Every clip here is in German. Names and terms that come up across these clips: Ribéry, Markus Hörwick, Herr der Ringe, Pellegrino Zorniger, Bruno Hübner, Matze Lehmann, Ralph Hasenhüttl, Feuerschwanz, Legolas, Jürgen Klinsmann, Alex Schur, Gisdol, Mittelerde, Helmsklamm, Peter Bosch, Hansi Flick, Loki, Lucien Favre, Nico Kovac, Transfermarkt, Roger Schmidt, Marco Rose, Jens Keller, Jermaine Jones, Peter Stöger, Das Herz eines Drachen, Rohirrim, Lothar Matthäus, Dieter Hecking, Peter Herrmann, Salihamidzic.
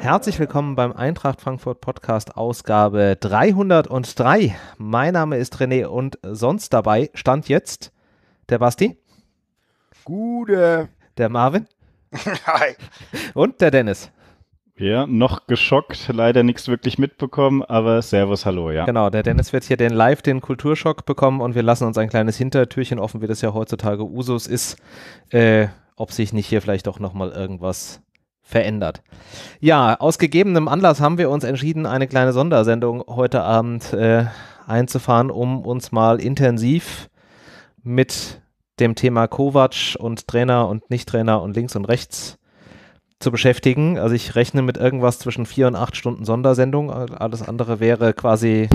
Herzlich willkommen beim Eintracht Frankfurt Podcast Ausgabe 303. Mein Name ist René und sonst dabei stand jetzt der Basti. Gute. Der Marvin. Hi. Und der Dennis. Ja, noch geschockt, leider nichts wirklich mitbekommen, aber servus, hallo, ja. Genau, der Dennis wird hier den Kulturschock bekommen und wir lassen uns ein kleines Hintertürchen offen, wie das ja heutzutage Usus ist, ob sich nicht hier vielleicht doch nochmal irgendwas verändert. Ja, aus gegebenem Anlass haben wir uns entschieden, eine kleine Sondersendung heute Abend einzufahren, um uns mal intensiv mit dem Thema Kovac und Trainer und Nicht-Trainer und links und rechts zu beschäftigen. Also ich rechne mit irgendwas zwischen 4 und 8 Stunden Sondersendung. Alles andere wäre quasi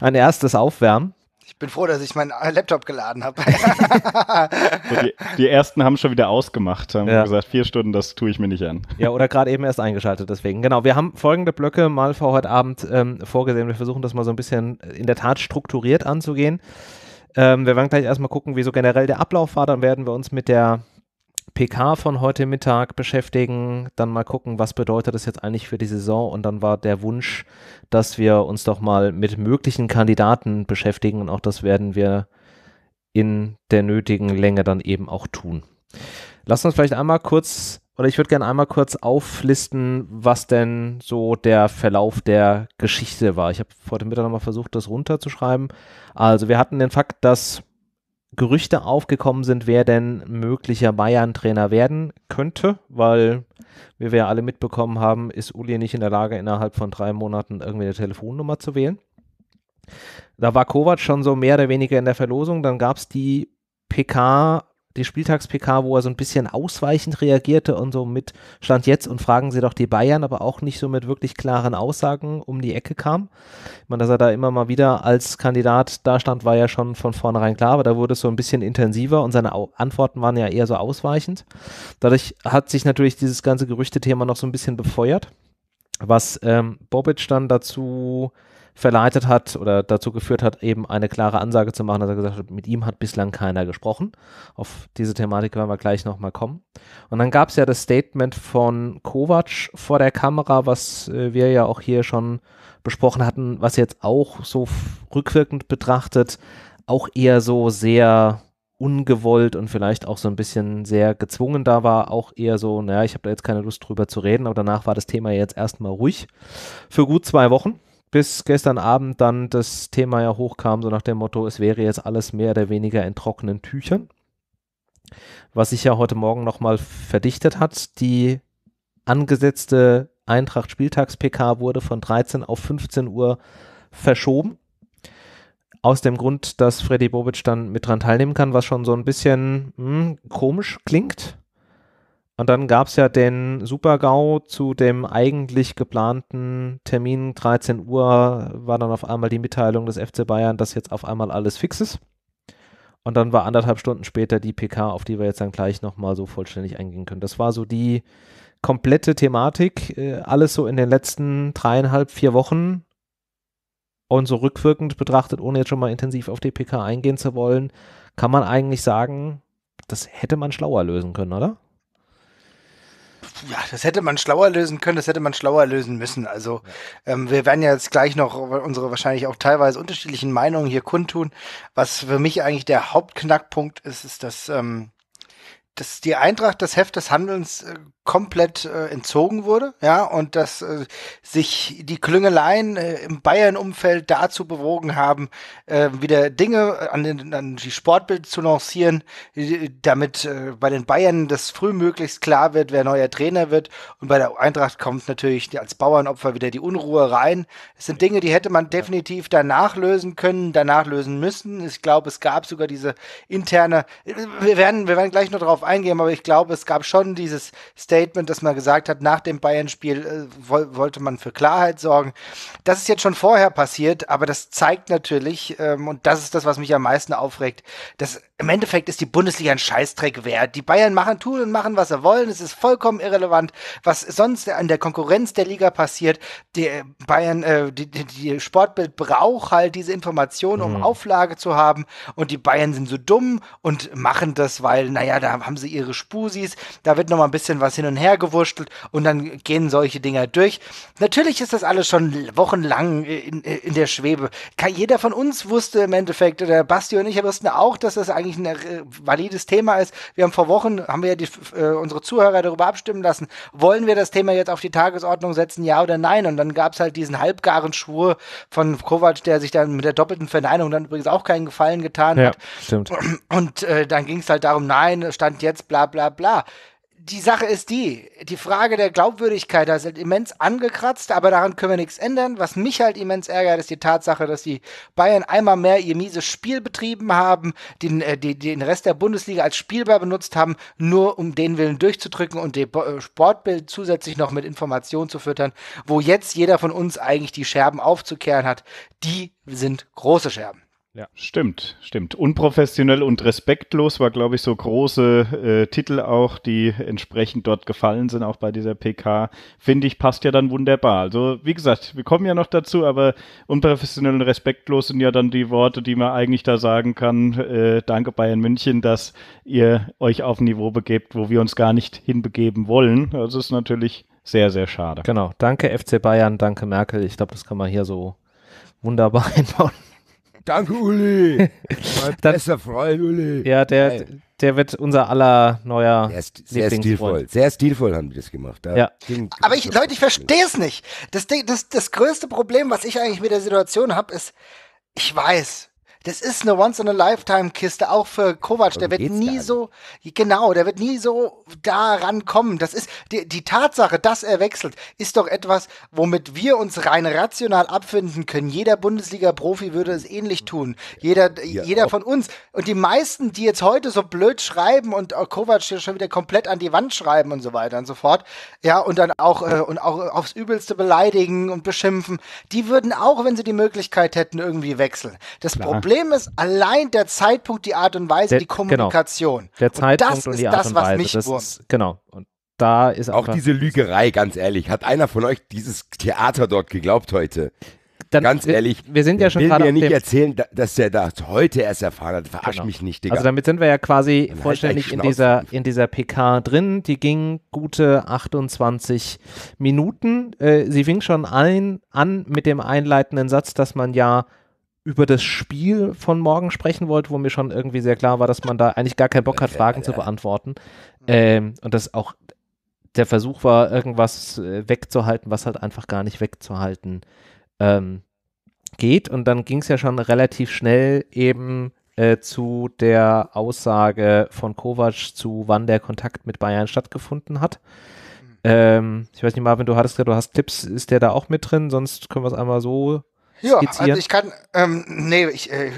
ein erstes Aufwärmen. Ich bin froh, dass ich meinen Laptop geladen habe. Die ersten haben schon wieder ausgemacht, haben gesagt, 4 Stunden, das tue ich mir nicht an. Ja, oder gerade eben erst eingeschaltet, deswegen. Genau, wir haben folgende Blöcke mal für heute Abend vorgesehen. Wir versuchen das mal so ein bisschen in der Tat strukturiert anzugehen. Wir werden gleich erstmal gucken, wie so generell der Ablauf war. Dann werden wir uns mit der PK von heute Mittag beschäftigen, dann mal gucken, was bedeutet das jetzt eigentlich für die Saison, und dann war der Wunsch, dass wir uns doch mal mit möglichen Kandidaten beschäftigen, und auch das werden wir in der nötigen Länge dann eben auch tun. Lasst uns vielleicht einmal kurz, oder ich würde gerne einmal kurz auflisten, was denn so der Verlauf der Geschichte war. Ich habe heute Mittag nochmal versucht, das runterzuschreiben. Also wir hatten den Fakt, dass Gerüchte aufgekommen sind, wer denn möglicher Bayern-Trainer werden könnte, weil, wie wir ja alle mitbekommen haben, ist Uli nicht in der Lage, innerhalb von 3 Monaten irgendwie eine Telefonnummer zu wählen. Da war Kovac schon so mehr oder weniger in der Verlosung. Dann gab es die PK, die Spieltags-PK, wo er so ein bisschen ausweichend reagierte und so mit Stand jetzt und fragen Sie doch die Bayern, aber auch nicht so mit wirklich klaren Aussagen um die Ecke kam. Ich meine, dass er da immer mal wieder als Kandidat da stand, war ja schon von vornherein klar, aber da wurde es so ein bisschen intensiver und seine Antworten waren ja eher so ausweichend. Dadurch hat sich natürlich dieses ganze Gerüchtethema noch so ein bisschen befeuert, was Bobic dann dazu verleitet hat oder dazu geführt hat, eben eine klare Ansage zu machen, dass er gesagt hat, mit ihm hat bislang keiner gesprochen. Auf diese Thematik werden wir gleich nochmal kommen. Und dann gab es ja das Statement von Kovac vor der Kamera, was wir ja auch hier schon besprochen hatten, was jetzt auch so rückwirkend betrachtet, auch eher so sehr ungewollt und vielleicht auch so ein bisschen sehr gezwungen da war, auch eher so, naja, ich habe da jetzt keine Lust drüber zu reden, aber danach war das Thema jetzt erstmal ruhig für gut 2 Wochen. Bis gestern Abend dann das Thema ja hochkam, so nach dem Motto, es wäre jetzt alles mehr oder weniger in trockenen Tüchern. Was sich ja heute Morgen nochmal verdichtet hat, die angesetzte Eintracht-Spieltags-PK wurde von 13 auf 15 Uhr verschoben. Aus dem Grund, dass Freddy Bobic dann mit dran teilnehmen kann, was schon so ein bisschen komisch klingt. Und dann gab es ja den Super-GAU zu dem eigentlich geplanten Termin 13 Uhr, war dann auf einmal die Mitteilung des FC Bayern, dass jetzt auf einmal alles fix ist. Und dann war 1,5 Stunden später die PK, auf die wir jetzt dann gleich nochmal so vollständig eingehen können. Das war so die komplette Thematik, alles so in den letzten 3,5, 4 Wochen und so rückwirkend betrachtet, ohne jetzt schon mal intensiv auf die PK eingehen zu wollen, kann man eigentlich sagen, das hätte man schlauer lösen können, oder? Ja, das hätte man schlauer lösen können, das hätte man schlauer lösen müssen. Also wir werden ja jetzt gleich noch unsere wahrscheinlich auch teilweise unterschiedlichen Meinungen hier kundtun. Was für mich eigentlich der Hauptknackpunkt ist, ist, dass die Eintracht das Heft des Handelns komplett entzogen wurde, ja, und dass sich die Klüngeleien im Bayern-Umfeld dazu bewogen haben, wieder Dinge an die Sportbild zu lancieren, damit bei den Bayern das frühmöglichst klar wird, wer neuer Trainer wird, und bei der Eintracht kommt natürlich als Bauernopfer wieder die Unruhe rein. Es sind Dinge, die hätte man definitiv danach lösen können, danach lösen müssen. Ich glaube, es gab sogar diese interne, wir werden gleich noch darauf eingehen, aber ich glaube, es gab schon dieses Statement, dass man gesagt hat, nach dem Bayern-Spiel wollte man für Klarheit sorgen. Das ist jetzt schon vorher passiert, aber das zeigt natürlich, und das ist das, was mich am meisten aufregt, dass im Endeffekt ist die Bundesliga ein Scheißdreck wert. Die Bayern tun und machen, was sie wollen. Es ist vollkommen irrelevant, was sonst an der Konkurrenz der Liga passiert. Die Bayern, die Sportbild braucht halt diese Informationen, um Auflage zu haben, und die Bayern sind so dumm und machen das, weil, naja, da haben sie ihre Spusis, da wird nochmal ein bisschen was hin und her gewurschtelt und dann gehen solche Dinger durch. Natürlich ist das alles schon wochenlang in der Schwebe. Jeder von uns wusste im Endeffekt, oder Basti und ich wussten auch, dass das eigentlich ein valides Thema ist. Wir haben vor Wochen, haben wir ja unsere Zuhörer darüber abstimmen lassen, wollen wir das Thema jetzt auf die Tagesordnung setzen, ja oder nein? Und dann gab es halt diesen halbgaren Schwur von Kovac, der sich dann mit der doppelten Verneinung dann übrigens auch keinen Gefallen getan hat. Stimmt. Und dann ging es halt darum, nein, Stand jetzt, bla bla bla. Die Sache ist die Frage der Glaubwürdigkeit, das ist halt immens angekratzt, aber daran können wir nichts ändern. Was mich halt immens ärgert, ist die Tatsache, dass die Bayern einmal mehr ihr mieses Spiel betrieben haben, den Rest der Bundesliga als spielbar benutzt haben, nur um den Willen durchzudrücken und dem Sportbild zusätzlich noch mit Informationen zu füttern, wo jetzt jeder von uns eigentlich die Scherben aufzukehren hat. Die sind große Scherben. Ja, stimmt. Unprofessionell und respektlos war, glaube ich, so große Titel auch, die entsprechend dort gefallen sind, auch bei dieser PK. Finde ich, passt ja dann wunderbar. Also, wie gesagt, wir kommen ja noch dazu, aber unprofessionell und respektlos sind ja dann die Worte, die man eigentlich da sagen kann. Danke Bayern München, dass ihr euch auf ein Niveau begebt, wo wir uns gar nicht hinbegeben wollen. Das ist natürlich sehr, sehr schade. Genau, danke FC Bayern, danke Merkel. Ich glaube, das kann man hier so wunderbar einbauen. Danke, Uli. Mein bester Freund, Uli. Ja, der wird unser aller neuer Lieblingsfreund. Sehr stilvoll haben die das gemacht. Da ja. Aber Leute, ich verstehe es nicht. Das größte Problem, was ich eigentlich mit der Situation habe, ist, ich weiß, das ist eine Once-in-a-Lifetime-Kiste, auch für Kovac. Darum der wird nie so da rankommen. Das ist die Tatsache, dass er wechselt, ist doch etwas, womit wir uns rein rational abfinden können. Jeder Bundesliga-Profi würde es ähnlich tun. Jeder von uns. Und die meisten, die jetzt heute so blöd schreiben und Kovac schon wieder komplett an die Wand schreiben und so weiter und so fort, ja, und dann auch aufs Übelste beleidigen und beschimpfen, die würden auch, wenn sie die Möglichkeit hätten, irgendwie wechseln. Das Problem ist allein der Zeitpunkt, die Art und Weise, die Kommunikation. Genau. Der Zeitpunkt und die Art und Weise. Das ist das, was mich wurmt. Genau. Und da ist auch diese Lügerei, ganz ehrlich. Hat einer von euch dieses Theater dort geglaubt heute? Dann, ganz ehrlich, wir sind ja schon will mir nicht erzählen, dass der da heute erst erfahren hat. Verarsch mich nicht, Digga. Also damit sind wir ja quasi vollständig in dieser PK drin. Die ging gute 28 Minuten. Sie fing schon an mit dem einleitenden Satz, dass man ja über das Spiel von morgen sprechen wollte, wo mir schon irgendwie sehr klar war, dass man da eigentlich gar keinen Bock hat, Fragen zu beantworten. Und dass auch der Versuch war, irgendwas wegzuhalten, was halt einfach gar nicht wegzuhalten geht. Und dann ging es ja schon relativ schnell eben zu der Aussage von Kovac, zu wann der Kontakt mit Bayern stattgefunden hat. Ich weiß nicht, Marvin, du hast Tipps, ist der da auch mit drin? Sonst können wir es einmal so ja, skizzieren. Also ich kann,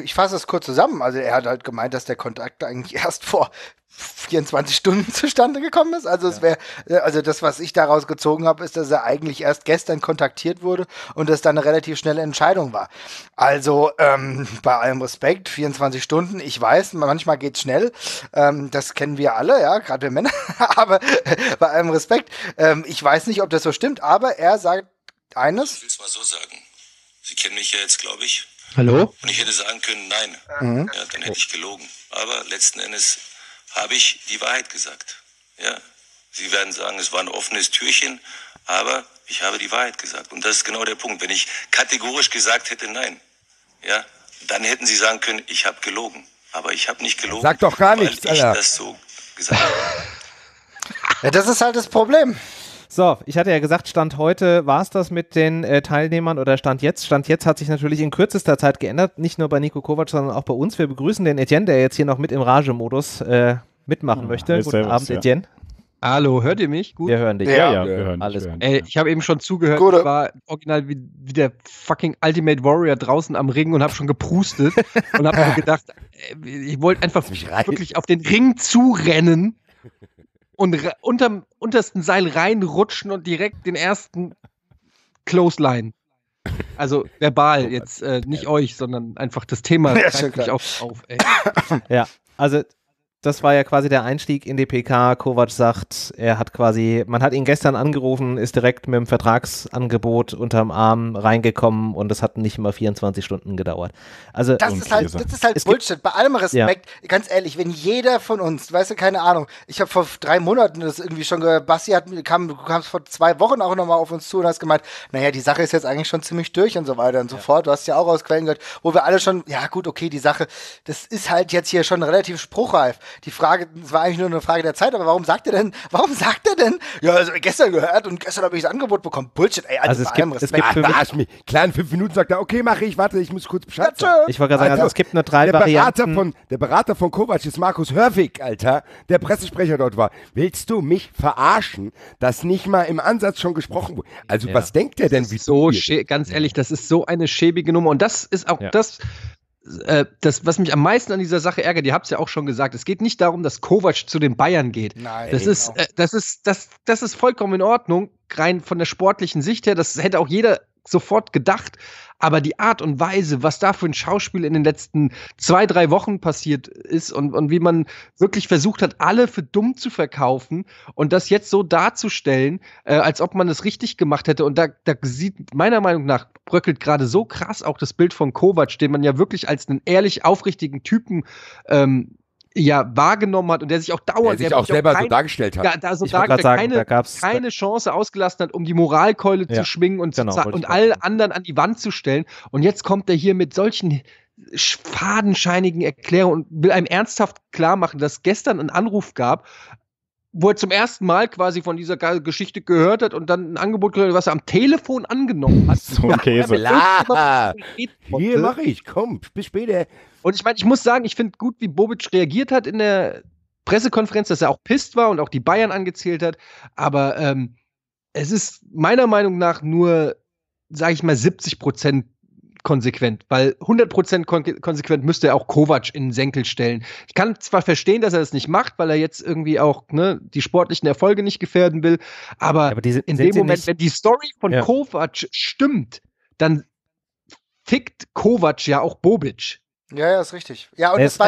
ich fasse es kurz zusammen. Also er hat halt gemeint, dass der Kontakt eigentlich erst vor 24 Stunden zustande gekommen ist. Also das, was ich daraus gezogen habe, ist, dass er eigentlich erst gestern kontaktiert wurde und das dann eine relativ schnelle Entscheidung war. Also bei allem Respekt, 24 Stunden, ich weiß, manchmal geht's schnell, das kennen wir alle, ja, gerade wir Männer, aber bei allem Respekt, ich weiß nicht, ob das so stimmt, aber er sagt eines. Ich will es mal so sagen. Sie kennen mich ja jetzt, glaube ich. Hallo? Und ich hätte sagen können, nein. Mhm. Ja, dann hätte ich gelogen. Aber letzten Endes habe ich die Wahrheit gesagt. Ja, Sie werden sagen, es war ein offenes Türchen, aber ich habe die Wahrheit gesagt. Und das ist genau der Punkt. Wenn ich kategorisch gesagt hätte, nein, ja, dann hätten Sie sagen können, ich habe gelogen. Aber ich habe nicht gelogen. Sag doch gar nichts, weil ich das so gesagt habe. Ja, das ist halt das Problem. So, ich hatte ja gesagt, Stand heute war es das mit den Teilnehmern oder Stand jetzt. Stand jetzt hat sich natürlich in kürzester Zeit geändert, nicht nur bei Nico Kovac, sondern auch bei uns. Wir begrüßen den Etienne, der jetzt hier noch mit im Rage-Modus mitmachen möchte. Guten Abend, Etienne. Hallo, hört ihr mich? Gut? Wir hören dich. Ja, wir hören alles. Ich habe eben schon zugehört, ich war original wie der fucking Ultimate Warrior draußen am Ring und habe schon geprustet und habe mir gedacht, ich wollte einfach wirklich auf den Ring zurennen. Und unterm untersten Seil reinrutschen und direkt den ersten Clothesline. Also verbal, jetzt nicht euch, sondern einfach das Thema. Ja, auf, ey. Ja, also Das war ja quasi der Einstieg in die PK. Kovac sagt, man hat ihn gestern angerufen, ist direkt mit dem Vertragsangebot unterm Arm reingekommen und das hat nicht mal 24 Stunden gedauert. Also das ist halt Bullshit. Bei allem Respekt, ganz ehrlich, wenn jeder von uns, weißt du, keine Ahnung, ich habe vor 3 Monaten das irgendwie schon gehört, Basti kam vor 2 Wochen auch nochmal auf uns zu und hast gemeint, naja, die Sache ist jetzt eigentlich schon ziemlich durch und so weiter und so fort. Du hast ja auch aus Quellen gehört, wo wir alle schon, ja gut, okay, die Sache, das ist halt jetzt hier schon relativ spruchreif. Die Frage, es war eigentlich nur eine Frage der Zeit, aber warum sagt er denn, ja, also gestern gehört und gestern habe ich das Angebot bekommen. Bullshit, ey, also es gibt klar, in 5 Minuten sagt er, okay, mache ich, warte, ich muss kurz Bescheid sagen. Ich wollte gerade sagen, also, es gibt nur 3 Varianten. Der Berater von Kovac ist Markus Hörwick, Alter, der Pressesprecher dort war. Willst du mich verarschen, dass nicht mal im Ansatz schon gesprochen wurde? Also, was denkt er denn? Wieso? Ganz ehrlich, das ist so eine schäbige Nummer und das ist auch das, was mich am meisten an dieser Sache ärgert, ihr habt es ja auch schon gesagt, es geht nicht darum, dass Kovac zu den Bayern geht. Nein, das ist vollkommen in Ordnung, rein von der sportlichen Sicht her, das hätte auch jeder sofort gedacht, aber die Art und Weise, was da für ein Schauspiel in den letzten 2-3 Wochen passiert ist und wie man wirklich versucht hat, alle für dumm zu verkaufen und das jetzt so darzustellen, als ob man es richtig gemacht hätte und da sieht meiner Meinung nach bröckelt gerade so krass auch das Bild von Kovac, den man ja wirklich als einen ehrlich aufrichtigen Typen wahrgenommen hat und der sich auch dauernd... keine Chance ausgelassen hat, um die Moralkeule zu schwingen und alle anderen an die Wand zu stellen. Und jetzt kommt er hier mit solchen fadenscheinigen Erklärungen und will einem ernsthaft klar machen, dass es gestern einen Anruf gab, wo er zum ersten Mal quasi von dieser Geschichte gehört hat und dann ein Angebot gehört hat, was er am Telefon angenommen hat. So ein Käse. Hier mache ich, komm, bis später. Und ich meine, ich muss sagen, ich finde gut, wie Bobic reagiert hat in der Pressekonferenz, dass er auch pisst war und auch die Bayern angezählt hat, aber es ist meiner Meinung nach nur, sage ich mal, 70% konsequent, weil 100% konsequent müsste er auch Kovac in den Senkel stellen. Ich kann zwar verstehen, dass er das nicht macht, weil er jetzt irgendwie auch die sportlichen Erfolge nicht gefährden will, aber in dem Moment, wenn die Story von Kovac stimmt, dann fickt Kovac ja auch Bobic. Ja, ist richtig. Ja, und das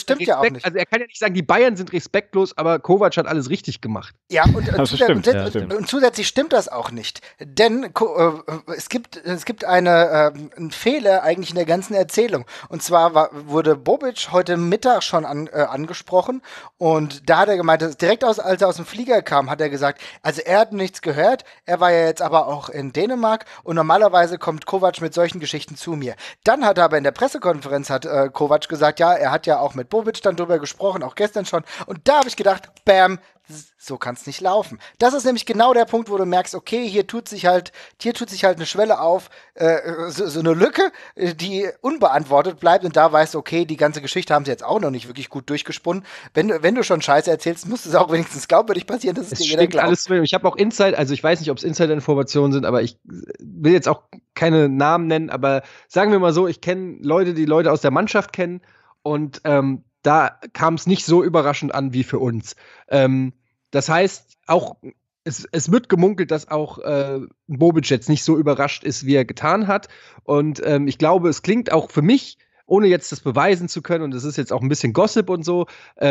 stimmt ja auch nicht. Also er kann ja nicht sagen, die Bayern sind respektlos, aber Kovac hat alles richtig gemacht. Ja, und zusätzlich stimmt das auch nicht. Denn es gibt einen Fehler eigentlich in der ganzen Erzählung. Und zwar wurde Bobic heute Mittag schon angesprochen und da hat er gemeint, dass direkt als er aus dem Flieger kam, hat er gesagt, also er hat nichts gehört, er war ja jetzt aber auch in Dänemark und normalerweise kommt Kovac mit solchen Geschichten zu mir. Dann hat er aber in der Pressekonferenz hat Kovac gesagt, ja, er hat ja auch mit Bobic dann drüber gesprochen, auch gestern schon. Und da habe ich gedacht, bam, so kann es nicht laufen. Das ist nämlich genau der Punkt, wo du merkst, okay, hier tut sich halt eine Schwelle auf, so eine Lücke, die unbeantwortet bleibt und da weißt du, okay, die ganze Geschichte haben sie jetzt auch noch nicht wirklich gut durchgesponnen. Wenn du schon Scheiße erzählst, muss es auch wenigstens glaubwürdig passieren, dass es dir jeder glaubt. Alles, ich habe auch Insight, also ich weiß nicht, ob es Insider-Informationen sind, aber ich will jetzt auch keine Namen nennen, aber sagen wir mal so, ich kenne Leute, die Leute aus der Mannschaft kennen und da kam es nicht so überraschend an wie für uns. Das heißt, auch es wird gemunkelt, dass auch Bobic jetzt nicht so überrascht ist, wie er getan hat. Und ich glaube, es klingt auch für mich, ohne jetzt das beweisen zu können, und das ist jetzt auch ein bisschen Gossip und so,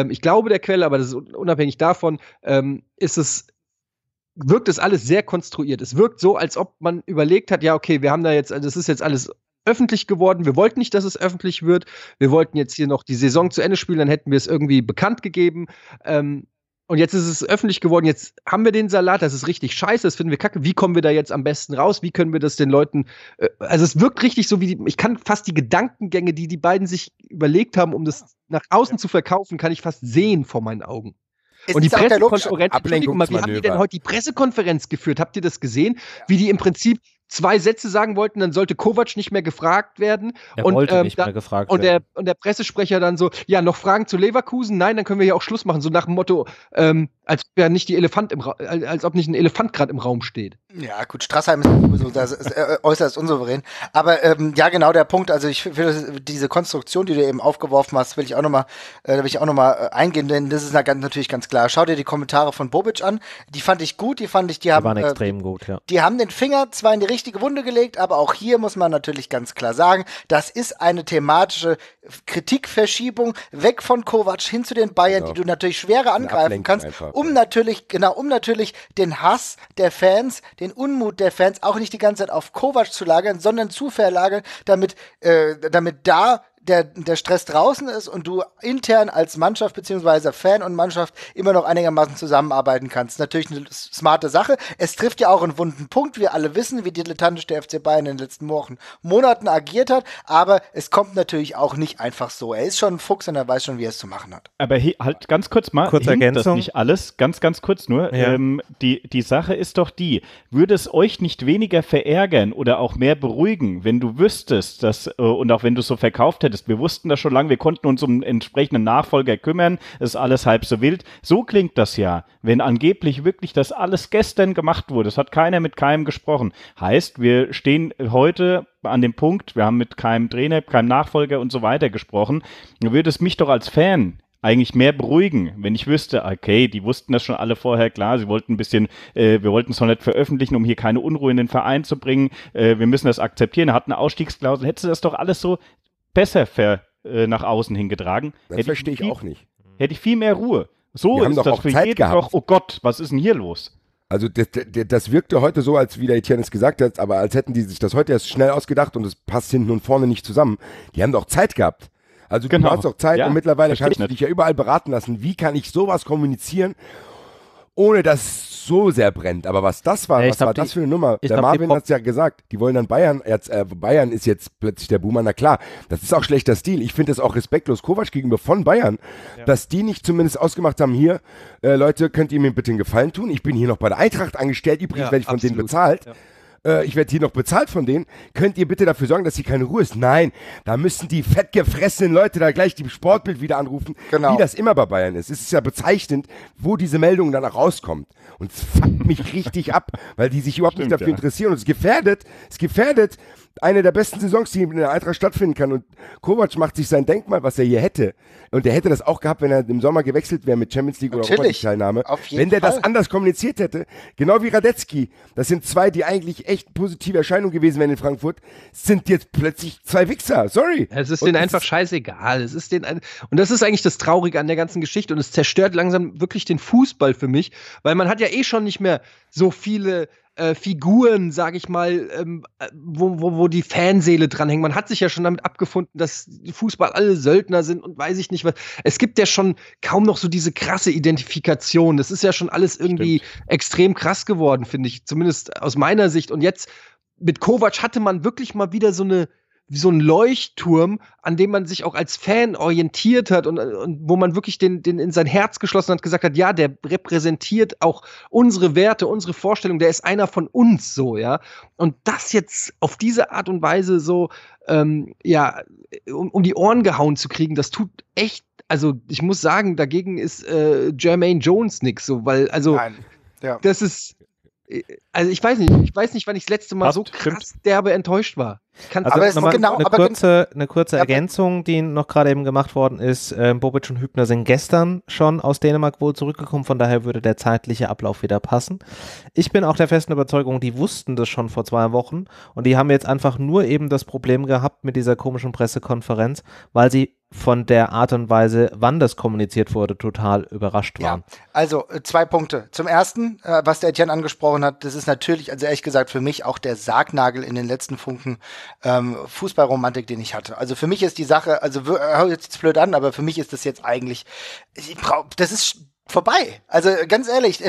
ich glaube der Quelle, aber das ist unabhängig davon, wirkt das alles sehr konstruiert. Es wirkt so, als ob man überlegt hat, ja, okay, wir haben da jetzt, das ist jetzt alles öffentlich geworden. Wir wollten nicht, dass es öffentlich wird. Wir wollten jetzt hier noch die Saison zu Ende spielen, dann hätten wir es irgendwie bekannt gegeben. Und jetzt ist es öffentlich geworden. Jetzt haben wir den Salat. Das ist richtig scheiße. Das finden wir kacke. Wie kommen wir da jetzt am besten raus? Wie können wir das den Leuten? Also es wirkt richtig so wie ich kann fast die Gedankengänge, die die beiden sich überlegt haben, um das nach außen zu verkaufen, kann ich fast sehen vor meinen Augen. Und die Pressekonferenz, wie haben die denn heute die Pressekonferenz geführt? Habt ihr das gesehen? Wie die im Prinzip 2 Sätze sagen wollten, dann sollte Kovac nicht mehr gefragt werden. Und der Pressesprecher dann so, ja, noch Fragen zu Leverkusen? Nein, dann können wir ja auch Schluss machen. So nach dem Motto, Als ob nicht ein Elefant gerade im Raum steht. Ja, gut, Straßheim ist sowieso äußerst unsouverän. Aber ja, genau der Punkt. Also ich finde, diese Konstruktion, die du eben aufgeworfen hast, will ich auch nochmal eingehen, denn das ist natürlich ganz klar. Schau dir die Kommentare von Bobic an. Die fand ich gut, die waren extrem gut, ja. Die haben den Finger zwar in die richtige Wunde gelegt, aber auch hier muss man natürlich ganz klar sagen, das ist eine thematische Kritikverschiebung weg von Kovac hin zu den Bayern, genau, die du natürlich schwerer angreifen kannst. Einfach. Um natürlich den Hass der Fans, den Unmut der Fans auch nicht die ganze Zeit auf Kovac zu lagern, sondern zu verlagern, damit da der Stress draußen ist und du intern als Mannschaft bzw. Fan und Mannschaft immer noch einigermaßen zusammenarbeiten kannst. Natürlich eine smarte Sache. Es trifft ja auch einen wunden Punkt. Wir alle wissen, wie dilettantisch der FC Bayern in den letzten Monaten agiert hat, aber es kommt natürlich auch nicht einfach so. Er ist schon ein Fuchs und er weiß schon, wie er es zu machen hat. Aber halt ganz kurz mal, das nicht alles, ganz kurz nur. Ja. Die Sache ist doch die, würde es euch nicht weniger verärgern oder auch mehr beruhigen, wenn du wüsstest, dass, und auch wenn du es so verkauft hättest, wir wussten das schon lange, wir konnten uns um entsprechenden Nachfolger kümmern, es ist alles halb so wild. So klingt das ja, wenn angeblich wirklich das alles gestern gemacht wurde. Es hat keiner mit keinem gesprochen. Heißt, wir stehen heute an dem Punkt, wir haben mit keinem Trainer, keinem Nachfolger und so weiter gesprochen. Dann würde es mich doch als Fan eigentlich mehr beruhigen, wenn ich wüsste, okay, die wussten das schon alle vorher, klar, sie wollten ein bisschen, wir wollten es noch nicht veröffentlichen, um hier keine Unruhe in den Verein zu bringen, wir müssen das akzeptieren, hat eine Ausstiegsklausel, hättest du das doch alles so besser nach außen hingetragen. Das verstehe ich auch nicht. Hätte ich viel mehr Ruhe. So ist das für jeden doch, oh Gott, was ist denn hier los? Also das wirkte heute so, als wie der Etienne es gesagt hat, aber als hätten die sich das heute erst schnell ausgedacht und es passt hinten und vorne nicht zusammen. Die haben doch Zeit gehabt. Also genau, du hast doch Zeit, ja, und mittlerweile kannst du dich ja überall beraten lassen. Wie kann ich sowas kommunizieren, ohne dass so sehr brennt? Aber was das war, was war das für eine Nummer? Der Marvin hat es ja gesagt, die wollen dann Bayern, Bayern ist jetzt plötzlich der Boomer, na klar, das ist auch schlechter Stil. Ich finde das auch respektlos Kovac gegenüber von Bayern, ja, dass die nicht zumindest ausgemacht haben, hier, Leute, könnt ihr mir bitte einen Gefallen tun? Ich bin hier noch bei der Eintracht angestellt, übrigens werde ich von denen bezahlt. Ja. Ich werde hier noch bezahlt von denen, könnt ihr bitte dafür sorgen, dass hier keine Ruhe ist? Nein, da müssen die fettgefressenen Leute da gleich die Sportbild wieder anrufen, genau, wie das immer bei Bayern ist. Es ist ja bezeichnend, wo diese Meldung dann auch rauskommt. Und es fuckt mich richtig ab, weil die sich überhaupt nicht dafür interessieren. Und es gefährdet eine der besten Saisons, die in der Eintracht stattfinden kann. Und Kovac macht sich sein Denkmal, was er hier hätte. Und er hätte das auch gehabt, wenn er im Sommer gewechselt wäre mit Champions League oder Europa-Teilnahme. Wenn der das anders kommuniziert hätte, genau wie Radetzky. Das sind zwei, die eigentlich echt positive Erscheinungen gewesen wären in Frankfurt, sind jetzt plötzlich zwei Wichser. Sorry. Es ist denen einfach scheißegal. Es ist denen und das ist eigentlich das Traurige an der ganzen Geschichte. Und es zerstört langsam wirklich den Fußball für mich, weil man hat ja eh schon nicht mehr so viele Figuren, sage ich mal, wo die Fanseele dranhängen. Man hat sich ja schon damit abgefunden, dass Fußball alle Söldner sind und weiß ich nicht was. Es gibt ja schon kaum noch so diese krasse Identifikation. Das ist ja schon alles irgendwie extrem krass geworden, finde ich. Zumindest aus meiner Sicht. Und jetzt mit Kovac hatte man wirklich mal wieder so ein Leuchtturm, an dem man sich auch als Fan orientiert hat und wo man wirklich den in sein Herz geschlossen hat, gesagt hat, ja, der repräsentiert auch unsere Werte, unsere Vorstellung, der ist einer von uns, so, ja. Und das jetzt auf diese Art und Weise so, um die Ohren gehauen zu kriegen, das tut echt, also ich muss sagen, dagegen ist Jermaine Jones nix, so, weil, also, ja, das ist, also ich weiß nicht, wann ich das letzte Mal so krass derbe enttäuscht war. Eine kurze Ergänzung, die noch gerade eben gemacht worden ist. Bobic und Hübner sind gestern schon aus Dänemark wohl zurückgekommen, von daher würde der zeitliche Ablauf wieder passen. Ich bin auch der festen Überzeugung, die wussten das schon vor 2 Wochen und die haben jetzt einfach nur eben das Problem gehabt mit dieser komischen Pressekonferenz, weil sie von der Art und Weise, wann das kommuniziert wurde, total überrascht waren. Ja, also 2 Punkte. Zum ersten, was der Etienne angesprochen hat, das ist natürlich, also ehrlich gesagt, für mich auch der Sargnagel in den letzten Funken Fußballromantik, den ich hatte. Also für mich ist die Sache, also hört jetzt blöd an, aber für mich ist das jetzt eigentlich, das ist vorbei. Also ganz ehrlich,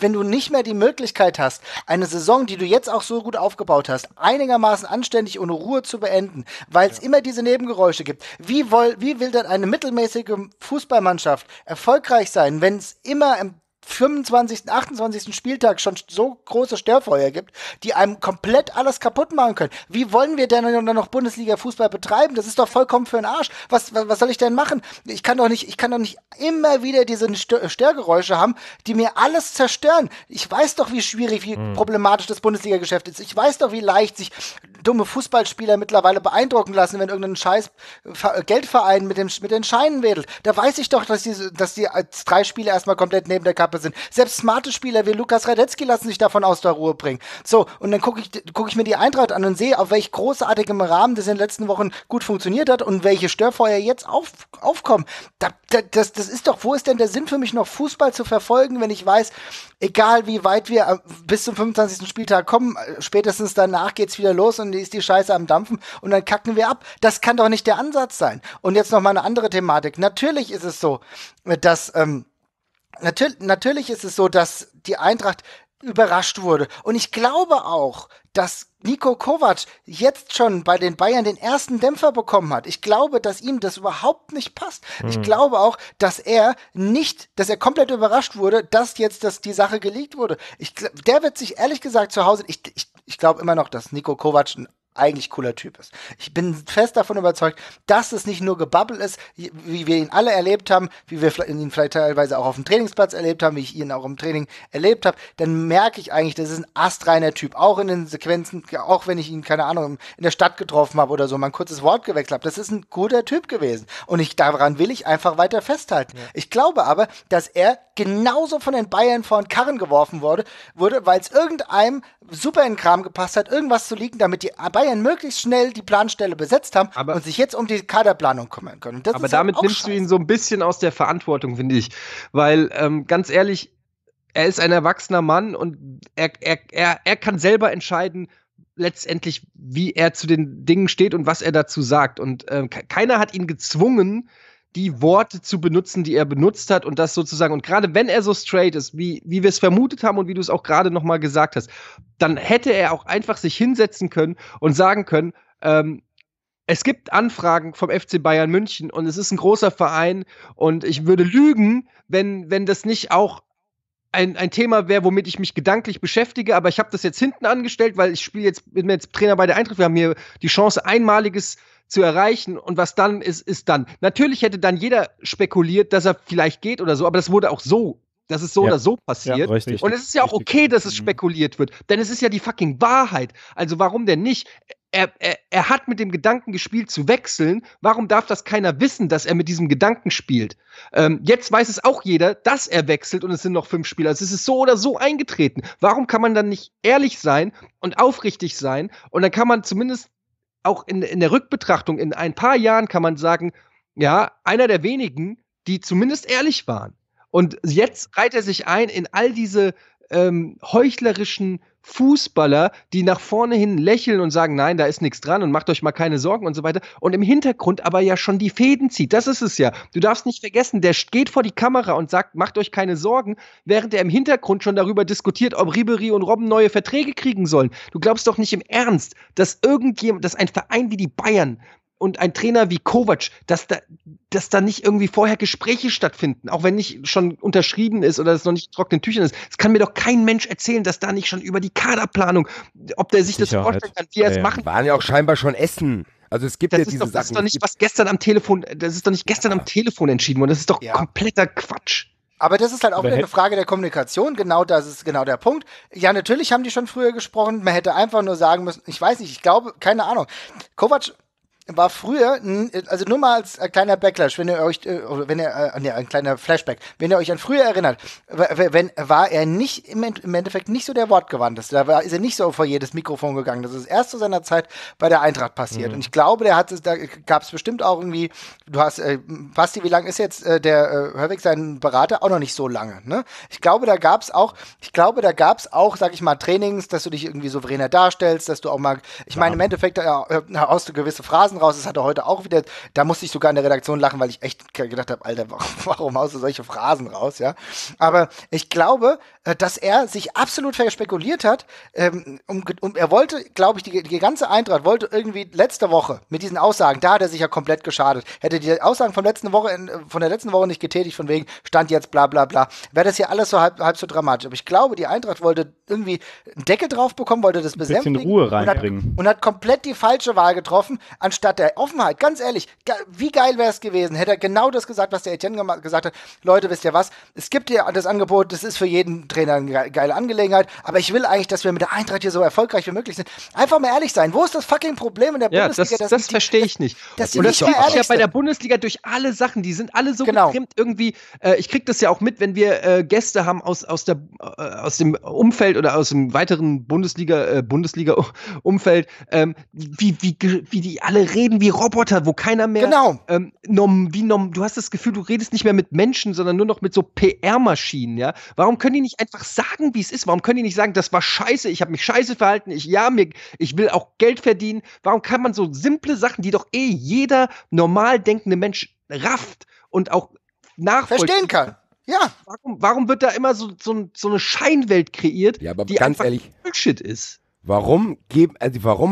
wenn du nicht mehr die Möglichkeit hast, eine Saison, die du jetzt auch so gut aufgebaut hast, einigermaßen anständig und Ruhe zu beenden, weil es immer diese Nebengeräusche gibt. Wie will denn eine mittelmäßige Fußballmannschaft erfolgreich sein, wenn es immer im 25., 28. Spieltag schon so große Störfeuer gibt, die einem komplett alles kaputt machen können. Wie wollen wir denn noch Bundesliga-Fußball betreiben? Das ist doch vollkommen für den Arsch. Was soll ich denn machen? Ich kann doch nicht immer wieder diese Störgeräusche haben, die mir alles zerstören. Ich weiß doch, wie schwierig, wie problematisch das Bundesliga-Geschäft ist. Ich weiß doch, wie leicht sich dumme Fußballspieler mittlerweile beeindrucken lassen, wenn irgendein scheiß Geldverein mit den Scheinen wedelt. Da weiß ich doch, dass die als drei Spiele erstmal komplett neben der Kappe sind. Selbst smarte Spieler wie Lukas Hradecky lassen sich davon aus der Ruhe bringen. So, und dann gucke ich mir die Eintracht an und sehe, auf welch großartigem Rahmen das in den letzten Wochen gut funktioniert hat und welche Störfeuer jetzt aufkommen. Das ist doch, wo ist denn der Sinn für mich noch Fußball zu verfolgen, wenn ich weiß, egal wie weit wir bis zum 25. Spieltag kommen, spätestens danach geht's wieder los und ist die Scheiße am Dampfen und dann kacken wir ab. Das kann doch nicht der Ansatz sein. Und jetzt nochmal eine andere Thematik. Natürlich ist es so, dass die Eintracht überrascht wurde. Und ich glaube auch, dass Nico Kovac jetzt schon bei den Bayern den ersten Dämpfer bekommen hat. Ich glaube, dass ihm das überhaupt nicht passt. Mhm. Ich glaube auch, dass er komplett überrascht wurde, dass jetzt die Sache geleakt wurde. Der wird sich ehrlich gesagt zu Hause, ich glaube immer noch, dass Nico Kovac ein eigentlich cooler Typ ist. Ich bin fest davon überzeugt, dass es nicht nur Gebabbel ist, wie wir ihn alle erlebt haben, wie wir ihn vielleicht teilweise auch auf dem Trainingsplatz erlebt haben, wie ich ihn auch im Training erlebt habe, dann merke ich eigentlich, das ist ein astreiner Typ, auch in den Sequenzen, auch wenn ich ihn, keine Ahnung, in der Stadt getroffen habe oder so, mal ein kurzes Wort gewechselt habe. Das ist ein guter Typ gewesen. Und daran will ich einfach weiter festhalten. Ja. Ich glaube aber, dass er genauso von den Bayern vor den Karren geworfen wurde, weil es irgendeinem super in den Kram gepasst hat, irgendwas zu liegen, damit die Bayern möglichst schnell die Planstelle besetzt haben und sich jetzt um die Kaderplanung kümmern können. Aber damit nimmst du ihn so ein bisschen aus der Verantwortung, finde ich. Weil, ganz ehrlich, er ist ein erwachsener Mann und er kann selber entscheiden, letztendlich, wie er zu den Dingen steht und was er dazu sagt. Und keiner hat ihn gezwungen, die Worte zu benutzen, die er benutzt hat und das sozusagen. Und gerade wenn er so straight ist, wie wir es vermutet haben und wie du es auch gerade nochmal gesagt hast, dann hätte er auch einfach sich hinsetzen können und sagen können, es gibt Anfragen vom FC Bayern München und es ist ein großer Verein und ich würde lügen, wenn das nicht auch ein Thema wäre, womit ich mich gedanklich beschäftige, aber ich habe das jetzt hinten angestellt, weil ich spiele jetzt, bin jetzt Trainer bei der Eintracht, wir haben hier die Chance, einmaliges zu erreichen und was dann ist, ist dann. Natürlich hätte dann jeder spekuliert, dass er vielleicht geht oder so, aber das wurde auch so, dass es so oder so passiert. Ja, richtig, und es ist ja auch okay, dass es spekuliert wird, denn es ist ja die fucking Wahrheit. Also warum denn nicht? Er hat mit dem Gedanken gespielt zu wechseln. Warum darf das keiner wissen, dass er mit diesem Gedanken spielt? Jetzt weiß es auch jeder, dass er wechselt und es sind noch 5 Spieler. Also es ist so oder so eingetreten. Warum kann man dann nicht ehrlich sein und aufrichtig sein? Und dann kann man zumindest auch in der Rückbetrachtung, in ein paar Jahren kann man sagen, ja, einer der wenigen, die zumindest ehrlich waren. Und jetzt reiht er sich ein in all diese heuchlerischen Fußballer, die nach vorne hin lächeln und sagen, nein, da ist nichts dran und macht euch mal keine Sorgen und so weiter. Und im Hintergrund aber ja schon die Fäden zieht. Das ist es ja. Du darfst nicht vergessen, der geht vor die Kamera und sagt, macht euch keine Sorgen, während er im Hintergrund schon darüber diskutiert, ob Ribéry und Robben neue Verträge kriegen sollen. Du glaubst doch nicht im Ernst, dass ein Verein wie die Bayern und ein Trainer wie Kovac, dass da nicht irgendwie vorher Gespräche stattfinden, auch wenn nicht schon unterschrieben ist oder es noch nicht in trockenen Tüchern ist. Es kann mir doch kein Mensch erzählen, dass da nicht schon über die Kaderplanung, ob der sich das vorstellen kann, wie er es machen kann. Waren ja auch scheinbar schon Essen. Also es gibt das ja diese Sachen. Das ist doch nicht gestern am Telefon entschieden worden. Das ist doch kompletter Quatsch. Aber das ist halt auch wieder eine Frage der Kommunikation, genau das ist genau der Punkt. Ja, natürlich haben die schon früher gesprochen, man hätte einfach nur sagen müssen, ich weiß nicht, ich glaube, keine Ahnung. Kovac war früher, also nur mal als kleiner Backlash, ein kleiner Flashback, wenn ihr euch an früher erinnert, war er nicht im Endeffekt nicht so der Wortgewandteste, ist er nicht so vor jedes Mikrofon gegangen, das ist erst zu seiner Zeit bei der Eintracht passiert und ich glaube, da gab es bestimmt auch irgendwie, du hast, Basti, wie lange ist jetzt der Hörwick sein Berater? Auch noch nicht so lange, ne? Ich glaube, da gab es auch, sag ich mal, Trainings, dass du dich irgendwie souveräner darstellst, dass du auch mal, ich meine, im Endeffekt haust du gewisse Phrasen Rasen raus. Das hat er heute auch wieder, da musste ich sogar in der Redaktion lachen, weil ich echt gedacht habe, Alter, warum haust du solche Phrasen raus, ja? Aber ich glaube, dass er sich absolut verspekuliert hat. Er wollte, glaube ich, die ganze Eintracht wollte irgendwie letzte Woche mit diesen Aussagen, da hat er sich ja komplett geschadet. Hätte die Aussagen von der letzten Woche nicht getätigt, von wegen Stand jetzt bla bla bla, wäre das hier alles so halb so dramatisch. Aber ich glaube, die Eintracht wollte irgendwie einen Deckel drauf bekommen, wollte das besänftigen. Ein bisschen Ruhe reinbringen. Und hat komplett die falsche Wahl getroffen, anstatt der Offenheit. Ganz ehrlich, wie geil wäre es gewesen, hätte er genau das gesagt, was der Etienne gesagt hat. Leute, wisst ihr was? Es gibt ja das Angebot, das ist für jeden Trainer eine geile Angelegenheit, aber ich will eigentlich, dass wir mit der Eintracht hier so erfolgreich wie möglich sind. Einfach mal ehrlich sein. Wo ist das fucking Problem in der Bundesliga? Das verstehe ich nicht. Und das ist ja bei der Bundesliga durch alle Sachen, die sind alle so getrimmt irgendwie. Ich kriege das ja auch mit, wenn wir Gäste haben aus dem Umfeld oder aus dem weiteren Bundesliga-Umfeld, wie die alle reden wie Roboter, wo keiner mehr du hast das Gefühl, du redest nicht mehr mit Menschen, sondern nur noch mit so PR-Maschinen, ja? Warum können die nicht einfach sagen, wie es ist? Warum können die nicht sagen, das war scheiße, ich habe mich scheiße verhalten, ich will auch Geld verdienen? Warum kann man so simple Sachen, die doch eh jeder normal denkende Mensch rafft und auch nachvollziehen verstehen kann? Ja. Warum wird da immer so eine Scheinwelt kreiert, ja, aber die ganz einfach ehrlich Bullshit ist? Warum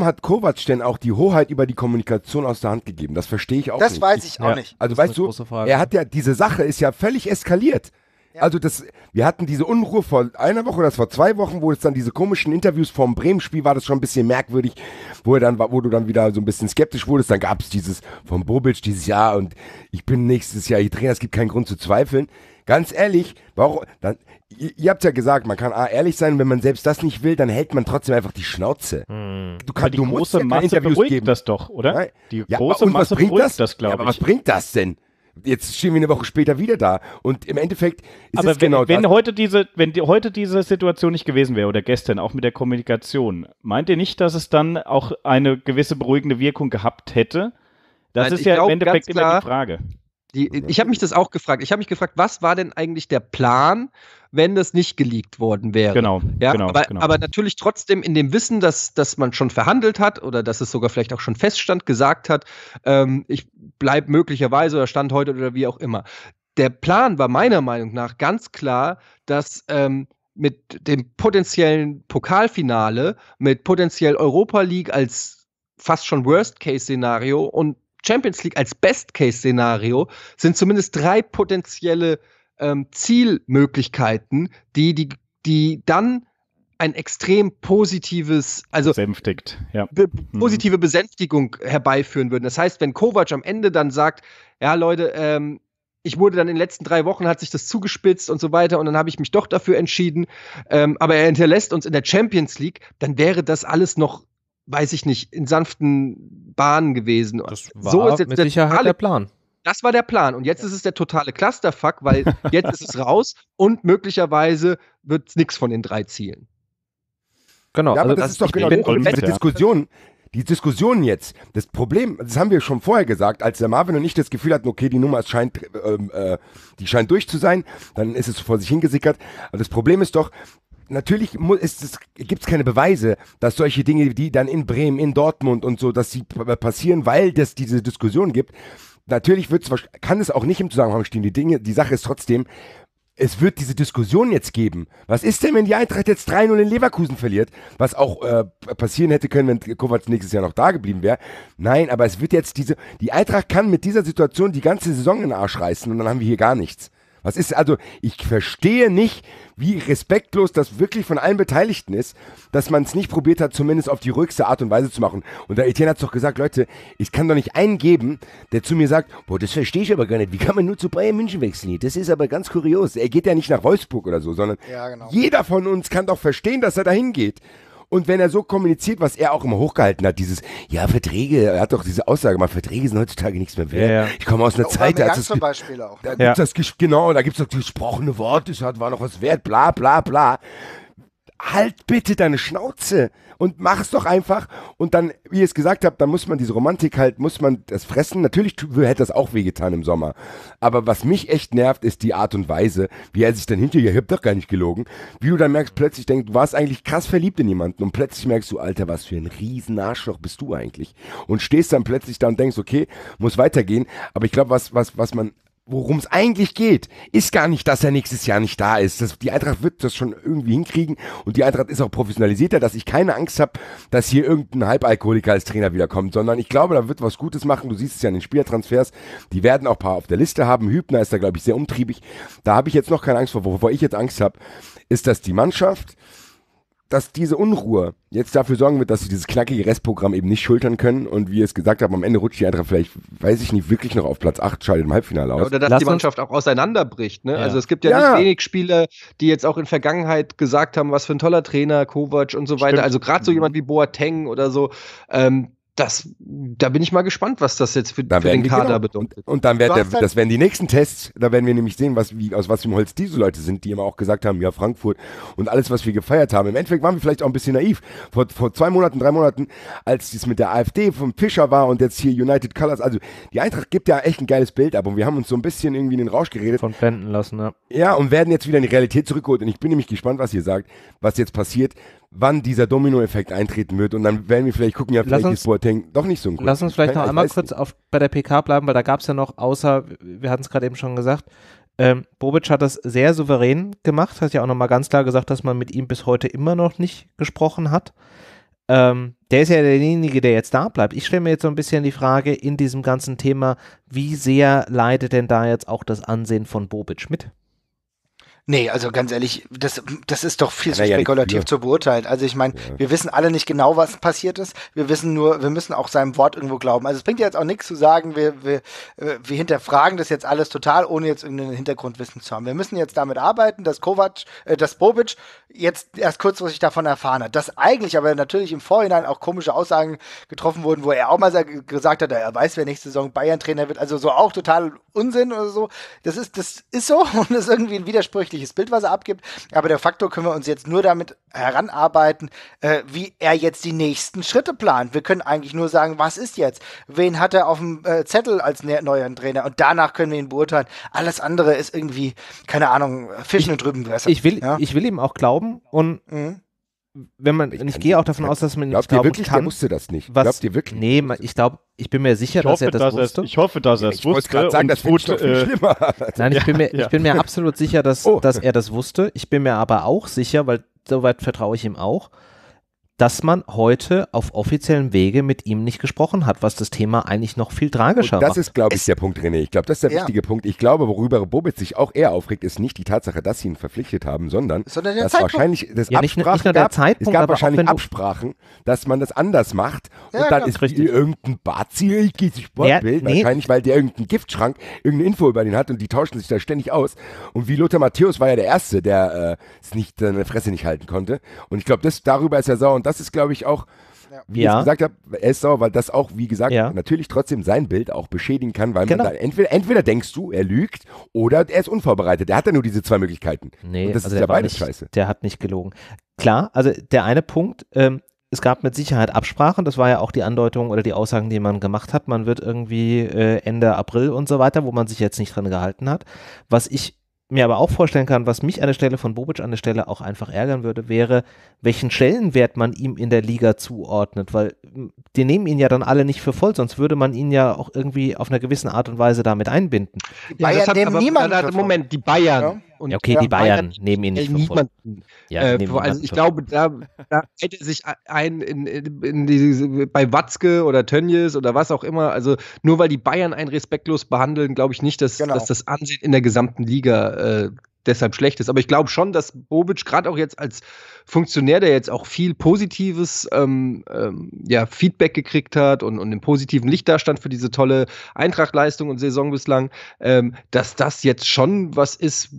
hat Kovac denn auch die Hoheit über die Kommunikation aus der Hand gegeben? Das verstehe ich auch nicht. Das weiß ich auch nicht. Also weißt du, er hat ja, diese Sache ist ja völlig eskaliert. Ja. Also wir hatten diese Unruhe vor einer Woche oder vor 2 Wochen, wo es dann diese komischen Interviews vorm Bremen-Spiel war, das schon ein bisschen merkwürdig, wo du dann wieder so ein bisschen skeptisch wurdest. Dann gab es dieses von Bobic dieses Jahr und ich bin nächstes Jahr hier Trainer, es gibt keinen Grund zu zweifeln. Ganz ehrlich, warum? Ihr habt ja gesagt, man kann ehrlich sein, wenn man selbst das nicht will, dann hält man trotzdem einfach die Schnauze. Hm. Du musst ja keine Interviews geben. Das doch, oder? Nein. Die große Masse beruhigt das, glaube ich. Aber was bringt das denn? Jetzt stehen wir eine Woche später wieder da und im Endeffekt ist aber es wenn heute diese Situation nicht gewesen wäre oder gestern auch mit der Kommunikation, meint ihr nicht, dass es dann auch eine gewisse beruhigende Wirkung gehabt hätte? Das ist ja im Endeffekt immer die Frage. Ich habe mich das auch gefragt. Ich habe mich gefragt, was war denn eigentlich der Plan, wenn das nicht geleakt worden wäre? Aber natürlich trotzdem in dem Wissen, dass man schon verhandelt hat oder dass es sogar vielleicht auch schon feststand, gesagt hat, ich bleibe möglicherweise oder stand heute oder wie auch immer. Der Plan war meiner Meinung nach ganz klar, dass mit dem potenziellen Pokalfinale, mit potenziell Europa League als fast schon Worst-Case-Szenario und Champions League als Best-Case-Szenario sind zumindest 3 potenzielle Zielmöglichkeiten, die dann ein extrem positives, positive Besänftigung herbeiführen würden. Das heißt, wenn Kovac am Ende dann sagt, ja Leute, ich wurde dann in den letzten 3 Wochen, hat sich das zugespitzt und so weiter und dann habe ich mich doch dafür entschieden, aber er hinterlässt uns in der Champions League, dann wäre das alles noch, weiß ich nicht, in sanften Bahnen gewesen. Das war so ist jetzt mit Sicherheit der Plan. Das war der Plan. Und jetzt ist es der totale Clusterfuck, weil jetzt ist es raus und möglicherweise wird es nichts von den 3 Zielen. Genau. Ja, aber also das ist doch genau die Diskussion jetzt. Das Problem, das haben wir schon vorher gesagt, als der Marvin und ich das Gefühl hatten, okay, die Nummer scheint durch zu sein, dann ist es vor sich hingesickert. Aber das Problem ist doch, natürlich gibt es keine Beweise, dass solche Dinge, die dann in Bremen, in Dortmund und so, dass sie passieren, weil es diese Diskussion gibt. Natürlich kann es auch nicht im Zusammenhang stehen. Die Sache ist trotzdem, es wird diese Diskussion jetzt geben. Was ist denn, wenn die Eintracht jetzt 3-0 in Leverkusen verliert? Was auch passieren hätte können, wenn Kovac nächstes Jahr noch da geblieben wäre. Nein, aber es wird jetzt die Eintracht kann mit dieser Situation die ganze Saison in den Arsch reißen und dann haben wir hier gar nichts. Was ist, also ich verstehe nicht, wie respektlos das wirklich von allen Beteiligten ist, dass man es nicht probiert hat, zumindest auf die ruhigste Art und Weise zu machen. Und der Etienne hat es doch gesagt, Leute, ich kann doch nicht einen geben, der zu mir sagt, boah, das verstehe ich aber gar nicht, wie kann man nur zu Bayern München wechseln? Das ist aber ganz kurios. Er geht ja nicht nach Wolfsburg oder so, sondern jeder von uns kann doch verstehen, dass er dahin geht. Und wenn er so kommuniziert, was er auch immer hochgehalten hat, dieses, ja, Verträge, er hat doch diese Aussage mal, Verträge sind heutzutage nichts mehr wert. Ja, ja. Ich komme aus einer Zeit, da gibt es das gesprochene Wort, es war noch was wert, bla bla bla. halt bitte deine Schnauze und mach es doch einfach. Und dann, wie ihr es gesagt habt, dann muss man diese Romantik halt, muss man das fressen. Natürlich hätte das auch wehgetan im Sommer. Aber was mich echt nervt, ist die Art und Weise, wie er sich dann hinterher, ich hab doch gar nicht gelogen, wie du dann merkst, plötzlich denkst, du warst eigentlich krass verliebt in jemanden und plötzlich merkst du, Alter, was für ein riesen Arschloch bist du eigentlich? Und stehst dann plötzlich da und denkst, okay, muss weitergehen. Aber ich glaube, was man... worum es eigentlich geht, ist gar nicht, dass er nächstes Jahr nicht da ist. Die Eintracht wird das schon irgendwie hinkriegen und die Eintracht ist auch professionalisierter, dass ich keine Angst habe, dass hier irgendein Halbalkoholiker als Trainer wiederkommt, sondern ich glaube, da wird was Gutes machen. Du siehst es ja an den Spielertransfers, die werden auch ein paar auf der Liste haben. Hübner ist da, glaube ich, sehr umtriebig. Da habe ich jetzt noch keine Angst vor. Wovor ich jetzt Angst habe, ist, dass die Mannschaft, dass diese Unruhe jetzt dafür sorgen wird, dass sie dieses knackige Restprogramm eben nicht schultern können und wie ihr es gesagt habt, am Ende rutscht die Eintracht vielleicht, weiß ich nicht, wirklich noch auf Platz 8, scheidet im Halbfinale aus. Ja, oder dass die Mannschaft auch auseinanderbricht. Ne? Ja. Also es gibt ja nicht wenig Spieler, die jetzt auch in Vergangenheit gesagt haben, was für ein toller Trainer, Kovac und so weiter. Stimmt. Also gerade so jemand wie Boateng oder so, da bin ich mal gespannt, was das jetzt für den Kader bedeutet. Und dann werden die nächsten Tests, da werden wir nämlich sehen, aus was für einem Holz diese Leute sind, die immer auch gesagt haben, ja, Frankfurt und alles, was wir gefeiert haben. Im Endeffekt waren wir vielleicht auch ein bisschen naiv. Vor 2 Monaten, 3 Monaten, als es mit der AfD vom Fischer war und jetzt hier United Colors, also die Eintracht gibt ja echt ein geiles Bild ab und wir haben uns so ein bisschen irgendwie in den Rausch geredet. Von blenden lassen, ja. Ja, und werden jetzt wieder in die Realität zurückgeholt und ich bin nämlich gespannt, was ihr sagt, was jetzt passiert, wann dieser Dominoeffekt eintreten wird und dann werden wir vielleicht gucken, ja, vielleicht ist Boateng doch nicht so ein guter. Lass uns vielleicht noch einmal kurz bei der PK bleiben, weil da gab es ja noch, außer, wir hatten es gerade eben schon gesagt, Bobic hat das sehr souverän gemacht, hat ja auch nochmal ganz klar gesagt, dass man mit ihm bis heute immer noch nicht gesprochen hat. Der ist ja derjenige, der jetzt da bleibt. Ich stelle mir jetzt so ein bisschen die Frage in diesem ganzen Thema, wie sehr leidet denn da jetzt auch das Ansehen von Bobic mit? Nee, also ganz ehrlich, das ist doch viel zu spekulativ zu beurteilen. Also ich meine, wir wissen alle nicht genau, was passiert ist. Wir wissen nur, wir müssen auch seinem Wort irgendwo glauben. Also es bringt ja jetzt auch nichts zu sagen, wir hinterfragen das jetzt alles total, ohne jetzt irgendeinen Hintergrundwissen zu haben. Wir müssen jetzt damit arbeiten, dass Bobic jetzt erst kurzfristig davon erfahren hat. Dass eigentlich aber natürlich im Vorhinein auch komische Aussagen getroffen wurden, wo er auch mal gesagt hat, er weiß, wer nächste Saison Bayern-Trainer wird. Also so auch total Unsinn oder so. Das ist so und das ist irgendwie ein Widerspruch Bild, was er abgibt, aber de facto können wir uns jetzt nur damit heranarbeiten, wie er jetzt die nächsten Schritte plant. Wir können eigentlich nur sagen, was ist jetzt? Wen hat er auf dem Zettel als neuen Trainer? Und danach können wir ihn beurteilen. Alles andere ist irgendwie, keine Ahnung, Fischen und Rübenwässer. Ich will ihm auch glauben und wenn man, ich gehe auch davon aus, dass man ihm nicht glauben wirklich, kann. Der wusste das nicht. Glaubt ihr wirklich? Nee, ich glaube, ich bin mir sicher, dass er das wusste. Ich hoffe, dass er es wusste. Ich wollte gerade sagen, das wird schlimmer. Nein, ich bin mir absolut sicher, dass er das wusste. Ich bin mir aber auch sicher, weil soweit vertraue ich ihm auch, dass man heute auf offiziellen Wege mit ihm nicht gesprochen hat, was das Thema eigentlich noch viel tragischer macht. Das ist, glaube ich, der Punkt, René. Ich glaube, das ist der wichtige Punkt. Ich glaube, worüber Bobic sich auch eher aufregt, ist nicht die Tatsache, dass sie ihn verpflichtet haben, sondern dass wahrscheinlich das Absprachen gab. Es gab wahrscheinlich Absprachen, dass man das anders macht. Und dann ist irgendein Bazil, ich gehe zu Sportbild, wahrscheinlich, weil der irgendeinen Giftschrank, irgendeine Info über den hat und die tauschen sich da ständig aus. Und wie Lothar Matthäus war ja der Erste, der seine Fresse nicht halten konnte. Und ich glaube, darüber ist er sauer. Und das ist, glaube ich, auch, wie ich gesagt habe, er ist sauer, weil das auch, wie gesagt, natürlich trotzdem sein Bild auch beschädigen kann, weil man da entweder denkst du, er lügt oder er ist unvorbereitet. Er hat ja nur diese 2 Möglichkeiten. Nee, und das ist ja beides scheiße. Der hat nicht gelogen. Klar, also der eine Punkt, es gab mit Sicherheit Absprachen, das war ja auch die Andeutung oder die Aussagen, die man gemacht hat. Man wird irgendwie Ende April und so weiter, wo man sich jetzt nicht dran gehalten hat. Was ich mir aber auch vorstellen kann, was mich an der Stelle von Bobic an der Stelle auch einfach ärgern würde, wäre, welchen Stellenwert man ihm in der Liga zuordnet, weil die nehmen ihn ja dann alle nicht für voll, sonst würde man ihn ja auch irgendwie auf einer gewissen Art und Weise damit einbinden. Die Bayern nehmen niemanden. Moment, die Bayern. Ja. Und okay, die Bayern nehmen ihn nicht niemanden. Also ich glaube, da hätte sich ein bei Watzke oder Tönjes oder was auch immer, also nur weil die Bayern einen respektlos behandeln, glaube ich nicht, dass das Ansehen in der gesamten Liga deshalb schlecht ist. Aber ich glaube schon, dass Bobic gerade auch jetzt als Funktionär, der jetzt auch viel positives Feedback gekriegt hat und im positiven Licht dastand für diese tolle Eintracht-Leistung und Saison bislang, dass das jetzt schon was ist,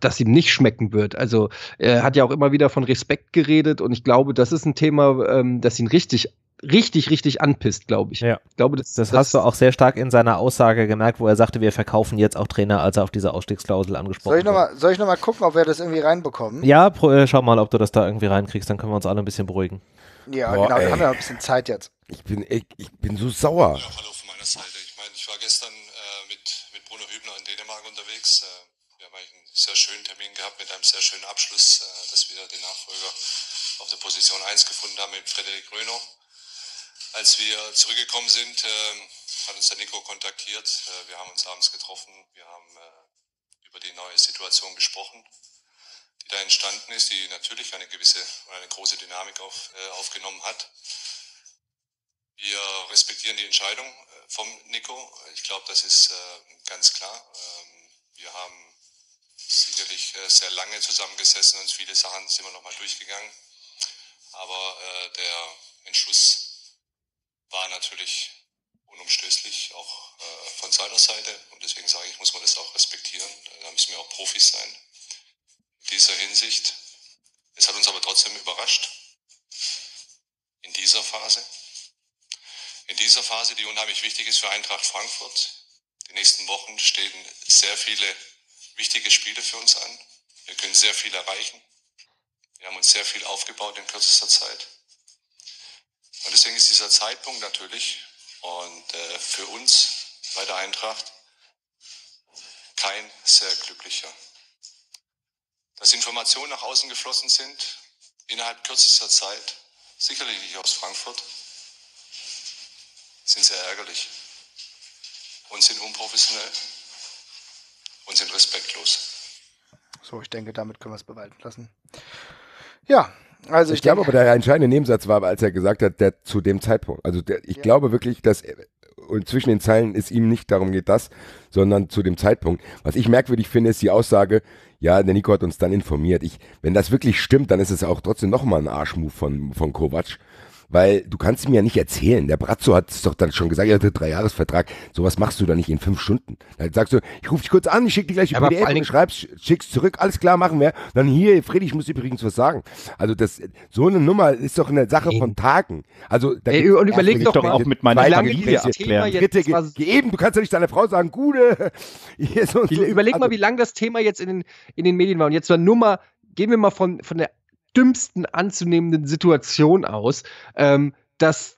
das ihm nicht schmecken wird. Also er hat ja auch immer wieder von Respekt geredet und ich glaube, das ist ein Thema, das ihn richtig richtig, richtig anpisst, glaube ich. Ja. Ich glaube, das hast du auch sehr stark in seiner Aussage gemerkt, wo er sagte, wir verkaufen jetzt auch Trainer, als er auf diese Ausstiegsklausel angesprochen hat. Soll ich nochmal gucken, ob wir das irgendwie reinbekommen? Ja, schau mal, ob du das da irgendwie reinkriegst, dann können wir uns alle ein bisschen beruhigen. Ja, boah, genau, wir haben ja noch ein bisschen Zeit jetzt. Ich bin so sauer. Ja, hallo von meiner Seite. Ich meine, ich war gestern mit Bruno Hübner in Dänemark unterwegs. Wir haben einen sehr schönen Termin gehabt mit einem sehr schönen Abschluss, dass wir den Nachfolger auf der Position 1 gefunden haben mit Frederik Rønnow. Als wir zurückgekommen sind, hat uns der Nico kontaktiert. Wir haben uns abends getroffen. Wir haben über die neue Situation gesprochen, die da entstanden ist, die natürlich eine gewisse, eine große Dynamik aufgenommen hat. Wir respektieren die Entscheidung vom Nico. Ich glaube, das ist ganz klar. Wir haben sicherlich sehr lange zusammengesessen, uns viele Sachen sind wir nochmal durchgegangen. Aber der Entschluss war natürlich unumstößlich, auch von seiner Seite. Und deswegen sage ich, muss man das auch respektieren. Da müssen wir auch Profis sein in dieser Hinsicht. Es hat uns aber trotzdem überrascht in dieser Phase. In dieser Phase, die unheimlich wichtig ist für Eintracht Frankfurt. Die nächsten Wochen stehen sehr viele wichtige Spiele für uns an. Wir können sehr viel erreichen. Wir haben uns sehr viel aufgebaut in kürzester Zeit. Und deswegen ist dieser Zeitpunkt natürlich und für uns bei der Eintracht kein sehr glücklicher. Dass Informationen nach außen geflossen sind, innerhalb kürzester Zeit, sicherlich nicht aus Frankfurt, sind sehr ärgerlich und sind unprofessionell und sind respektlos. So, ich denke, damit können wir es bewalten lassen. Ja. Also ich glaube aber, der entscheidende Nebensatz war, als er gesagt hat, der zu dem Zeitpunkt. Also ich glaube wirklich, dass und zwischen den Zeilen es ihm nicht darum geht, das, sondern zu dem Zeitpunkt. Was ich merkwürdig finde, ist die Aussage, ja, der Nico hat uns dann informiert. Wenn das wirklich stimmt, dann ist es auch trotzdem nochmal ein Arschmove von Kovac. Weil du kannst mir ja nicht erzählen, der Brazzo hat es doch dann schon gesagt, er hatte 3-Jahres-Vertrag, sowas machst du da nicht in 5 Stunden. Dann sagst du, ich rufe dich kurz an, ich schicke dir gleich die PDF und schickst zurück, alles klar, machen wir. Dann hier, Freddy, ich muss übrigens was sagen. Also so eine Nummer ist doch eine Sache von Tagen. Also da und überleg doch mal auch mit meiner Familie erklären. Eben, du kannst ja nicht deiner Frau sagen, Gude. Überleg mal, wie lange das Thema jetzt in den Medien war. Und jetzt war Nummer, gehen wir mal von der dümmsten anzunehmenden Situation aus, dass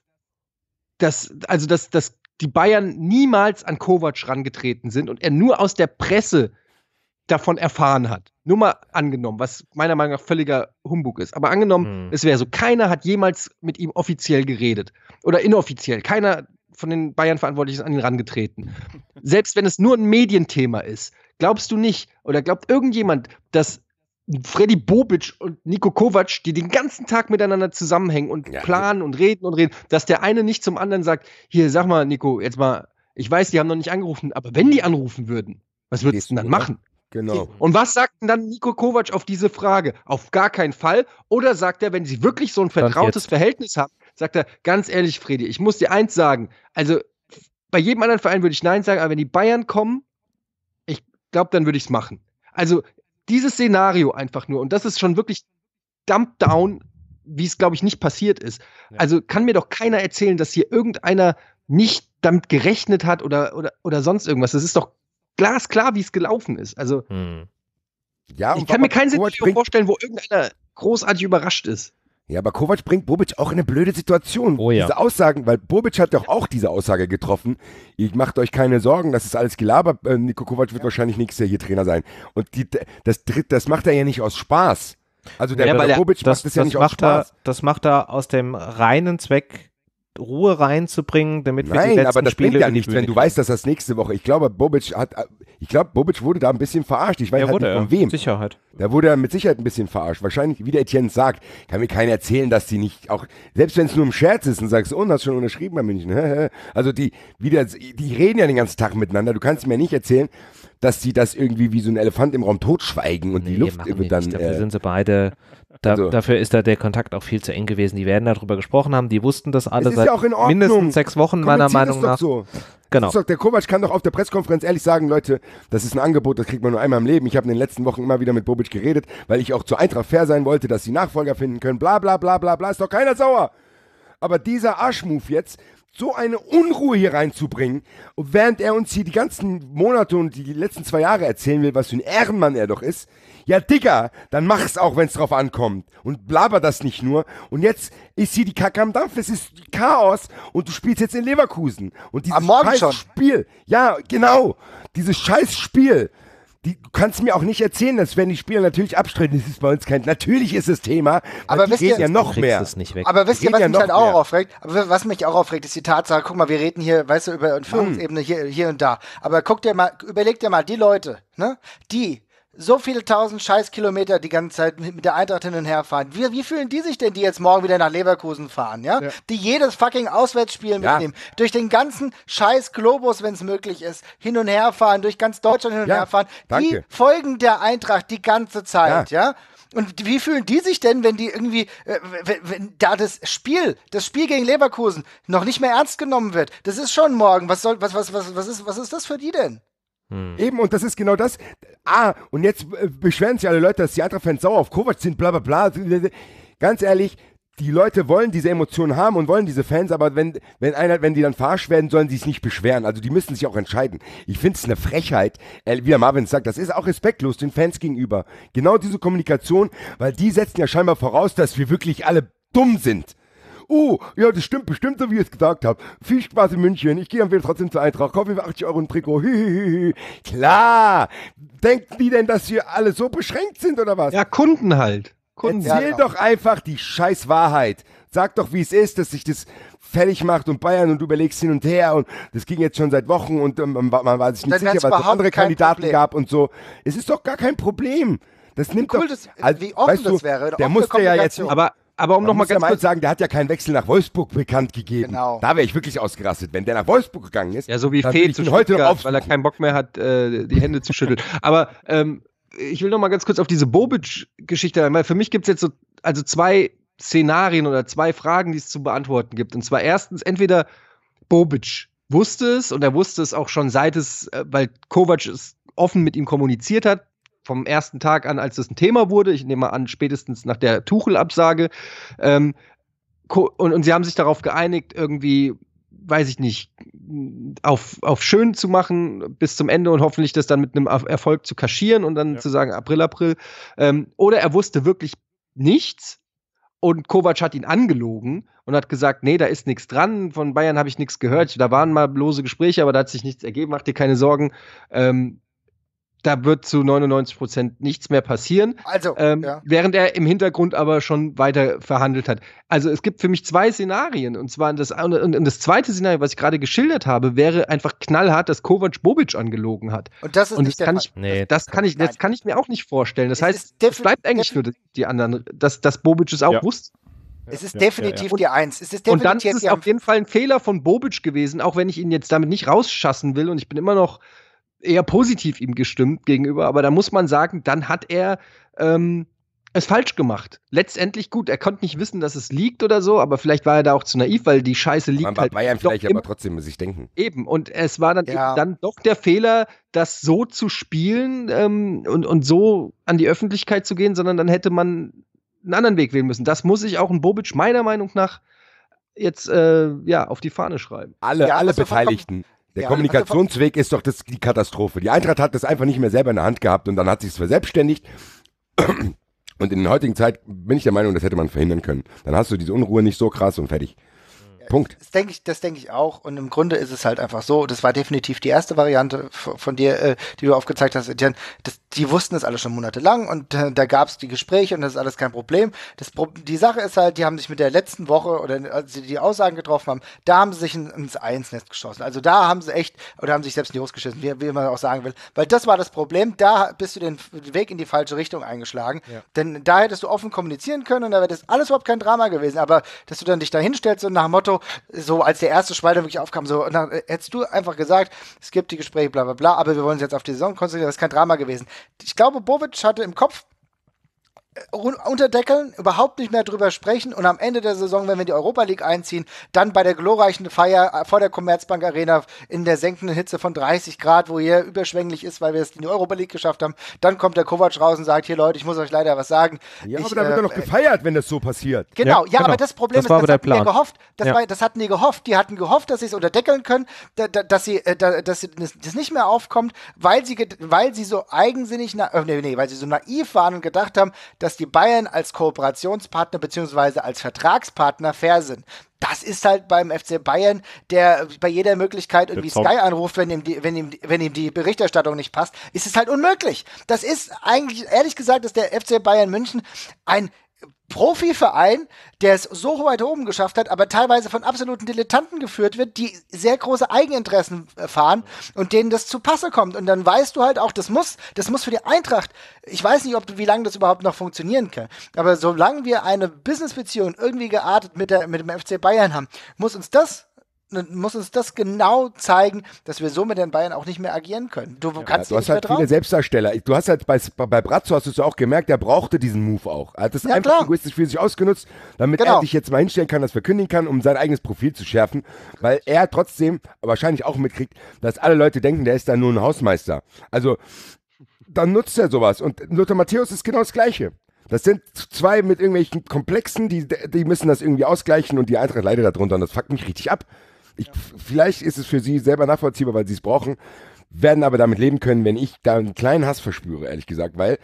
die Bayern niemals an Kovac rangetreten sind und er nur aus der Presse davon erfahren hat. Nur mal angenommen, was meiner Meinung nach völliger Humbug ist. Aber angenommen, es wäre so, keiner hat jemals mit ihm offiziell geredet oder inoffiziell. Keiner von den Bayern-Verantwortlichen ist an ihn rangetreten. Selbst wenn es nur ein Medienthema ist, glaubst du nicht oder glaubt irgendjemand, dass Freddy Bobic und Nico Kovac, die den ganzen Tag miteinander zusammenhängen und planen und reden, dass der eine nicht zum anderen sagt, hier, sag mal, Nico, jetzt mal, ich weiß, die haben noch nicht angerufen, aber wenn die anrufen würden, was würdest du denn dann machen? Genau. Und was sagt denn dann Nico Kovac auf diese Frage? Auf gar keinen Fall. Oder sagt er, wenn sie wirklich so ein vertrautes Verhältnis haben, sagt er, ganz ehrlich, Freddy, ich muss dir eins sagen, also bei jedem anderen Verein würde ich Nein sagen, aber wenn die Bayern kommen, ich glaube, dann würde ich es machen. Also dieses Szenario einfach nur, und das ist schon wirklich dumped down, wie es, glaube ich, nicht passiert ist. Ja. Also kann mir doch keiner erzählen, dass hier irgendeiner nicht damit gerechnet hat oder sonst irgendwas. Das ist doch glasklar, wie es gelaufen ist. Also ja, ich kann mir kein Szenario vorstellen, wo irgendeiner großartig überrascht ist. Ja, aber Kovac bringt Bobic auch in eine blöde Situation. Oh ja. Diese Aussagen, weil Bobic hat doch auch diese Aussage getroffen. Ihr macht euch keine Sorgen, das ist alles gelabert. Nico Kovac wird wahrscheinlich nächstes Jahr hier Trainer sein. Und das macht er ja nicht aus Spaß. Also der Bobic macht das ja nicht aus Spaß. Das macht er aus dem reinen Zweck, Ruhe reinzubringen, damit wir die letzten aber das Spiele bringt ja nichts, wenn du weißt, dass das nächste Woche. Ich glaube, Bobic wurde da ein bisschen verarscht. Ich weiß halt nicht von wem. Sicherheit. Da wurde er mit Sicherheit ein bisschen verarscht. Wahrscheinlich, wie der Etienne sagt, kann mir keiner erzählen, dass die nicht auch, selbst wenn es nur im Scherz ist und sagst, hast schon unterschrieben bei München. Also die reden ja den ganzen Tag miteinander. Du kannst mir nicht erzählen, dass die das irgendwie wie so ein Elefant im Raum totschweigen und die Luft über dann. Dafür sind sie beide. Dafür ist da der Kontakt auch viel zu eng gewesen. Die werden darüber gesprochen haben, die wussten das alle seit mindestens 6 Wochen, meiner Meinung nach. So. Genau. Der Kovac kann doch auf der Pressekonferenz ehrlich sagen, Leute, das ist ein Angebot, das kriegt man nur einmal im Leben. Ich habe in den letzten Wochen immer wieder mit Bobic geredet, weil ich auch zur Eintracht fair sein wollte, dass sie Nachfolger finden können, bla bla bla bla bla, ist doch keiner sauer. Aber dieser Arschmove jetzt, so eine Unruhe hier reinzubringen, und während er uns hier die ganzen Monate und die letzten 2 Jahre erzählen will, was für ein Ehrenmann er doch ist, ja Digga, dann mach's auch, wenn's drauf ankommt und blaber das nicht nur. Und jetzt ist hier die Kacke am Dampf, es ist Chaos und du spielst jetzt in Leverkusen und dieses scheiß Spiel, ja genau, dieses scheiß Spiel. Du kannst mir auch nicht erzählen, dass wenn die Spieler natürlich abstreiten, das ist bei uns kein... Natürlich ist das Thema, aber wisst ihr, ja noch mehr. Aber wisst ihr, was mich halt auch aufregt? Aber was mich auch aufregt, ist die Tatsache, guck mal, wir reden hier, weißt du, über Führungsebene hier und da. Aber guck dir mal, überleg dir mal, die Leute, ne, die so viele tausend Scheißkilometer die ganze Zeit mit der Eintracht hin und her fahren. Wie fühlen die sich denn, die jetzt morgen wieder nach Leverkusen fahren, ja? Ja. Die jedes fucking Auswärtsspiel mitnehmen. Durch den ganzen Scheiß-Globus, wenn es möglich ist, hin und her fahren, durch ganz Deutschland hin und her fahren. Die folgen der Eintracht die ganze Zeit, ja? Und wie fühlen die sich denn, wenn die irgendwie, wenn da das Spiel gegen Leverkusen noch nicht mehr ernst genommen wird? Das ist schon morgen. Was ist das für die denn? Eben, und das ist genau das. Und jetzt beschweren sich alle Leute, dass die Eintracht-Fans sauer auf Kovac sind, bla bla bla. Ganz ehrlich, die Leute wollen diese Emotionen haben und wollen diese Fans, aber wenn die dann verarscht werden, sollen sie es nicht beschweren. Also die müssen sich auch entscheiden. Ich finde es eine Frechheit, wie der Marvin sagt, das ist auch respektlos den Fans gegenüber. Genau diese Kommunikation, weil die setzen ja scheinbar voraus, dass wir wirklich alle dumm sind. Oh, ja, das stimmt bestimmt, so wie ich es gesagt habe. Viel Spaß in München. Ich gehe dann wieder trotzdem zur Eintracht. Kaufe mir 80 € ein Trikot. Klar. Denken die denn, dass wir alle so beschränkt sind oder was? Ja, Kunden halt. Erzähl doch einfach die scheiß Wahrheit. Sag doch, wie es ist, dass sich das fällig macht und Bayern und du überlegst hin und her und das ging jetzt schon seit Wochen und man war sich nicht sicher, weil es andere Kandidaten gab und so. Es ist doch gar kein Problem. Das nimmt doch... Wie offen das wäre. Der musste ja jetzt... Aber um nochmal ganz kurz zu sagen, der hat ja keinen Wechsel nach Wolfsburg bekannt gegeben. Genau. Da wäre ich wirklich ausgerastet, wenn der nach Wolfsburg gegangen ist. Ja, so wie Fee zu Stuttgart, weil er keinen Bock mehr hat, die Hände zu schütteln. Aber ich will nochmal ganz kurz auf diese Bobic-Geschichte rein, weil für mich gibt es jetzt so also 2 Szenarien oder 2 Fragen, die es zu beantworten gibt. Und zwar erstens, entweder Bobic wusste es, und er wusste es auch schon seit es, weil Kovac es offen mit ihm kommuniziert hat, vom ersten Tag an, als das ein Thema wurde, ich nehme mal an, spätestens nach der Tuchel-Absage, und sie haben sich darauf geeinigt, irgendwie, weiß ich nicht, auf schön zu machen bis zum Ende und hoffentlich das dann mit einem Erfolg zu kaschieren und dann zu sagen, April. Oder er wusste wirklich nichts und Kovac hat ihn angelogen und hat gesagt, nee, da ist nichts dran, von Bayern habe ich nichts gehört, da waren mal lose Gespräche, aber da hat sich nichts ergeben, mach dir keine Sorgen, da wird zu 99% nichts mehr passieren, also, während er im Hintergrund aber schon weiter verhandelt hat. Also es gibt für mich 2 Szenarien. Und zwar das zweite Szenario, was ich gerade geschildert habe, wäre einfach knallhart, dass Kovac Bobic angelogen hat. Und das ist nicht der Fall. Nee, das kann ich mir auch nicht vorstellen. Das heißt, es bleibt eigentlich nur die anderen, dass Bobic es auch wusste. Es ist definitiv die Eins. Es ist definitiv, und dann ist es auf jeden Fall ein Fehler von Bobic gewesen, auch wenn ich ihn jetzt damit nicht rausschassen will. Und ich bin immer noch eher positiv ihm gestimmt gegenüber, aber da muss man sagen, dann hat er es falsch gemacht. Letztendlich gut, er konnte nicht wissen, dass es liegt oder so, aber vielleicht war er da auch zu naiv, weil die Scheiße liegt halt. Bayern vielleicht, aber trotzdem muss ich denken. Eben, und es war dann eben doch der Fehler, das so zu spielen und so an die Öffentlichkeit zu gehen, sondern dann hätte man einen anderen Weg wählen müssen. Das muss sich auch ein Bobic meiner Meinung nach jetzt auf die Fahne schreiben. Alle Beteiligten. Der Kommunikationsweg ist doch die Katastrophe. Die Eintracht hat das einfach nicht mehr selber in der Hand gehabt und dann hat sie es verselbstständigt. Und in der heutigen Zeit bin ich der Meinung, das hätte man verhindern können. Dann hast du diese Unruhe nicht so krass und fertig. Punkt. Das denke ich auch. Und im Grunde ist es halt einfach so, das war definitiv die erste Variante von dir, die du aufgezeigt hast, Etienne. Die wussten das alle schon monatelang und da gab es die Gespräche und das ist alles kein Problem. Die Sache ist halt, die haben sich mit der letzten Woche, oder als sie die Aussagen getroffen haben, da haben sie sich ins Einsnest geschossen. Also da haben sie haben sich selbst in die Hose geschissen, wie man auch sagen will. Weil das war das Problem, da bist du den Weg in die falsche Richtung eingeschlagen. Ja. Denn da hättest du offen kommunizieren können und da wäre das alles überhaupt kein Drama gewesen. Aber dass du dann dich da hinstellst und nach dem Motto, so als der erste Spalter wirklich aufkam, so dann hättest du einfach gesagt, es gibt die Gespräche, bla bla bla, aber wir wollen uns jetzt auf die Saison konzentrieren, das ist kein Drama gewesen. Ich glaube, Bobic hatte im Kopf, unterdeckeln, überhaupt nicht mehr drüber sprechen und am Ende der Saison, wenn wir in die Europa League einziehen, dann bei der glorreichen Feier vor der Commerzbank Arena in der senkenden Hitze von 30 Grad, wo hier überschwänglich ist, weil wir es in die Europa League geschafft haben, dann kommt der Kovac raus und sagt, hier Leute, ich muss euch leider was sagen. Ja, aber da wird doch noch gefeiert, wenn das so passiert. Genau, ja, aber das Problem ist, das hatten wir gehofft, das hatten die gehofft, die hatten gehofft, dass sie es unterdeckeln können, dass das nicht mehr aufkommt, weil sie so eigensinnig, weil sie so naiv waren und gedacht haben, dass die Bayern als Kooperationspartner bzw. als Vertragspartner fair sind. Das ist halt beim FC Bayern, der bei jeder Möglichkeit irgendwie Sky anruft, wenn ihm die Berichterstattung nicht passt, ist es halt unmöglich. Das ist eigentlich, ehrlich gesagt, ist der FC Bayern München ein Profiverein, der es so weit oben geschafft hat, aber teilweise von absoluten Dilettanten geführt wird, die sehr große Eigeninteressen fahren und denen das zu Passe kommt. Und dann weißt du halt auch, das muss für die Eintracht, ich weiß nicht, wie lange das überhaupt noch funktionieren kann, aber solange wir eine Businessbeziehung irgendwie geartet mit dem FC Bayern haben, muss uns das genau zeigen, dass wir so mit den Bayern auch nicht mehr agieren können. Du hast halt viele Selbstdarsteller. Du hast halt bei Brazzo, hast du es auch gemerkt, der brauchte diesen Move auch. Er hat das einfach egoistisch für sich ausgenutzt, damit er sich jetzt mal hinstellen kann, das verkündigen kann, um sein eigenes Profil zu schärfen, weil er trotzdem wahrscheinlich auch mitkriegt, dass alle Leute denken, der ist da nur ein Hausmeister. Also, dann nutzt er sowas. Und Lothar Matthäus ist genau das Gleiche. Das sind zwei mit irgendwelchen Komplexen, die müssen das irgendwie ausgleichen und die Eintracht leidet darunter und das fuckt mich richtig ab. Vielleicht ist es für sie selber nachvollziehbar, weil sie es brauchen, werden aber damit leben können, wenn ich da einen kleinen Hass verspüre, ehrlich gesagt, weil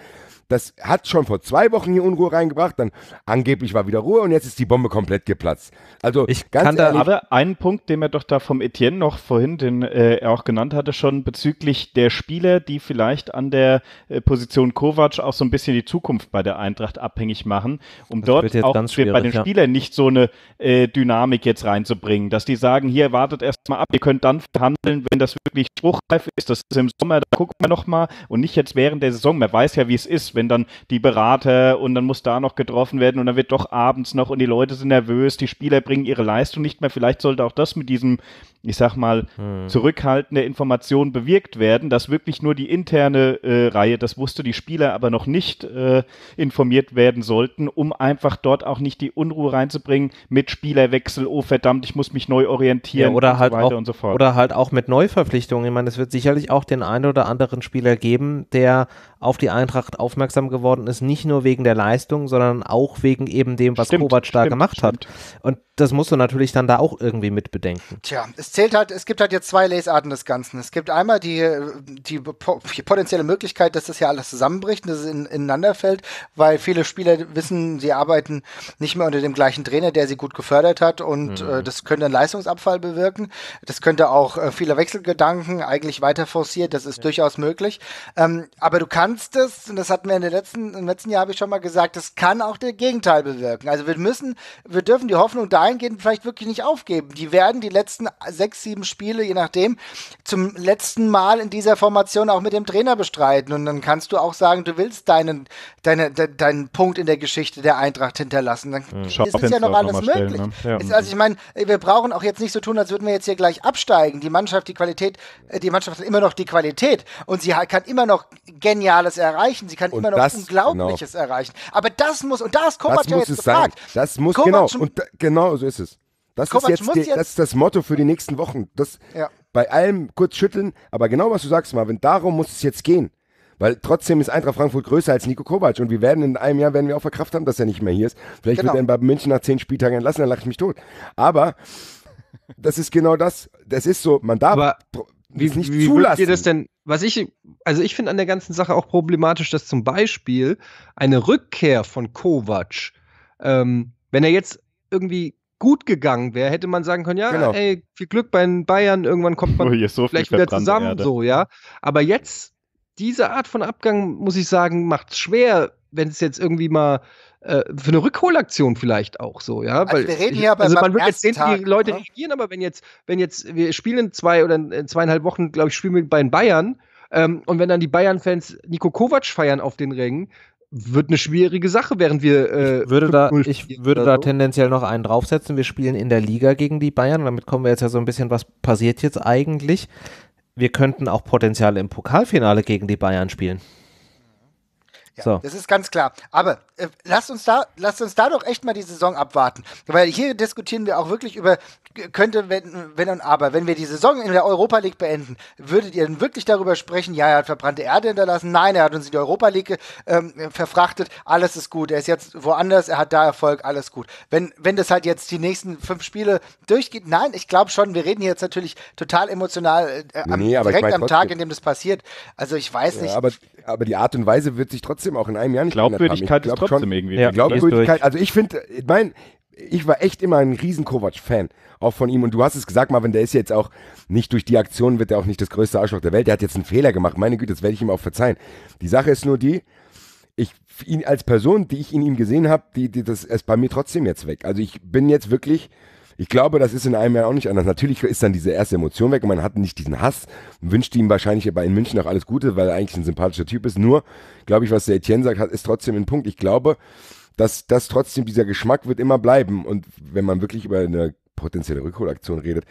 das hat schon vor 2 Wochen hier Unruhe reingebracht, dann angeblich war wieder Ruhe und jetzt ist die Bombe komplett geplatzt. Also ich kann da aber einen Punkt, den er doch da vom Etienne noch vorhin, den er auch genannt hatte, schon bezüglich der Spieler, die vielleicht an der Position Kovac auch so ein bisschen die Zukunft bei der Eintracht abhängig machen, um dort auch bei den Spielern nicht so eine Dynamik jetzt reinzubringen, dass die sagen, hier wartet erstmal ab, ihr könnt dann verhandeln, wenn das wirklich spruchreif ist, das ist im Sommer, da gucken wir nochmal und nicht jetzt während der Saison, man weiß ja, wie es ist, wenn dann die Berater und dann muss da noch getroffen werden und dann wird doch abends noch und die Leute sind nervös, die Spieler bringen ihre Leistung nicht mehr, vielleicht sollte auch das mit diesem, ich sag mal, zurückhaltende Information bewirkt werden, dass wirklich nur die interne Reihe, das wusste die Spieler aber noch nicht, informiert werden sollten, um einfach dort auch nicht die Unruhe reinzubringen mit Spielerwechsel, oh verdammt, ich muss mich neu orientieren ja, oder und halt so weiter auch, und so fort. Oder halt auch mit Neuverpflichtungen, ich meine, es wird sicherlich auch den einen oder anderen Spieler geben, der auf die Eintracht aufmerksam geworden ist, nicht nur wegen der Leistung, sondern auch wegen eben dem, was Kovac da gemacht hat. Und das musst du natürlich dann da auch irgendwie mit bedenken. Tja, es gibt halt jetzt 2 Lesarten des Ganzen. Es gibt einmal die potenzielle Möglichkeit, dass das ja alles zusammenbricht, dass es ineinander fällt, weil viele Spieler wissen, sie arbeiten nicht mehr unter dem gleichen Trainer, der sie gut gefördert hat und das könnte einen Leistungsabfall bewirken. Das könnte auch viele Wechselgedanken eigentlich weiter forciert, das ist durchaus möglich. Aber du kannst es, und das hatten wir im letzten Jahr, habe ich schon mal gesagt, das kann auch das Gegenteil bewirken. Also wir dürfen die Hoffnung dahingehend vielleicht wirklich nicht aufgeben. Die werden die letzten 6, 7 Spiele, je nachdem, zum letzten Mal in dieser Formation auch mit dem Trainer bestreiten. Und dann kannst du auch sagen, du willst deinen Punkt in der Geschichte der Eintracht hinterlassen. Dann ist ja noch alles möglich. Stellen, ne? Ja. Also ich meine, wir brauchen auch jetzt nicht so tun, als würden wir jetzt hier gleich absteigen. Die Mannschaft hat immer noch die Qualität. Und sie kann immer noch Geniales erreichen. Sie kann immer noch Unglaubliches erreichen. Aber das muss, und da ist Kovac ja jetzt gefragt. Das muss, genau so ist es. Das ist das Motto für die nächsten Wochen. Bei allem kurz schütteln, aber genau was du sagst, Marvin, darum muss es jetzt gehen. Weil trotzdem ist Eintracht Frankfurt größer als Nico Kovac und wir werden in einem Jahr, werden wir auch verkraftet haben, dass er nicht mehr hier ist. Vielleicht wird er in Bayern München nach 10 Spieltagen entlassen, dann lache ich mich tot. Aber das ist genau das. Das ist so, man darf es nicht zulassen. Wie ihr das denn, ich finde an der ganzen Sache auch problematisch, dass zum Beispiel eine Rückkehr von Kovac, wenn er jetzt irgendwie gut gegangen wäre, hätte man sagen können, ja, ey, viel Glück bei den Bayern, irgendwann kommt man vielleicht wieder zusammen, aber jetzt, diese Art von Abgang, muss ich sagen, macht's schwer, wenn es jetzt irgendwie mal für eine Rückholaktion vielleicht auch so, ja, weil wir reden hier man wird jetzt sehen, wie die Leute reagieren, aber wenn jetzt wir spielen in 2 oder in 2,5 Wochen, glaube ich, spielen wir bei den Bayern und wenn dann die Bayern-Fans Nico Kovac feiern auf den Rängen, wird eine schwierige Sache, während wir ich würde da tendenziell noch einen draufsetzen. Wir spielen in der Liga gegen die Bayern. Damit kommen wir jetzt ja so ein bisschen, was passiert jetzt eigentlich? Wir könnten auch Potenzial im Pokalfinale gegen die Bayern spielen. Ja, so. Das ist ganz klar. Aber lasst uns da doch echt mal die Saison abwarten. Weil hier diskutieren wir auch wirklich über könnte, wenn und aber. Wenn wir die Saison in der Europa League beenden, würdet ihr denn wirklich darüber sprechen, ja, er hat verbrannte Erde hinterlassen, nein, er hat uns in die Europa League verfrachtet, alles ist gut, er ist jetzt woanders, er hat da Erfolg, alles gut. Wenn das halt jetzt die nächsten 5 Spiele durchgeht, nein, ich glaube schon, wir reden hier jetzt natürlich total emotional direkt am Tag, in dem das passiert. Also ich weiß nicht. Aber die Art und Weise wird sich trotzdem auch in einem Jahr nicht ändern. Glaubwürdigkeit ist trotzdem irgendwie. Ja, Glaubwürdigkeit, also ich war echt immer ein riesen Kovac-Fan, auch von ihm. Und du hast es gesagt, Marvin, der ist jetzt auch nicht durch die Aktion, wird er auch nicht das größte Arschloch der Welt. Der hat jetzt einen Fehler gemacht. Meine Güte, das werde ich ihm auch verzeihen. Die Sache ist nur die, ihn als Person, die ich in ihm gesehen habe, das ist bei mir trotzdem jetzt weg. Also ich bin jetzt wirklich... Ich glaube, das ist in einem Jahr auch nicht anders. Natürlich ist dann diese erste Emotion weg und man hat nicht diesen Hass und wünscht ihm wahrscheinlich bei in München auch alles Gute, weil er eigentlich ein sympathischer Typ ist. Nur, glaube ich, was der Etienne sagt, ist trotzdem ein Punkt. Ich glaube, dass trotzdem dieser Geschmack wird immer bleiben. Und wenn man wirklich über eine potenzielle Rückholaktion redet,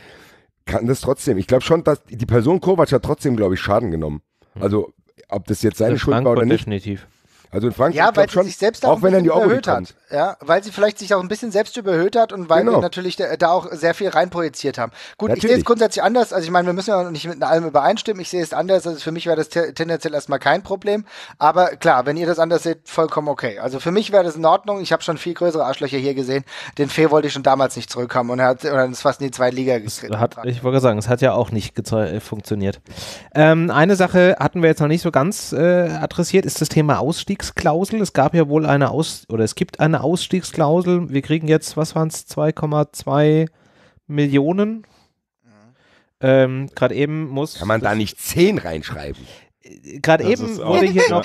kann das trotzdem. Ich glaube schon, dass die Person Kovac hat trotzdem, glaube ich, Schaden genommen. Also, ob das jetzt seine Schuld war oder nicht. Definitiv. Also in Frankfurt, ja, weil sie schon, sich selbst auch wenn er die Augen überhöht hat. Ja, weil sie vielleicht sich auch ein bisschen selbst überhöht hat und weil wir natürlich da auch sehr viel reinprojiziert haben. Gut, natürlich. Ich sehe es grundsätzlich anders. Also ich meine, wir müssen ja nicht mit allem übereinstimmen. Ich sehe es anders. Also für mich wäre das tendenziell erstmal kein Problem. Aber klar, wenn ihr das anders seht, vollkommen okay. Also für mich wäre das in Ordnung. Ich habe schon viel größere Arschlöcher hier gesehen. Den Fee wollte ich schon damals nicht zurückhaben und er ist fast in die zweite Liga getreten. Ich wollte sagen, es hat ja auch nicht funktioniert. Eine Sache hatten wir jetzt noch nicht so ganz adressiert, ist das Thema Ausstieg. Klausel. Es gab ja wohl es gibt eine Ausstiegsklausel. Wir kriegen jetzt, was waren es, 2,2 Millionen. Gerade eben muss... Kann man da nicht 10 reinschreiben? Gerade eben wurde hier noch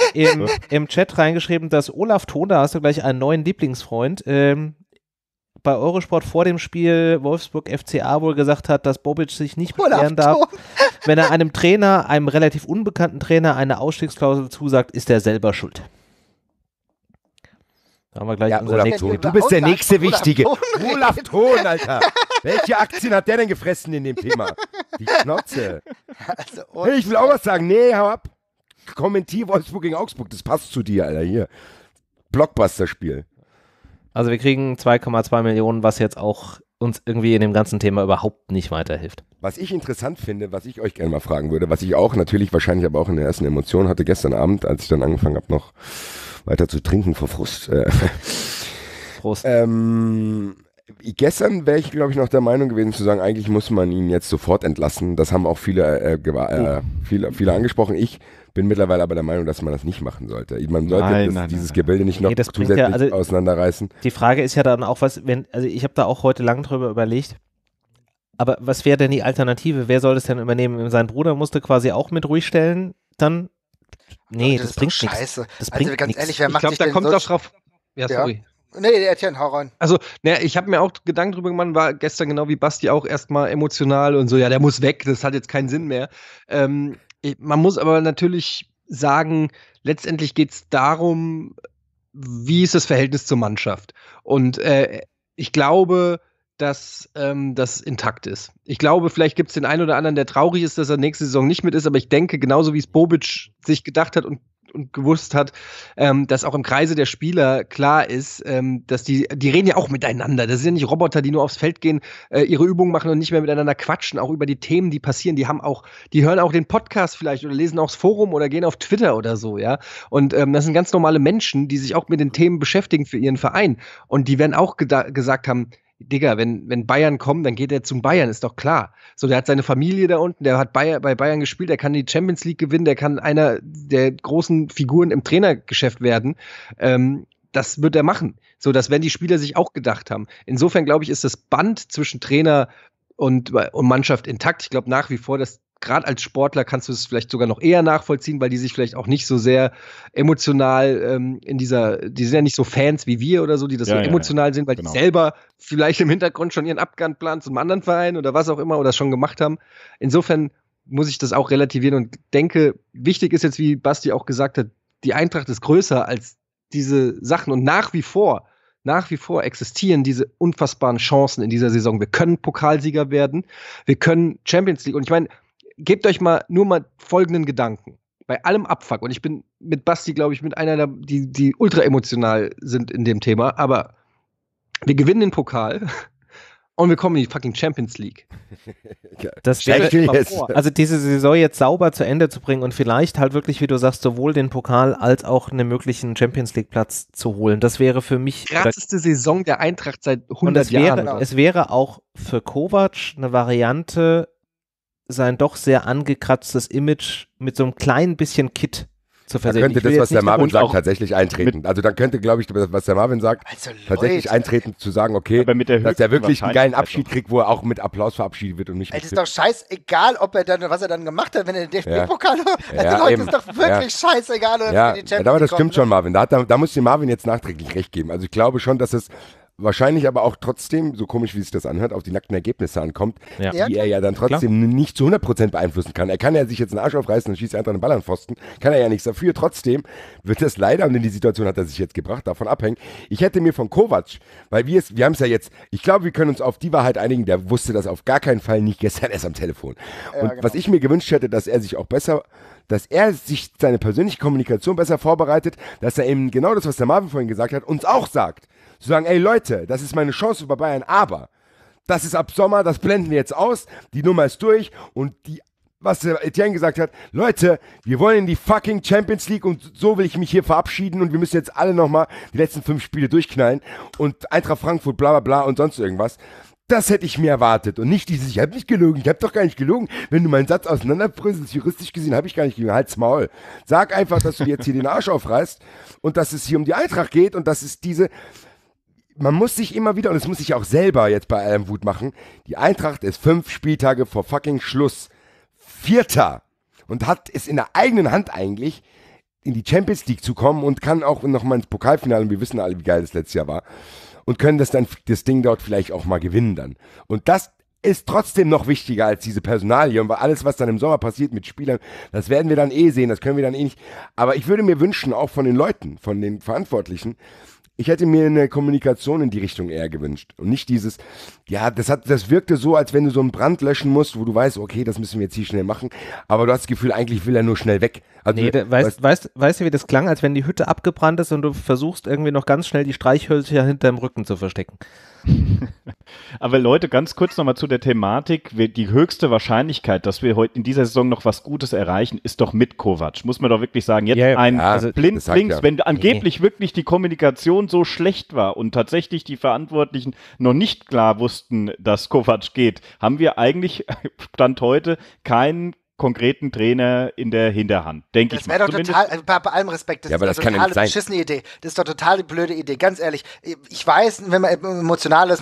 im Chat reingeschrieben, dass Olaf Thon, da hast du gleich einen neuen Lieblingsfreund, bei Eurosport vor dem Spiel Wolfsburg FCA wohl gesagt hat, dass Bobic sich nicht beschweren darf. Wenn er einem Trainer, einem relativ unbekannten Trainer, eine Ausstiegsklausel zusagt, ist er selber schuld. Da haben wir gleich unseren nächsten. Du bist der nächste Wichtige. Olaf Thon, Alter. Welche Aktien hat der denn gefressen in dem Thema? Die Schnauze. Hey, ich will auch was sagen. Nee, hau ab. Kommentier Wolfsburg gegen Augsburg. Das passt zu dir, Alter. Hier. Blockbuster-Spiel. Also wir kriegen 2,2 Millionen, was jetzt auch uns irgendwie in dem ganzen Thema überhaupt nicht weiterhilft. Was ich interessant finde, was ich euch gerne mal fragen würde, was ich auch natürlich wahrscheinlich aber auch in der ersten Emotion hatte gestern Abend, als ich dann angefangen habe, noch weiter zu trinken vor Frust. Prost. Gestern wäre ich, glaube ich, noch der Meinung gewesen zu sagen, eigentlich muss man ihn jetzt sofort entlassen. Das haben auch viele angesprochen. Ich bin mittlerweile aber der Meinung, dass man das nicht machen sollte. Man sollte dieses Gebilde nicht noch zusätzlich auseinanderreißen. Die Frage ist ja dann auch, ich habe da auch heute lang drüber überlegt, aber was wäre denn die Alternative? Wer soll das denn übernehmen? Sein Bruder musste quasi auch mit ruhig stellen, dann? Nee, das bringt nichts. Scheiße. Ganz ehrlich, wer macht das? Ich glaube, da kommt es auch drauf. Ja, sorry. Nee, Etienne, hau rein. Also, ich habe mir auch Gedanken drüber gemacht, war gestern genau wie Basti auch erstmal emotional und so, ja, der muss weg, das hat jetzt keinen Sinn mehr. Man muss aber natürlich sagen, letztendlich geht es darum, wie ist das Verhältnis zur Mannschaft? Und ich glaube, dass das intakt ist. Ich glaube, vielleicht gibt es den einen oder anderen, der traurig ist, dass er nächste Saison nicht mit ist, aber ich denke, genauso wie es Bobic sich gedacht hat und gewusst hat, dass auch im Kreise der Spieler klar ist, dass die reden ja auch miteinander. Das sind ja nicht Roboter, die nur aufs Feld gehen, ihre Übungen machen und nicht mehr miteinander quatschen, auch über die Themen, die passieren. Die hören auch den Podcast vielleicht oder lesen auch das Forum oder gehen auf Twitter oder so, ja. Und das sind ganz normale Menschen, die sich auch mit den Themen beschäftigen für ihren Verein. Und die werden auch gesagt haben, Digga, wenn Bayern kommt, dann geht er zum Bayern, ist doch klar. So, der hat seine Familie da unten, der hat bei Bayern gespielt, der kann die Champions League gewinnen, der kann einer der großen Figuren im Trainergeschäft werden. Das wird er machen. So, das werden die Spieler sich auch gedacht haben. Insofern, glaube ich, ist das Band zwischen Trainer und Mannschaft intakt. Ich glaube nach wie vor, dass gerade als Sportler kannst du es vielleicht sogar noch eher nachvollziehen, weil die sich vielleicht auch nicht so sehr emotional die sind ja nicht so Fans wie wir oder so, die das emotional sind, weil die selber vielleicht im Hintergrund schon ihren Abgang planen zum anderen Verein oder was auch immer oder schon gemacht haben. Insofern muss ich das auch relativieren und denke, wichtig ist jetzt, wie Basti auch gesagt hat, die Eintracht ist größer als diese Sachen und nach wie vor existieren diese unfassbaren Chancen in dieser Saison. Wir können Pokalsieger werden, wir können Champions League und ich meine, gebt euch mal folgenden Gedanken. bei allem Abfuck, und ich bin mit Basti, glaube ich, mit einer, die ultra emotional sind in dem Thema, aber wir gewinnen den Pokal und wir kommen in die fucking Champions League. Das wäre, also diese Saison jetzt sauber zu Ende zu bringen und vielleicht halt wirklich, wie du sagst, sowohl den Pokal als auch einen möglichen Champions League Platz zu holen. Das wäre für mich die krasseste Saison der Eintracht seit 100 Jahren. Es wäre auch für Kovac eine Variante, sein doch sehr angekratztes Image mit so einem kleinen bisschen Kit zu versehen. Dann könnte das, was der Marvin sagt, tatsächlich eintreten. Also dann könnte, glaube ich, was der Marvin sagt, also tatsächlich eintreten, zu sagen, okay, dass er wirklich einen geilen Abschied kriegt, wo er auch mit Applaus verabschiedet wird und nicht mit. Es ist doch scheißegal, ob er dann, was er dann gemacht hat, wenn er den DFB-Pokal hat. Also Leute, ist doch wirklich scheißegal, ob er die Champions League kommt. Aber das stimmt schon, Marvin. Da muss dem Marvin jetzt nachträglich recht geben. Also ich glaube schon, dass es wahrscheinlich aber auch trotzdem, so komisch wie es das anhört, auf die nackten Ergebnisse ankommt, die er ja dann trotzdem nicht zu 100% beeinflussen kann. Er kann ja sich jetzt einen Arsch aufreißen und schießt einfach einen Ball an den Pfosten, kann er ja nichts dafür. Trotzdem wird das leider, und in die Situation hat er sich jetzt gebracht, davon abhängen. Ich hätte mir von Kovac, weil wir haben es ja jetzt, ich glaube, wir können uns auf die Wahrheit einigen, der wusste das auf gar keinen Fall nicht gestern erst am Telefon. Und was ich mir gewünscht hätte, dass er sich auch besser, dass er sich seine persönliche Kommunikation besser vorbereitet, dass er eben genau das, was der Marvin vorhin gesagt hat, uns auch sagt. Zu sagen, ey Leute, das ist meine Chance über Bayern, aber das ist ab Sommer, das blenden wir jetzt aus, die Nummer ist durch und die, was Etienne gesagt hat, Leute, wir wollen in die fucking Champions League und so will ich mich hier verabschieden und wir müssen jetzt alle nochmal die letzten 5 Spiele durchknallen und Eintracht Frankfurt, bla bla bla und sonst irgendwas. Das hätte ich mir erwartet und nicht dieses, ich habe nicht gelogen, ich habe doch gar nicht gelogen. Wenn du meinen Satz auseinanderbröselst, juristisch gesehen, habe ich gar nicht gelogen, halt's Maul. Sag einfach, dass du jetzt hier den Arsch aufreißt und dass es hier um die Eintracht geht und dass es diese... Man muss sich immer wieder, und das muss ich auch selber jetzt bei allem Wut machen, die Eintracht ist 5 Spieltage vor fucking Schluss 4. und hat es in der eigenen Hand eigentlich, in die Champions League zu kommen und kann auch nochmal ins Pokalfinale, und wir wissen alle, wie geil das letztes Jahr war, und können das dann, das Ding dort vielleicht auch mal gewinnen dann. Und das ist trotzdem noch wichtiger als diese Personalie, weil alles, was dann im Sommer passiert mit Spielern, das werden wir dann eh sehen, das können wir dann eh nicht. Aber ich würde mir wünschen, auch von den Leuten, von den Verantwortlichen, ich hätte mir eine Kommunikation in die Richtung eher gewünscht und nicht dieses, ja, das wirkte so, als wenn du so einen Brand löschen musst, wo du weißt, okay, das müssen wir jetzt hier schnell machen, aber du hast das Gefühl, eigentlich will er nur schnell weg. Also, nee, weißt du, wie das klang, als wenn die Hütte abgebrannt ist und du versuchst irgendwie noch ganz schnell die Streichhölzer hinterm Rücken zu verstecken. Aber Leute, ganz kurz nochmal zu der Thematik, die höchste Wahrscheinlichkeit, dass wir heute in dieser Saison noch was Gutes erreichen, ist doch mit Kovac, muss man doch wirklich sagen, jetzt blindlings, wenn angeblich wirklich die Kommunikation so schlecht war und tatsächlich die Verantwortlichen noch nicht klar wussten, dass Kovac geht, haben wir eigentlich, Stand heute, keinen konkreten Trainer in der Hinterhand, denke ich mal. Das wäre doch total, also bei allem Respekt, das ist eine totale beschissene Idee. Das ist doch total blöde Idee, ganz ehrlich. Ich weiß, wenn man emotional ist,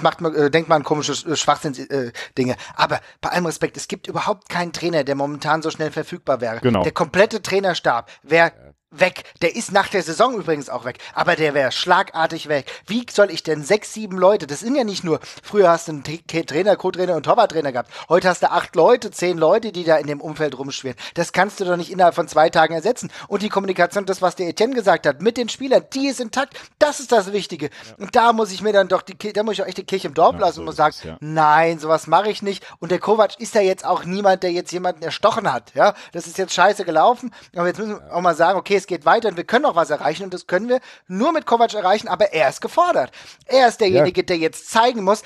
denkt man an komische Schwachsinns-Dinge. Aber bei allem Respekt, es gibt überhaupt keinen Trainer, der momentan so schnell verfügbar wäre. Genau. Der komplette Trainerstab wäre weg. Der ist nach der Saison übrigens auch weg. Aber der wäre schlagartig weg. Wie soll ich denn 6, 7 Leute, das sind ja nicht nur, früher hast du einen Trainer, Co-Trainer und Torwarttrainer gehabt. Heute hast du 8 Leute, 10 Leute, die da in dem Umfeld rumschwirren. Das kannst du doch nicht innerhalb von 2 Tagen ersetzen. Und die Kommunikation, das, was der Etienne gesagt hat, mit den Spielern, die ist intakt. Das ist das Wichtige. Ja. Und da muss ich mir dann doch echt die Kirche im Dorf lassen und muss sagen, nein, sowas mache ich nicht. Und der Kovac ist ja jetzt auch niemand, der jetzt jemanden erstochen hat. Ja, das ist jetzt scheiße gelaufen. Aber jetzt müssen wir auch mal sagen, okay, es geht weiter und wir können noch was erreichen und das können wir nur mit Kovac erreichen, aber er ist gefordert. Er ist derjenige, der jetzt zeigen muss,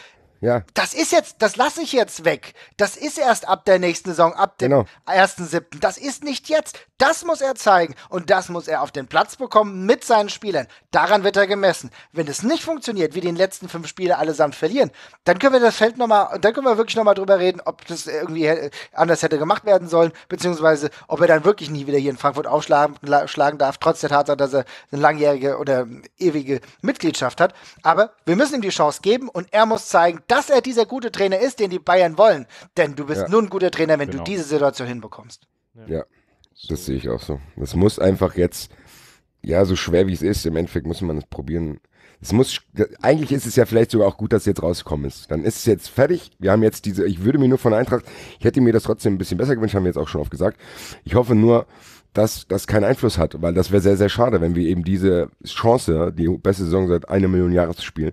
das ist jetzt, das lasse ich jetzt weg. Das ist erst ab der nächsten Saison, ab dem 1.7. Das ist nicht jetzt. Das muss er zeigen und das muss er auf den Platz bekommen mit seinen Spielern. Daran wird er gemessen. Wenn es nicht funktioniert, wie die letzten 5 Spiele allesamt verlieren, dann können wir das Feld nochmal, dann können wir wirklich nochmal drüber reden, ob das irgendwie anders hätte gemacht werden sollen, beziehungsweise ob er dann wirklich nie wieder hier in Frankfurt aufschlagen darf, trotz der Tatsache, dass er eine langjährige oder ewige Mitgliedschaft hat. Aber wir müssen ihm die Chance geben und er muss zeigen, dass er dieser gute Trainer ist, den die Bayern wollen. Denn du bist nur ein guter Trainer, wenn du diese Situation hinbekommst. Ja, das sehe ich auch so. Das muss einfach jetzt, so schwer wie es ist, im Endeffekt muss man es probieren. Eigentlich ist es ja vielleicht sogar auch gut, dass es jetzt rausgekommen ist. Dann ist es jetzt fertig. Wir haben jetzt ich würde mir nur von Eintracht, ich hätte mir das trotzdem ein bisschen besser gewünscht, haben wir jetzt auch schon oft gesagt. Ich hoffe nur, dass das keinen Einfluss hat, weil das wäre sehr, sehr schade, wenn wir eben diese Chance, die beste Saison seit 1 Million Jahren zu spielen,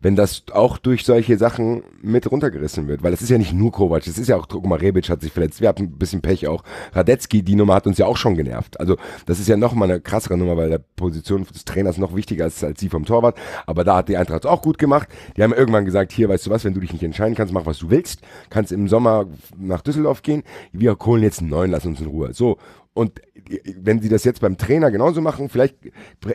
wenn das auch durch solche Sachen mit runtergerissen wird, weil es ist ja nicht nur Kovac, es ist ja auch, guck mal, Rebic hat sich verletzt, wir hatten ein bisschen Pech auch, Radetzky, die Nummer hat uns ja auch schon genervt, also das ist ja nochmal eine krassere Nummer, weil der Position des Trainers noch wichtiger ist als die vom Torwart, aber da hat die Eintracht auch gut gemacht, die haben irgendwann gesagt, hier, weißt du was, wenn du dich nicht entscheiden kannst, mach was du willst, kannst im Sommer nach Düsseldorf gehen, wir holen jetzt einen neuen, lass uns in Ruhe, so. Und wenn sie das jetzt beim Trainer genauso machen, vielleicht,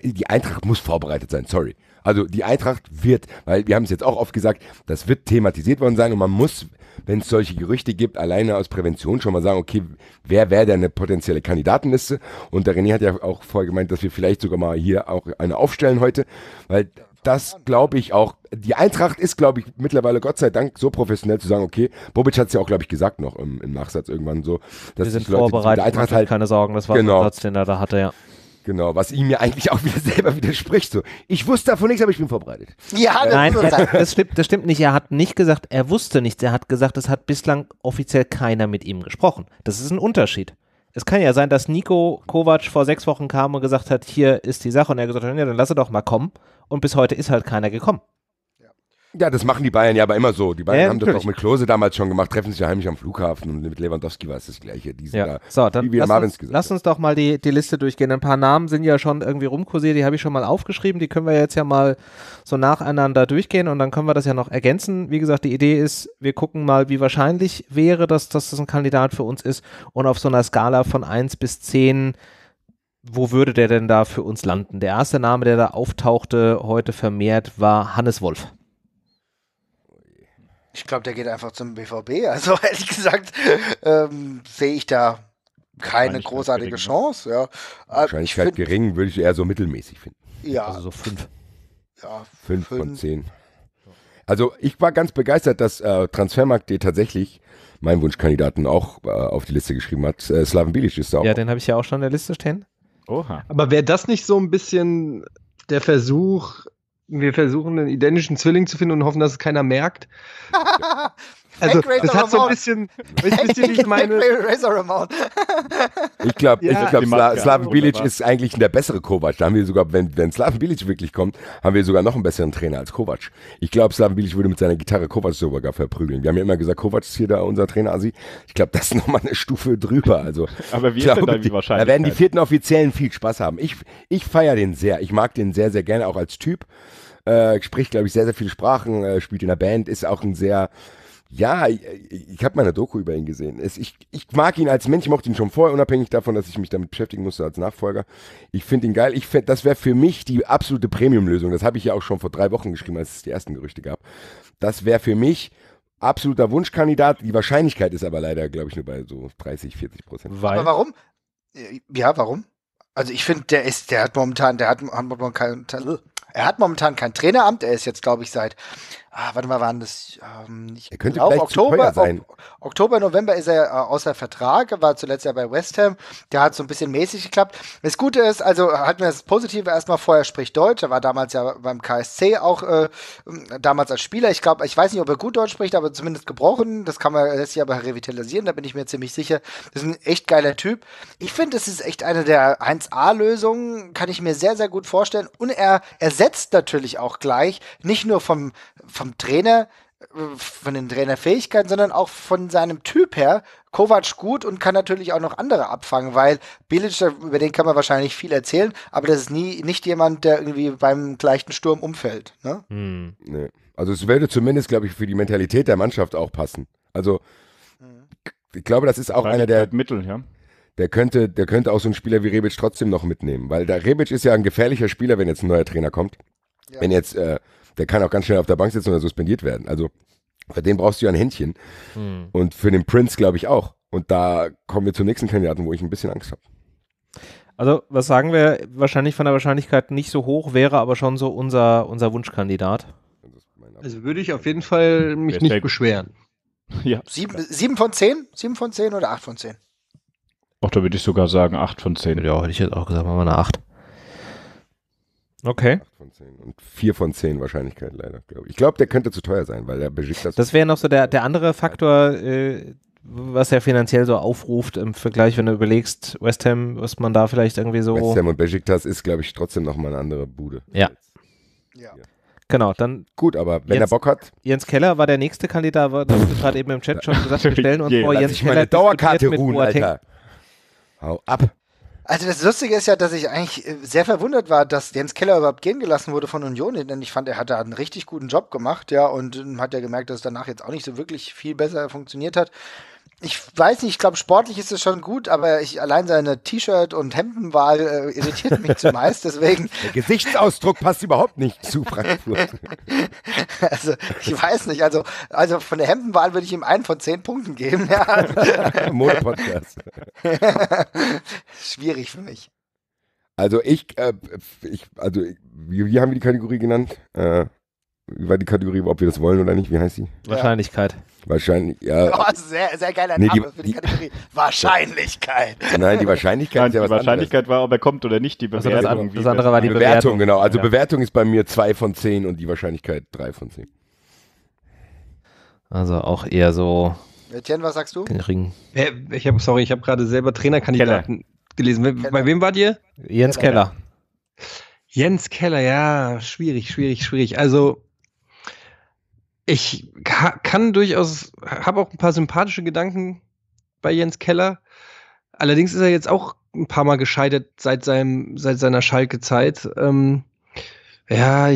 die Eintracht muss vorbereitet sein, sorry. Also die Eintracht wird, weil wir haben es jetzt auch oft gesagt, das wird thematisiert worden sein und man muss, wenn es solche Gerüchte gibt, alleine aus Prävention schon mal sagen, okay, wer wäre denn eine potenzielle Kandidatenliste? Und der René hat ja auch vorher gemeint, dass wir vielleicht sogar mal hier auch eine aufstellen heute, weil das glaube ich auch, die Eintracht ist glaube ich mittlerweile Gott sei Dank so professionell zu sagen, okay, Bobic hat es ja auch glaube ich gesagt noch im Nachsatz irgendwann so. Dass wir sind die Leute, vorbereitet, die Eintracht halt, keine Sorgen, das war genau der Satz, den er da hatte, ja. Genau, was ihm ja eigentlich auch wieder selber widerspricht. So, ich wusste davon nichts, aber ich bin vorbereitet. Ja, nein, das stimmt nicht. Er hat nicht gesagt, er wusste nichts. Er hat gesagt, es hat bislang offiziell keiner mit ihm gesprochen. Das ist ein Unterschied. Es kann ja sein, dass Nico Kovac vor 6 Wochen kam und gesagt hat, hier ist die Sache. Und er gesagt hat, ja, dann lass er doch mal kommen. Und bis heute ist halt keiner gekommen. Ja, das machen die Bayern ja aber immer so. Die Bayern haben natürlich das auch mit Klose damals schon gemacht, treffen sich ja heimlich am Flughafen und mit Lewandowski war es das Gleiche. Die sind ja da, so, dann wie lass uns doch mal die Liste durchgehen. Ein paar Namen sind ja schon irgendwie rumkursiert, die habe ich schon mal aufgeschrieben, die können wir jetzt ja mal so nacheinander durchgehen und dann können wir das ja noch ergänzen. Wie gesagt, die Idee ist, wir gucken mal, wie wahrscheinlich wäre, dass das ein Kandidat für uns ist und auf so einer Skala von 1 bis 10, wo würde der denn da für uns landen? Der erste Name, der da auftauchte heute vermehrt, war Hannes Wolf. Ich glaube, der geht einfach zum BVB. Also ehrlich gesagt sehe ich da keine großartige Chance. Ja. Wahrscheinlichkeit gering würde ich eher so mittelmäßig finden. Ja. Also so 5. Ja, 5 von 10. Also ich war ganz begeistert, dass Transfermarkt.de tatsächlich meinen Wunschkandidaten auch auf die Liste geschrieben hat. Slaven Bilić ist da auch. Ja, den habe ich ja auch schon in der Liste stehen. Oha. Aber wäre das nicht so ein bisschen der Versuch, wir versuchen, einen identischen Zwilling zu finden und hoffen, dass es keiner merkt. Also, das hat so ein bisschen, wie ich meine. Ich glaube, Slaven Bilić ist eigentlich der bessere Kovac. Da haben wir sogar, wenn Slaven Bilić wirklich kommt, haben wir sogar noch einen besseren Trainer als Kovac. Ich glaube, Slaven Bilić würde mit seiner Gitarre Kovac sogar verprügeln. Wir haben ja immer gesagt, Kovac ist hier da unser Trainer, Asi. Ich glaube, das ist nochmal eine Stufe drüber. Also, aber wie ist denn da wahrscheinlich? Da werden die 4. Offiziellen viel Spaß haben. Ich feiere den sehr. Ich mag den sehr, sehr gerne, auch als Typ. Spricht, glaube ich, sehr, sehr viele Sprachen, spielt in der Band, ist auch ein sehr... Ja, ich habe meine Doku über ihn gesehen. Ich mag ihn als Mensch, ich mochte ihn schon vorher, unabhängig davon, dass ich mich damit beschäftigen musste als Nachfolger. Ich finde ihn geil. Das wäre für mich die absolute Premium-Lösung. Das habe ich ja auch schon vor 3 Wochen geschrieben, als es die ersten Gerüchte gab. Das wäre für mich absoluter Wunschkandidat. Die Wahrscheinlichkeit ist aber leider, glaube ich, nur bei so 30-40%. Aber warum? Ja, warum? Also ich finde, er hat momentan kein Traineramt, er ist jetzt, glaube ich, seit, warte mal, waren das, ich glaube, Oktober, November ist er außer Vertrag, war zuletzt ja bei West Ham, der hat so ein bisschen mäßig geklappt. Das Gute ist, also hat mir das Positive erstmal, vorher spricht Deutsch, er war damals ja beim KSC auch, damals als Spieler, ich glaube, ich weiß nicht, ob er gut Deutsch spricht, aber zumindest gebrochen, das kann man, lässt sich aber revitalisieren, da bin ich mir ziemlich sicher, das ist ein echt geiler Typ. Ich finde, das ist echt eine der 1A-Lösungen, kann ich mir sehr, sehr gut vorstellen und er setzt natürlich auch gleich, nicht nur vom Trainer, von den Trainerfähigkeiten, sondern auch von seinem Typ her, Kovac gut und kann natürlich auch noch andere abfangen, weil Bilic, über den kann man wahrscheinlich viel erzählen, aber das ist nicht jemand, der irgendwie beim gleichen Sturm umfällt. Ne? Hm. Nee. Also es würde zumindest, glaube ich, für die Mentalität der Mannschaft auch passen. Also ich glaube, das ist auch einer der Mittel, ja. Der könnte auch so einen Spieler wie Rebic trotzdem noch mitnehmen, weil der Rebic ist ja ein gefährlicher Spieler, wenn jetzt ein neuer Trainer kommt. Ja. Wenn jetzt, der kann auch ganz schnell auf der Bank sitzen oder suspendiert werden. Also für den brauchst du ja ein Händchen. Hm. Und für den Prince glaube ich auch. Und da kommen wir zum nächsten Kandidaten, wo ich ein bisschen Angst habe. Also was sagen wir, wahrscheinlich von der Wahrscheinlichkeit nicht so hoch, wäre aber schon so unser Wunschkandidat. Also würde ich auf jeden Fall mich nicht beschweren. Ja. 7 von 10? 7 von 10 oder 8 von 10? Ach, da würde ich sogar sagen 8 von 10. Ja, hätte ich jetzt auch gesagt, machen wir eine 8. Okay. 8 von 10. Und 4 von 10 Wahrscheinlichkeit leider, glaube ich. Ich glaube, der könnte zu teuer sein, weil der beschickt das. Das wäre noch so der andere Faktor, was er finanziell so aufruft im Vergleich, wenn du überlegst, West Ham, was man da vielleicht irgendwie so... West Ham und Besiktas ist, glaube ich, trotzdem nochmal eine andere Bude. Ja. Ja. Genau, dann. Gut, aber wenn Jens, er Bock hat. Jens Keller war der nächste Kandidat, das hast gerade eben im Chat schon gesagt, wir stellen uns vor, Jens Keller. Dauerkarte ruhen, Alter. Hau ab. Also das Lustige ist ja, dass ich eigentlich sehr verwundert war, dass Jens Keller überhaupt gehen gelassen wurde von Union, denn ich fand, er hat da einen richtig guten Job gemacht, ja, und hat ja gemerkt, dass es danach jetzt auch nicht so wirklich viel besser funktioniert hat. Ich weiß nicht, ich glaube, sportlich ist es schon gut, aber allein seine T-Shirt- und Hemdenwahl irritiert mich zumeist, deswegen... Der Gesichtsausdruck passt überhaupt nicht zu Frankfurt. Also, ich weiß nicht, also von der Hemdenwahl würde ich ihm 1 von 10 Punkten geben. Ja. Mode-Podcast. Schwierig für mich. Also, wie haben wir die Kategorie genannt? Wie war die Kategorie, ob wir das wollen oder nicht? Wie heißt sie? Wahrscheinlichkeit. Wahrscheinlich, ja. Oh, sehr, sehr geiler Name für die Kategorie. Wahrscheinlichkeit. Nein, die Wahrscheinlichkeit ist ja was anderes. Die Wahrscheinlichkeit war, ob er kommt oder nicht. Die Bewertung. Das andere war die Bewertung. Genau. Also ja. Bewertung ist bei mir 2 von 10 und die Wahrscheinlichkeit 3 von 10. Also auch eher so... Etienne, was sagst du? Gering. Ich habe gerade selber Trainerkandidaten gelesen. Keller. Bei wem wart ihr? Jens Keller. Jens Keller, ja. Schwierig. Also... Ich kann durchaus, habe auch ein paar sympathische Gedanken bei Jens Keller. Allerdings ist er jetzt auch ein paar Mal gescheitert seit seiner Schalke-Zeit. Ich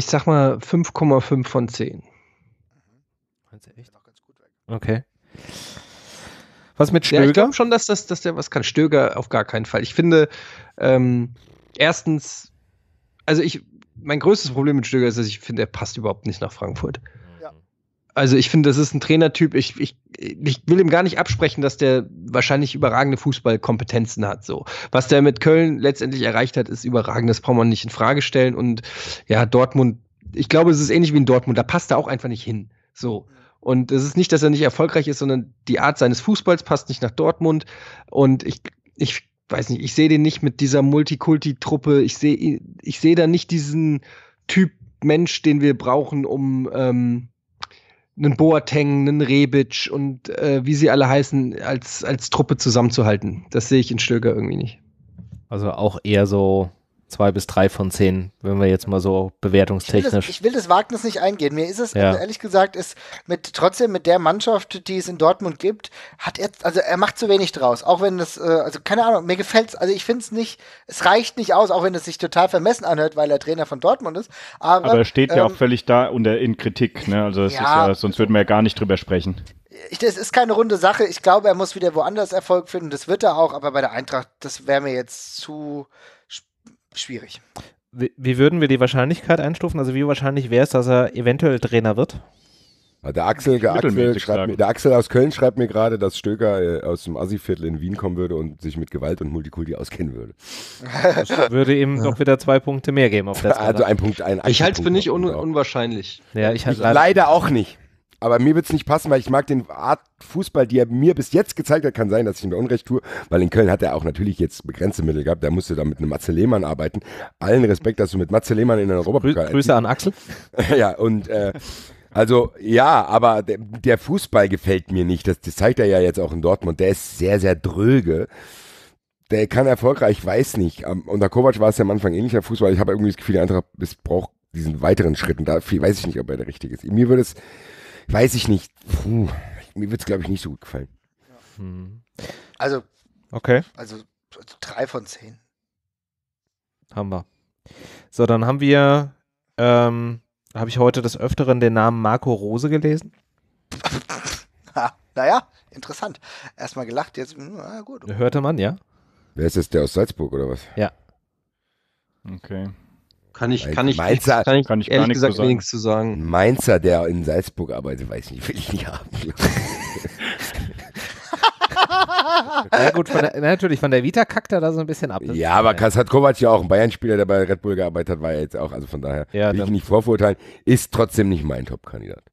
sag mal 5,5 von 10. Okay. Was mit Stöger? Ja, ich glaube schon, dass der was kann. Stöger auf gar keinen Fall. Ich finde, erstens, also mein größtes Problem mit Stöger ist, dass ich finde, er passt überhaupt nicht nach Frankfurt. Also ich finde, das ist ein Trainertyp, ich will ihm gar nicht absprechen, dass der wahrscheinlich überragende Fußballkompetenzen hat. So. Was der mit Köln letztendlich erreicht hat, ist überragend, das braucht man nicht in Frage stellen. Und ja, Dortmund, ich glaube, es ist ähnlich wie in Dortmund, da passt er auch einfach nicht hin. So. Und es ist nicht, dass er nicht erfolgreich ist, sondern die Art seines Fußballs passt nicht nach Dortmund. Und ich weiß nicht, ich sehe den nicht mit dieser Multikulti-Truppe, ich sehe da nicht diesen Typ Mensch, den wir brauchen, um einen Boateng, einen Rebic und wie sie alle heißen, als Truppe zusammenzuhalten. Das sehe ich in Stöger irgendwie nicht. Also auch eher so 2 bis 3 von 10, wenn wir jetzt mal so bewertungstechnisch... Ich will das Wagnis nicht eingehen. Mir ist es, also ehrlich gesagt, trotzdem mit der Mannschaft, die es in Dortmund gibt, er macht zu wenig draus. Auch wenn das, keine Ahnung, mir gefällt es, also ich finde es nicht, es reicht nicht aus, auch wenn es sich total vermessen anhört, weil er Trainer von Dortmund ist. Aber er steht ja auch völlig da in Kritik, ne? Also das ist ja, sonst würden wir ja gar nicht drüber sprechen. Das ist keine runde Sache. Ich glaube, er muss wieder woanders Erfolg finden. Das wird er auch, aber bei der Eintracht, das wäre mir jetzt zu... schwierig. Wie würden wir die Wahrscheinlichkeit einstufen? Also wie wahrscheinlich wäre es, dass er eventuell Trainer wird? Der Axel aus Köln schreibt mir gerade, dass Stöger aus dem Assi-Viertel in Wien kommen würde und sich mit Gewalt und Multikulti auskennen würde. Das würde ihm doch wieder 2 Punkte mehr geben. Auf der also 1 Punkt. Ich halte es für nicht unwahrscheinlich. Ja, ich leider auch nicht. Aber mir wird es nicht passen, weil ich mag den Art Fußball, die er mir bis jetzt gezeigt hat, kann sein, dass ich ihm da Unrecht tue, weil in Köln hat er auch natürlich jetzt begrenzte Mittel gehabt, da musste da mit einem Matze Lehmann arbeiten. Allen Respekt, dass du mit Matze Lehmann in den Europapokal... Grüße an Axel. Ja, und aber der Fußball gefällt mir nicht, das zeigt er ja jetzt auch in Dortmund, der ist sehr, sehr dröge. Der kann erfolgreich, weiß nicht. Unter Kovac war es ja am Anfang ähnlicher Fußball, ich habe irgendwie das Gefühl, der Eintracht braucht diesen weiteren Schritt und da weiß ich nicht, ob er der Richtige ist. Mir würde es... Weiß ich nicht. Mir wird es, glaube ich, nicht so gut gefallen. Ja. Also, okay. Also 3 von 10. Haben wir. So, dann haben wir, habe ich heute des Öfteren den Namen Marco Rose gelesen? Naja, interessant. Erstmal gelacht, jetzt, na gut. Hörte man, ja. Wer ist das, der aus Salzburg oder was? Ja. Okay. Kann ich ehrlich gesagt nichts zu sagen. Mainzer, der in Salzburg arbeitet, weiß nicht, will ich nicht haben. Na gut, von der Vita kackt er da so ein bisschen ab. Ja, aber Kass hat Kovac ja auch, ein Bayern-Spieler, der bei Red Bull gearbeitet hat, war er jetzt auch, also von daher will ich nicht vorverurteilen, ist trotzdem nicht mein Top-Kandidat.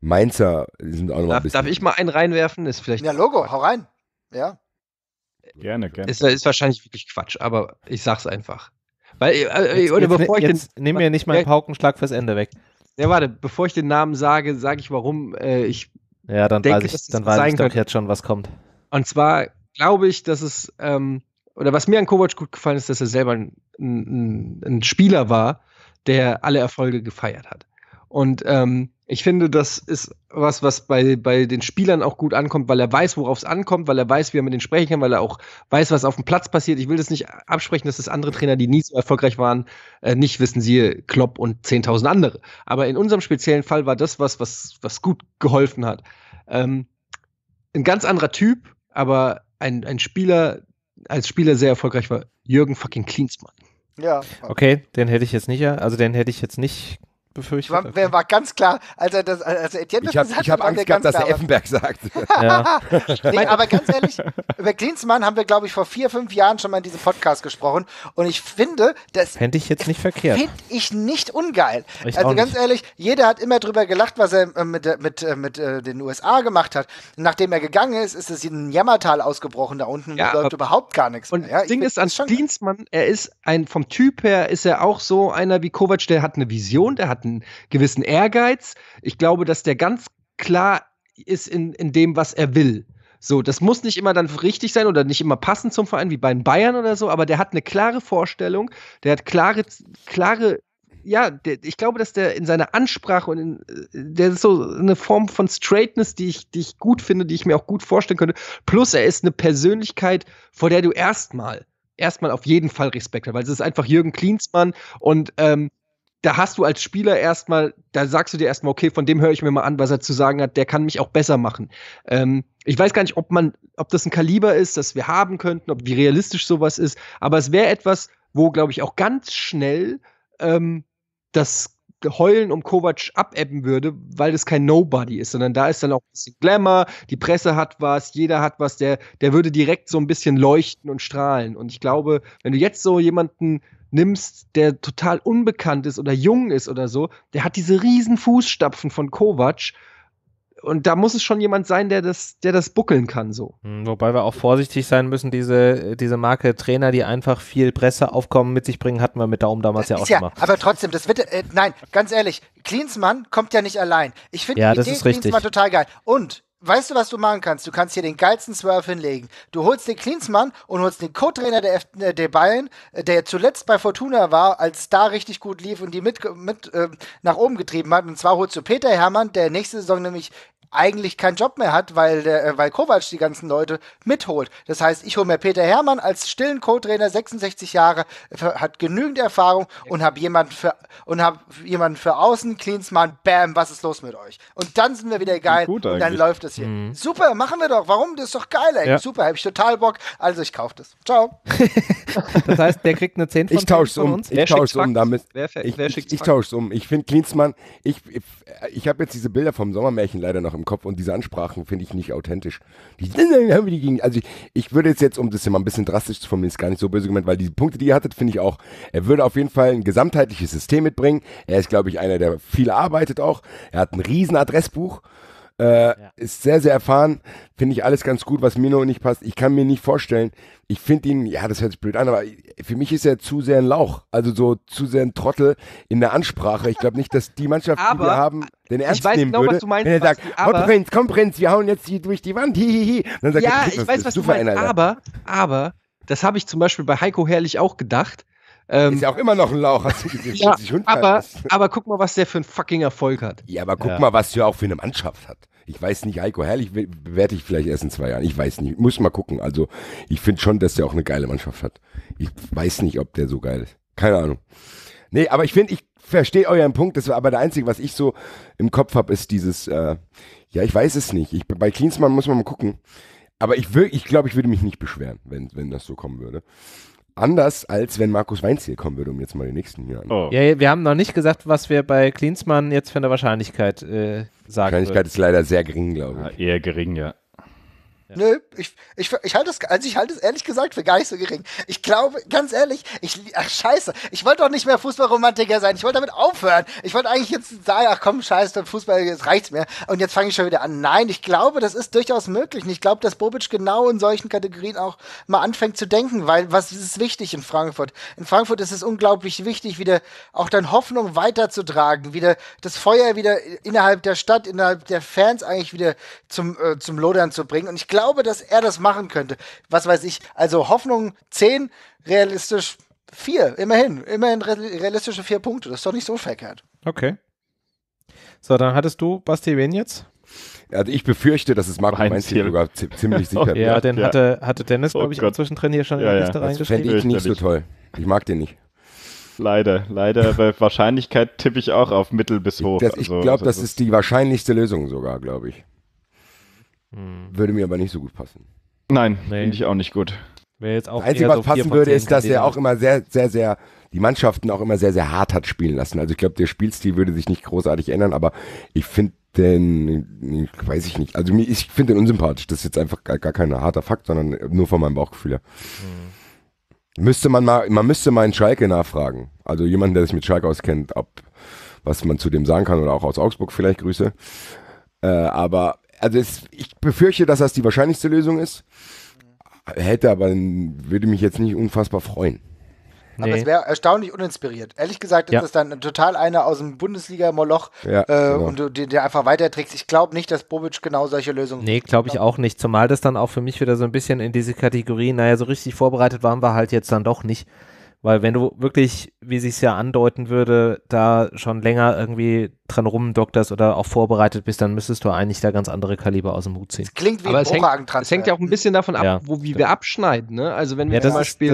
Mainzer sind auch noch ein bisschen... Darf ich mal einen reinwerfen? Ist vielleicht... Ja, Logo, hau rein. Ja. Gerne. Ist wahrscheinlich wirklich Quatsch, aber ich sag's einfach. Nimm mir nicht meinen Paukenschlag fürs Ende weg. Ja, warte, bevor ich den Namen sage, sage ich, warum ich. Ja, dann denke, weiß ich doch jetzt schon, was kommt. Und zwar glaube ich, dass es, oder was mir an Kovac gut gefallen ist, dass er selber ein Spieler war, der alle Erfolge gefeiert hat. Und ich finde, das ist was, was bei den Spielern auch gut ankommt, weil er weiß, worauf es ankommt, weil er weiß, wie er mit denen sprechen kann, weil er auch weiß, was auf dem Platz passiert. Ich will das nicht absprechen, dass das andere Trainer, die nie so erfolgreich waren, nicht wissen, siehe Klopp und 10.000 andere. Aber in unserem speziellen Fall war das was gut geholfen hat. Ein ganz anderer Typ, aber ein Spieler, als Spieler sehr erfolgreich war, Jürgen fucking Klinsmann. Ja. Okay, den hätte ich jetzt nicht befürchtet. War ganz klar, als er das, als Etienne das gesagt hat. Ich habe Angst gehabt, dass Effenberg sagt. Ja. Nee, aber ganz ehrlich, über Klinsmann haben wir, glaube ich, vor 4-5 Jahren schon mal in diesem Podcast gesprochen. Und ich finde, das fände ich jetzt nicht verkehrt. Finde ich nicht ungeil. Ich also ganz ehrlich, jeder hat immer drüber gelacht, was er mit den USA gemacht hat. Und nachdem er gegangen ist, ist es ein Jammertal ausgebrochen da unten. Ja, und läuft überhaupt gar nichts mehr. Und das Ding ist an Klinsmann, er ist vom Typ her ist er auch so einer wie Kovac, der hat eine Vision, der hat einen gewissen Ehrgeiz. Ich glaube, dass der ganz klar ist in dem, was er will. So, das muss nicht immer dann richtig sein oder nicht immer passend zum Verein, wie bei den Bayern oder so, aber der hat eine klare Vorstellung, der hat klare ja, ich glaube, dass der in seiner Ansprache und der ist so eine Form von Straightness, die ich gut finde, die ich mir auch gut vorstellen könnte. Plus, er ist eine Persönlichkeit, vor der du erstmal auf jeden Fall Respekt hast, weil es ist einfach Jürgen Klinsmann und da hast du als Spieler erstmal, da sagst du dir erstmal, okay, von dem höre ich mir mal an, was er zu sagen hat, der kann mich auch besser machen. Ich weiß gar nicht, ob das ein Kaliber ist, das wir haben könnten, wie realistisch sowas ist, aber es wäre etwas, wo, glaube ich, auch ganz schnell das Heulen um Kovac abebben würde, weil das kein Nobody ist, sondern da ist dann auch ein bisschen Glamour, die Presse hat was, jeder hat was, der würde direkt so ein bisschen leuchten und strahlen. Und ich glaube, wenn du jetzt so jemanden nimmst, der total unbekannt ist oder jung ist oder so, der hat diese riesen Fußstapfen von Kovac und da muss es schon jemand sein, der das buckeln kann so. Wobei wir auch vorsichtig sein müssen, diese Marke Trainer, die einfach viel Presseaufkommen mit sich bringen, hatten wir mit Daum damals ja auch schon mal. Aber trotzdem, das wird, nein, ganz ehrlich, Klinsmann kommt ja nicht allein. Ich finde ja, die Idee Klinsmann total geil und weißt du, was du machen kannst? Du kannst hier den geilsten Swerve hinlegen. Du holst den Klinsmann und holst den Co-Trainer der Bayern, der zuletzt bei Fortuna war, als da richtig gut lief und die mit nach oben getrieben hat. Und zwar holst du Peter Herrmann, der nächste Saison nämlich eigentlich keinen Job mehr hat, weil Kovac die ganzen Leute mitholt. Das heißt, ich hole mir Peter Herrmann als stillen Co-Trainer, 66 Jahre, hat genügend Erfahrung und habe jemanden für außen, Klinsmann, bam, was ist los mit euch? Und dann sind wir wieder geil und dann läuft es hier. Mhm. Super, machen wir doch. Warum? Das ist doch geil, ey. Ja. Super, habe ich total Bock. Also ich kaufe das. Ciao. Das heißt, der kriegt eine 10 von 10 von uns. Ich tausche es um. Damit. Ich tausche es um. Ich finde Klinsmann, ich habe jetzt diese Bilder vom Sommermärchen leider noch im Kopf und diese Ansprachen finde ich nicht authentisch. Also ich würde jetzt, um das ja mal ein bisschen drastisch zu formulieren, ist gar nicht so böse gemeint, weil diese Punkte, die ihr hattet, finde ich auch, er würde auf jeden Fall ein gesamtheitliches System mitbringen. Er ist, glaube ich, einer, der viel arbeitet auch. Er hat ein riesen Adressbuch. Ja. Ist sehr, sehr erfahren, finde ich alles ganz gut, was mir nur nicht passt. Ich kann mir nicht vorstellen, ich finde ihn, ja, das hört sich blöd an, aber für mich ist er zu sehr ein Lauch, also so zu sehr ein Trottel in der Ansprache. Ich glaube nicht, dass die Mannschaft, aber, die wir haben, den ernst nehmen würde, was du meinst, wenn er sagt, komm Prinz, wir hauen jetzt hier durch die Wand, hihihi. Dann sagt ja, ich weiß, was du meinst, aber, das habe ich zum Beispiel bei Heiko Herrlich auch gedacht. Ist ja auch immer noch ein Lauch, hast du gesehen. Ja, aber guck mal, was der für einen fucking Erfolg hat. Ja, aber guck mal, was der auch für eine Mannschaft hat. Ich weiß nicht, Heiko Herrlich bewerte ich vielleicht erst in 2 Jahren. Ich weiß nicht, muss mal gucken. Also ich finde schon, dass der auch eine geile Mannschaft hat. Ich weiß nicht, ob der so geil ist. Keine Ahnung. Nee, aber ich finde, ich verstehe euren Punkt. Das war aber der einzige, was ich so im Kopf habe, ist dieses, ja, ich weiß es nicht. Bei Klinsmann muss man mal gucken. Aber ich glaube, ich würde mich nicht beschweren, wenn das so kommen würde. Anders, als wenn Markus Weinzierl kommen würde, um jetzt mal den nächsten hier an. Oh. Ja, wir haben noch nicht gesagt, was wir bei Klinsmann jetzt für eine Wahrscheinlichkeit sagen. Wahrscheinlichkeit ist leider sehr gering, glaube ich. Ja, eher gering, ja. Nö, ich halte es ehrlich gesagt für gar nicht so gering. Ich glaube, ganz ehrlich, ich wollte doch nicht mehr Fußballromantiker sein. Ich wollte damit aufhören. Ich wollte eigentlich jetzt sagen, ach komm, scheiße, Fußball, jetzt reicht's mir. Und jetzt fange ich schon wieder an. Nein, ich glaube, das ist durchaus möglich. Und ich glaube, dass Bobic genau in solchen Kategorien auch mal anfängt zu denken, weil was ist wichtig in Frankfurt? In Frankfurt ist es unglaublich wichtig, wieder auch dann Hoffnung weiterzutragen, wieder das Feuer wieder innerhalb der Stadt, innerhalb der Fans eigentlich wieder zum Lodern zu bringen. Und ich glaube, dass er das machen könnte. Was weiß ich, also Hoffnung 10, realistisch 4, immerhin realistische 4 Punkte, das ist doch nicht so verkehrt. Okay. So, dann hattest du, Basti, wen jetzt? Also ich befürchte, dass es Marco Mainz hier sogar ziemlich sicher. Ja, den hatte Dennis, glaube ich, zwischendrin hier schon in die Liste reingeschrieben. Fände ich nicht so toll. Ich mag den nicht. Leider, bei Wahrscheinlichkeit tippe ich auch auf mittel bis hoch. Ich glaube, das ist die wahrscheinlichste Lösung sogar, glaube ich. Würde mir aber nicht so gut passen. Nein, finde ich auch nicht gut. Jetzt auch das Einzige, was so passen würde, ist, dass er auch immer die Mannschaften auch immer sehr, sehr hart hat spielen lassen. Also ich glaube, der Spielstil würde sich nicht großartig ändern, aber ich finde den, weiß ich nicht, also ich finde den unsympathisch. Das ist jetzt einfach gar kein harter Fakt, sondern nur von meinem Bauchgefühl her. Man müsste mal in Schalke nachfragen. Also jemanden, der sich mit Schalke auskennt, was man zu dem sagen kann oder auch aus Augsburg vielleicht, Grüße. Ich befürchte, dass das die wahrscheinlichste Lösung ist. Würde mich jetzt nicht unfassbar freuen. Nee. Aber es wäre erstaunlich uninspiriert. Ehrlich gesagt ist das dann total einer aus dem Bundesliga-Moloch und der einfach weiterträgt. Ich glaube nicht, dass Bobic genau solche Lösungen... Nee, glaube ich auch nicht. Zumal das dann auch für mich wieder so ein bisschen in diese Kategorie, so richtig vorbereitet waren wir halt jetzt dann doch nicht. Weil wenn du wirklich, wie es sich ja andeuten würde, da schon länger irgendwie dran rumdokterst oder auch vorbereitet bist, dann müsstest du eigentlich da ganz andere Kaliber aus dem Hut ziehen. Das klingt wie ein Vorragentransport. Es hängt ja auch ein bisschen davon ab, wie wir abschneiden. Ne? Also wenn wir zum Beispiel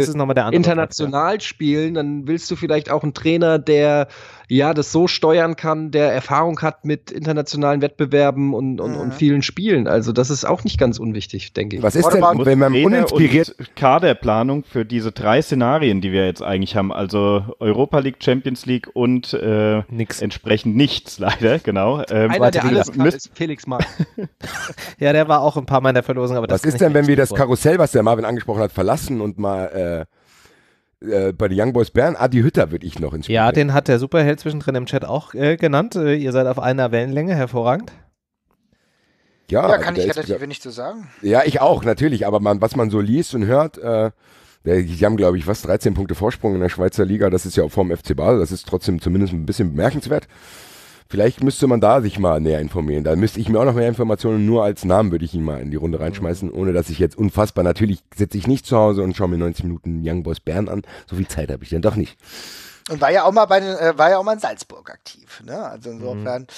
international spielen, dann willst du vielleicht auch einen Trainer, der das so steuern kann, der Erfahrung hat mit internationalen Wettbewerben und vielen Spielen. Also das ist auch nicht ganz unwichtig, denke ich. Was ist denn, wenn man uninspiriert... Kaderplanung für diese 3 Szenarien, die wir jetzt eigentlich haben, also Europa League, Champions League und entsprechend nichts, leider, genau. Einer, der alles kann, ist Felix Magath. Ja, der war auch ein paar Mal in der Verlosung. Aber was ist denn, wenn wir das Karussell, was der Marvin angesprochen hat, verlassen und mal... bei den Young Boys Bern, Adi Hütter würde ich noch ins Spiel. Ja, den hat der Superheld zwischendrin im Chat auch genannt. Ihr seid auf einer Wellenlänge, hervorragend. Ja, da kann ich relativ wenig zu sagen. Ja, ich auch, natürlich. Aber was man so liest und hört, die haben, glaube ich, 13 Punkte Vorsprung in der Schweizer Liga. Das ist ja auch vorm FC Basel. Das ist trotzdem zumindest ein bisschen bemerkenswert. Vielleicht müsste man da sich mal näher informieren. Da müsste ich mir auch noch mehr Informationen, nur als Namen würde ich ihn mal in die Runde reinschmeißen, ohne dass ich jetzt unfassbar, natürlich sitze ich nicht zu Hause und schaue mir 90 Minuten Young Boys Bern an. So viel Zeit habe ich dann doch nicht. Und war ja auch mal in Salzburg aktiv, ne? Also insofern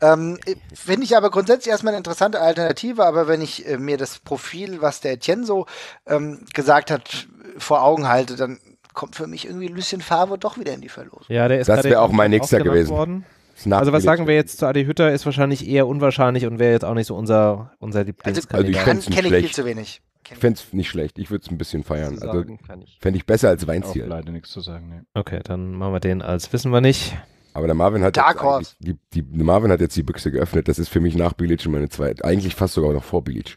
finde ich aber grundsätzlich erstmal eine interessante Alternative, aber wenn ich mir das Profil, was der Etienne so gesagt hat, vor Augen halte, dann kommt für mich irgendwie Lucien Favre doch wieder in die Verlosung. Ja, das wäre auch mein nächster gewesen. Also was sagen wir jetzt zu Adi Hütter, ist wahrscheinlich eher unwahrscheinlich und wäre jetzt auch nicht so unser Lieblingskandidat. Also ich kenne viel zu wenig. Ich fände es nicht schlecht, ich würde es ein bisschen feiern. Also fände ich besser als Weinziel. Ich leider nichts zu sagen, nee. Okay, dann machen wir den als wissen wir nicht. Aber der Marvin hat jetzt die Büchse geöffnet, das ist für mich nach Bilic meine zweite, eigentlich fast sogar noch vor Bilic.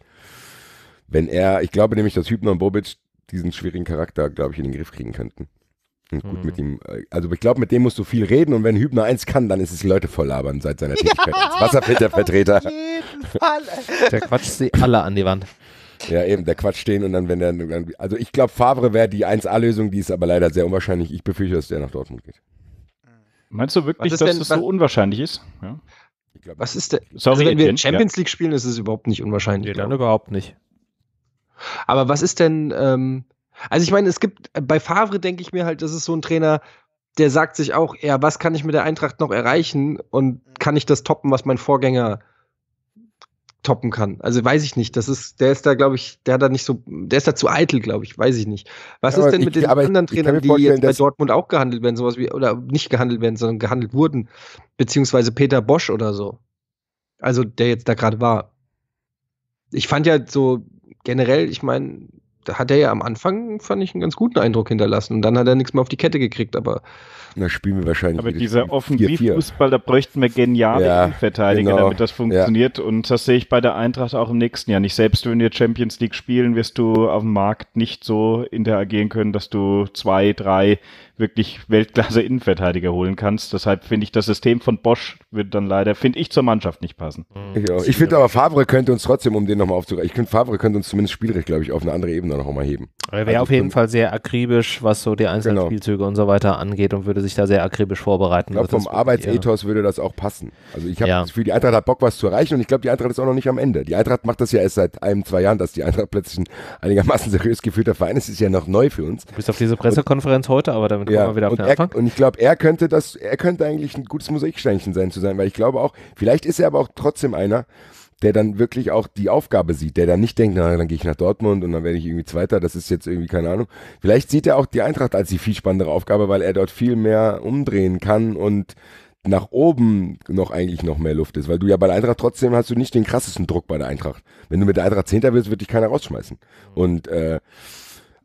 Wenn ich glaube nämlich, dass Hübner und Bobic diesen schwierigen Charakter, glaube ich, in den Griff kriegen könnten. Und gut mit ihm, also ich glaube, mit dem musst du viel reden und wenn Hübner eins kann, dann ist es die Leute voll labern seit seiner Tätigkeit als Wasserfiltervertreter. Auf jeden Fall. Der quatscht sie alle an die Wand. Ja, eben, der quatscht stehen und dann, wenn der, also ich glaube, Favre wäre die 1A-Lösung, die ist aber leider sehr unwahrscheinlich. Ich befürchte, dass der nach Dortmund geht. Meinst du wirklich, dass das so unwahrscheinlich ist? Ja. Ich glaub, was ist der? Sorry, also wenn wir Champions League spielen, ist es überhaupt nicht unwahrscheinlich. Nee, dann überhaupt nicht. Aber was ist denn, also ich meine, es gibt, bei Favre denke ich mir halt, das ist so ein Trainer, der sagt sich auch, ja, was kann ich mit der Eintracht noch erreichen und kann ich das toppen, was mein Vorgänger toppen kann? Also weiß ich nicht, der ist da zu eitel, glaube ich, weiß ich nicht. Was ist denn mit den anderen Trainern, die jetzt bei Dortmund auch gehandelt werden, sowas wie, oder nicht gehandelt werden, sondern gehandelt wurden, beziehungsweise Peter Bosch oder so, also der jetzt da gerade war. Ich fand ja so generell, ich meine, da hat er ja am Anfang, fand ich, einen ganz guten Eindruck hinterlassen. Und dann hat er nichts mehr auf die Kette gekriegt, aber... Da spielen wir wahrscheinlich... Aber dieser Offensivfußball, da bräuchten wir geniale Innenverteidiger, damit das funktioniert. Ja. Und das sehe ich bei der Eintracht auch im nächsten Jahr nicht. Selbst wenn wir Champions League spielen, wirst du auf dem Markt nicht so interagieren können, dass du 2, 3 wirklich Weltklasse Innenverteidiger holen kannst. Deshalb finde ich, das System von Bosch wird dann leider, finde ich, zur Mannschaft nicht passen. Ich finde aber, Favre könnte uns trotzdem, um den nochmal aufzureißen, Favre könnte uns zumindest spielrecht, glaube ich, auf eine andere Ebene dann auch mal heben. Er wäre also auf jeden Fall sehr akribisch, was so die einzelnen Spielzüge und so weiter angeht und würde sich da sehr akribisch vorbereiten. Ich glaube, vom Arbeitsethos würde das auch passen. Also ich habe das Gefühl, die Eintracht hat Bock, was zu erreichen, und ich glaube, die Eintracht ist auch noch nicht am Ende. Die Eintracht macht das ja erst seit einem, 2 Jahren, dass die Eintracht plötzlich ein einigermaßen seriös geführter Verein ist. Ist ja noch neu für uns. Du bist auf diese Pressekonferenz heute, aber damit kommen wir wieder auf den Anfang. Und ich glaube, er könnte eigentlich ein gutes Mosaiksteinchen sein, weil ich glaube auch, vielleicht ist er aber auch trotzdem einer, der dann wirklich auch die Aufgabe sieht, der dann nicht denkt, na, dann gehe ich nach Dortmund und dann werde ich irgendwie Zweiter, das ist jetzt irgendwie, keine Ahnung. Vielleicht sieht er auch die Eintracht als die viel spannendere Aufgabe, weil er dort viel mehr umdrehen kann und nach oben noch mehr Luft ist, weil du ja bei der Eintracht trotzdem hast du nicht den krassesten Druck bei der Eintracht. Wenn du mit der Eintracht 10. wirst, wird dich keiner rausschmeißen. Und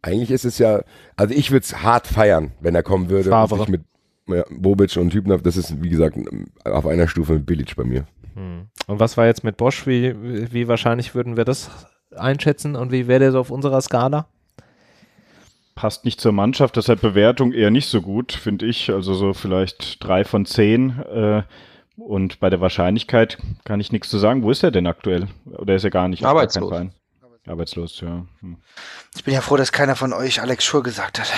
eigentlich ist es ja, also ich würde es hart feiern, wenn er kommen würde. Favre. Mit Bobic und Hübner, das ist wie gesagt auf einer Stufe mit Bilic bei mir. Und was war jetzt mit Bosch? Wie wahrscheinlich würden wir das einschätzen und wie wäre der so auf unserer Skala? Passt nicht zur Mannschaft, deshalb Bewertung eher nicht so gut, finde ich. Also so vielleicht 3 von 10. Und bei der Wahrscheinlichkeit kann ich nichts zu sagen. Wo ist er denn aktuell? Oder ist er gar nicht? Arbeitslos. Arbeitslos, ja. Ich bin ja froh, dass keiner von euch Alex Schur gesagt hat.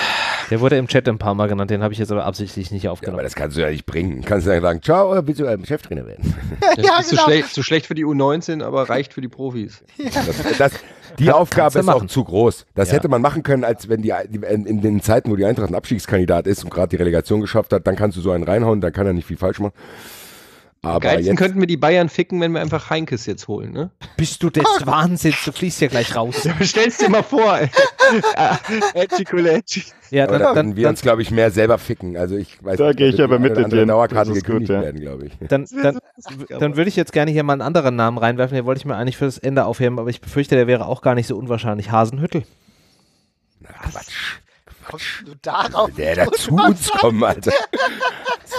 Der wurde im Chat ein paar Mal genannt, den habe ich jetzt aber absichtlich nicht aufgenommen. Ja, aber das kannst du ja nicht bringen. Kannst du ja sagen, ciao, oder willst du ein Cheftrainer werden? Das ist zu schlecht für die U19, aber reicht für die Profis. Ja. Die Aufgabe ist auch zu groß. Das hätte man machen können, als wenn in den Zeiten, wo die Eintracht ein Abstiegskandidat ist und gerade die Relegation geschafft hat, dann kannst du so einen reinhauen, dann kann er nicht viel falsch machen. Am geilsten könnten wir die Bayern ficken, wenn wir einfach Heinkes jetzt holen, ne? Bist du des Wahnsinns, du fliegst ja gleich raus. Stellst dir mal vor, ey. Ja, dann wir uns, glaube ich, mehr selber ficken. Also ich weiß da gehe ich aber mit in die Dauerkarte gekündigt werden, glaube ich. Dann würde ich jetzt gerne hier mal einen anderen Namen reinwerfen, den wollte ich mir eigentlich für das Ende aufheben, aber ich befürchte, der wäre auch gar nicht so unwahrscheinlich. Hasenhüttl. Na, Quatsch. Du darauf? Der dazu kommen, Alter.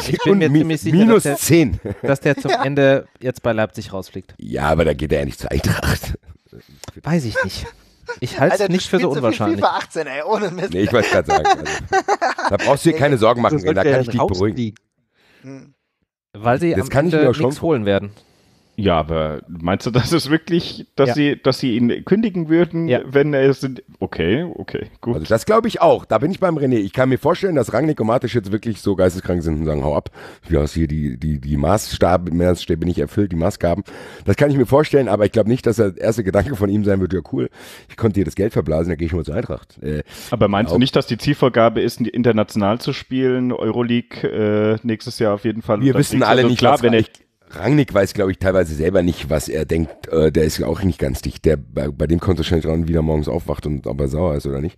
Ich bin mir ziemlich sicher, dass der zum Ende jetzt bei Leipzig rausfliegt. Ja, aber da geht er ja nicht zur Eintracht. Weiß ich nicht. Ich halte es nicht für so unwahrscheinlich. FIFA 18, ey, ohne Mist. Nee, ich weiß gerade sagen. Also, da brauchst du dir keine Sorgen machen, da kann ich dich beruhigen. Weil sie das am Ende nichts holen werden. Ja, aber meinst du, das ist wirklich, dass sie ihn kündigen würden, wenn er es... Okay, gut. Also das glaube ich auch. Da bin ich beim René. Ich kann mir vorstellen, dass Rangnick und Matić jetzt wirklich so geisteskrank sind und sagen, hau ab. Du hast hier die Maßstäbe nicht erfüllt, die Maßgaben. Das kann ich mir vorstellen, aber ich glaube nicht, dass der erste Gedanke von ihm sein wird, ja cool, ich konnte dir das Geld verblasen, dann gehe ich mal zur Eintracht. Aber meinst du nicht, dass die Zielvorgabe ist, international zu spielen, Euroleague nächstes Jahr auf jeden Fall? Wir wissen alle nicht, klar, wenn er... Rangnick weiß, glaube ich, teilweise selber nicht, was er denkt. Der ist auch nicht ganz dicht. Bei dem kommt wahrscheinlich dran, wieder morgens aufwacht und ob er sauer ist oder nicht.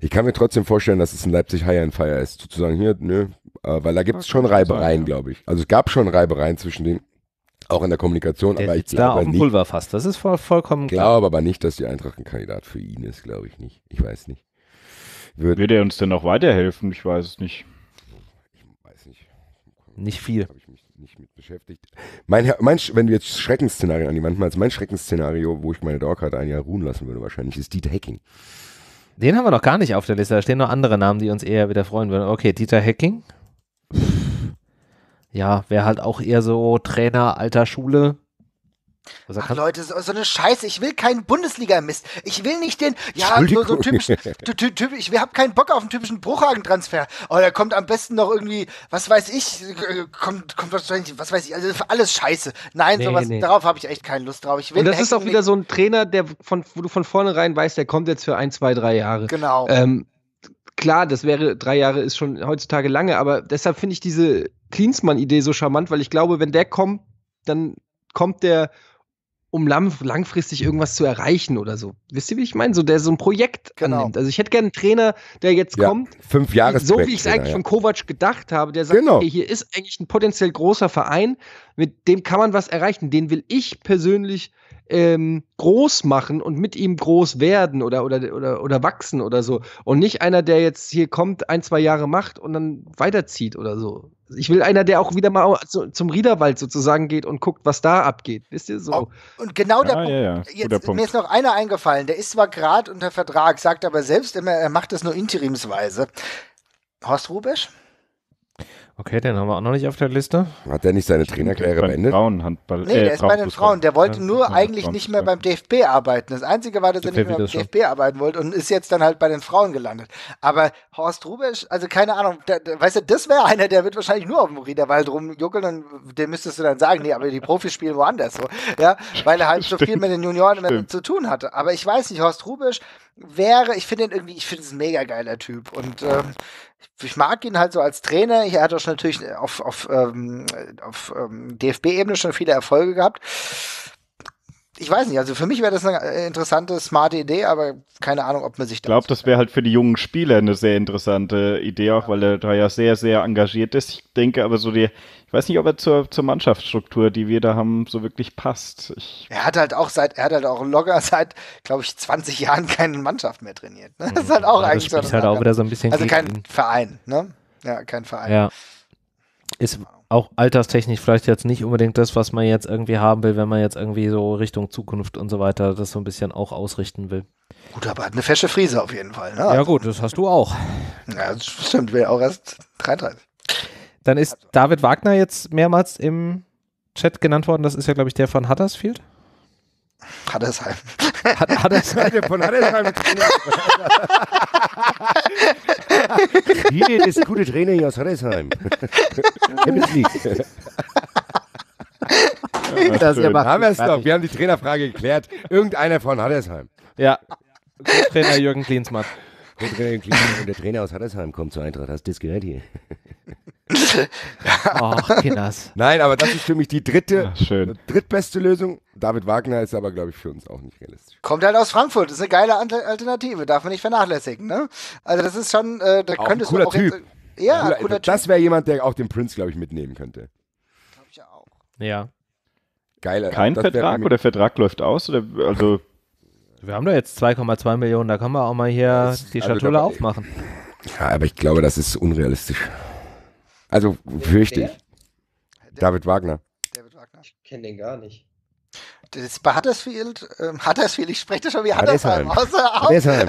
Ich kann mir trotzdem vorstellen, dass es in Leipzig High and Fire ist. Sozusagen hier, nö. Weil da gibt es schon Reibereien, glaube ich. Also es gab schon Reibereien zwischen denen, auch in der Kommunikation. Der aber ich glaube da auf dem Pulverfass, das ist vollkommen klar. Ich glaube aber nicht, dass die Eintracht ein Kandidat für ihn ist, glaube ich nicht. Ich weiß nicht. Würde er uns denn noch weiterhelfen? Ich weiß es nicht. Ich weiß nicht. Nicht viel. Habe ich mich nicht mit beschäftigt. Wenn du jetzt Schreckensszenarien an die Wand malst, mein Schreckensszenario, wo ich meine Dauerkarte ein Jahr ruhen lassen würde wahrscheinlich, ist Dieter Hecking. Den haben wir noch gar nicht auf der Liste, da stehen noch andere Namen, die uns eher wieder freuen würden. Okay, Dieter Hecking. Ja, wäre halt auch eher so Trainer alter Schule. Also ach Leute, so eine Scheiße, ich will keinen Bundesliga-Mist. Ich will nicht den, so typisch, ich habe keinen Bock auf einen typischen Bruchhagen-Transfer. Oh, der kommt am besten noch irgendwie, was weiß ich, was weiß ich, also alles Scheiße. Nein, darauf habe ich echt keine Lust drauf. Ich will. Und das ist auch wieder so ein Trainer, wo du von vornherein weißt, der kommt jetzt für 1, 2, 3 Jahre. Genau. Klar, das wäre, 3 Jahre ist schon heutzutage lange, aber deshalb finde ich diese Klinsmann-Idee so charmant, weil ich glaube, wenn der kommt, dann kommt der, um langfristig irgendwas zu erreichen oder so. Wisst ihr, wie ich meine? So, der so ein Projekt annimmt. Also ich hätte gerne einen Trainer, der jetzt kommt, 5 Jahre so wie ich es eigentlich von Kovac gedacht habe, der sagt, okay, hier ist eigentlich ein potenziell großer Verein, mit dem kann man was erreichen, den will ich persönlich groß machen und mit ihm groß werden oder wachsen oder so. Und nicht einer, der jetzt hier kommt, 1, 2 Jahre macht und dann weiterzieht oder so. Ich will einer, der auch wieder mal zum Riederwald sozusagen geht und guckt, was da abgeht. Wisst ihr so? Oh, und genau der Punkt. Mir ist noch einer eingefallen. Der ist zwar gerade unter Vertrag, sagt aber selbst immer, er macht das nur interimsweise. Horst Hrubesch? Okay, den haben wir auch noch nicht auf der Liste. Hat er nicht seine Trainerkarriere beendet? Frauenhandball. Nee, der ist bei den Frauen. Der wollte nur eigentlich nicht mehr beim DFB arbeiten. Das Einzige war, dass er nicht mehr beim DFB arbeiten wollte und ist jetzt dann halt bei den Frauen gelandet. Aber Horst Hrubesch, also keine Ahnung, weißt du, das wäre einer, der wird wahrscheinlich nur auf dem Riederwald rumjuckeln und dem müsstest du dann sagen, nee, aber die Profis spielen woanders. So, ja, weil er halt so viel mit den Junioren zu tun hatte. Aber ich weiß nicht, Horst Hrubesch wäre, ich finde es ein mega geiler Typ und ich mag ihn halt so als Trainer. Er hat auch schon natürlich auf DFB-Ebene schon viele Erfolge gehabt. Ich weiß nicht, also für mich wäre das eine interessante, smarte Idee, aber keine Ahnung, ob man sich da... Ich glaube, das wäre halt für die jungen Spieler eine sehr interessante Idee, auch weil er da ja sehr, sehr engagiert ist. Ich denke aber so, ich weiß nicht, ob er zur Mannschaftsstruktur, die wir da haben, so wirklich passt. Er hat halt auch locker seit, glaube ich, 20 Jahren keine Mannschaft mehr trainiert. Ne? Das ist halt auch eigentlich so. Halt auch wieder so ein bisschen also kein Verein, ne? Ja, kein Verein. Ja. Ist auch alterstechnisch vielleicht jetzt nicht unbedingt das, was man jetzt irgendwie haben will, wenn man jetzt irgendwie so Richtung Zukunft und so weiter das so ein bisschen auch ausrichten will. Gut, aber hat eine fesche Frise auf jeden Fall. Ne? Ja gut, das hast du auch. Ja, das stimmt, wäre auch erst 33. Dann ist also David Wagner jetzt mehrmals im Chat genannt worden. Das ist ja, glaube ich, der von Huddersfield. Hattersheim. Hattersheim. Hier ist gute Trainer hier aus Hattersheim. Wir haben die Trainerfrage geklärt. Irgendeiner von Hattersheim. Ja. Trainer Jürgen Klinsmann. Der Trainer aus Hattersheim kommt zur Eintracht. Hast du das gehört hier? Ach, Kinders. Nein, aber das ist für mich die drittbeste Lösung. David Wagner ist aber, glaube ich, für uns auch nicht realistisch. Kommt halt aus Frankfurt, ist eine geile Alternative, darf man nicht vernachlässigen, ne? Also das ist schon, da auch könntest du auch Typ. Jetzt, ja, cooler Typ. Das wäre jemand, der auch den Prince, glaube ich, mitnehmen könnte. Glaube ich ja auch. Ja. Geil. Kein Vertrag oder der Vertrag läuft aus? Oder, also wir haben da jetzt 2,2 Millionen, da können wir auch mal hier die Schatulle aufmachen. Ja, aber ich glaube, das ist unrealistisch. Also, fürchte ich. David Wagner. David Wagner. Ich kenne den gar nicht. Das ist bei Huddersfield. Ich spreche das schon wie Huddersheim. Huddersheim.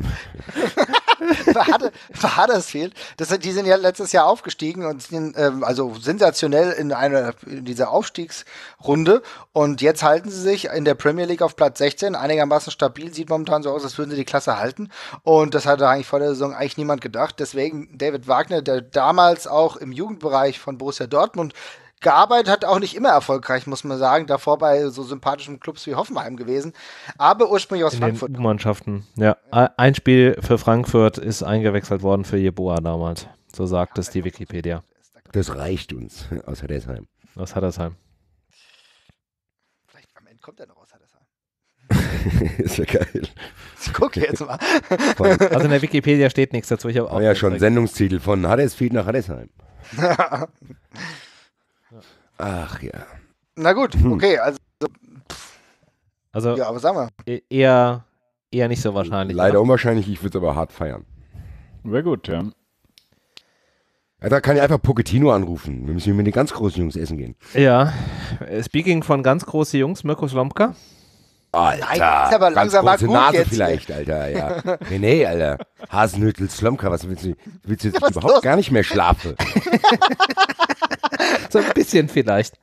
Bei Huddersfield. Die sind ja letztes Jahr aufgestiegen und sind also sensationell in dieser Aufstiegsrunde. Und jetzt halten sie sich in der Premier League auf Platz 16. Einigermaßen stabil. Sieht momentan so aus, als würden sie die Klasse halten. Und das hatte eigentlich vor der Saison eigentlich niemand gedacht. Deswegen David Wagner, der damals auch im Jugendbereich von Borussia Dortmund gearbeitet hat, auch nicht immer erfolgreich, muss man sagen. Davor bei so sympathischen Clubs wie Hoffenheim gewesen, aber ursprünglich aus Frankfurt. In Mannschaften, ja. Ein Spiel für Frankfurt ist eingewechselt worden für Jeboa damals. So sagt es die Wikipedia. Das reicht uns aus Hattersheim. Aus Hattersheim. Vielleicht am Ende kommt er noch aus Hattersheim. Ist ja geil. Ich gucke jetzt mal. Also in der Wikipedia steht nichts dazu. Ich habe auch schon Sendungstitel von Huddersfield nach Hattersheim. Ach ja. Na gut, okay, also ja, aber sag mal. Eher nicht so wahrscheinlich. Leider ja. Unwahrscheinlich, ich würde es aber hart feiern. Wäre gut, ja. Da kann ich einfach Pochettino anrufen. Wir müssen mit den ganz großen Jungs essen gehen. Ja, speaking von ganz großen Jungs, Mirko Slomka. Alter, nein, ist aber langsam ganz große Nase jetzt vielleicht, Alter, ja. René, Alter, Hasenhüttl, Slomka, was willst du jetzt überhaupt los? Gar nicht mehr schlafen? So ein bisschen vielleicht.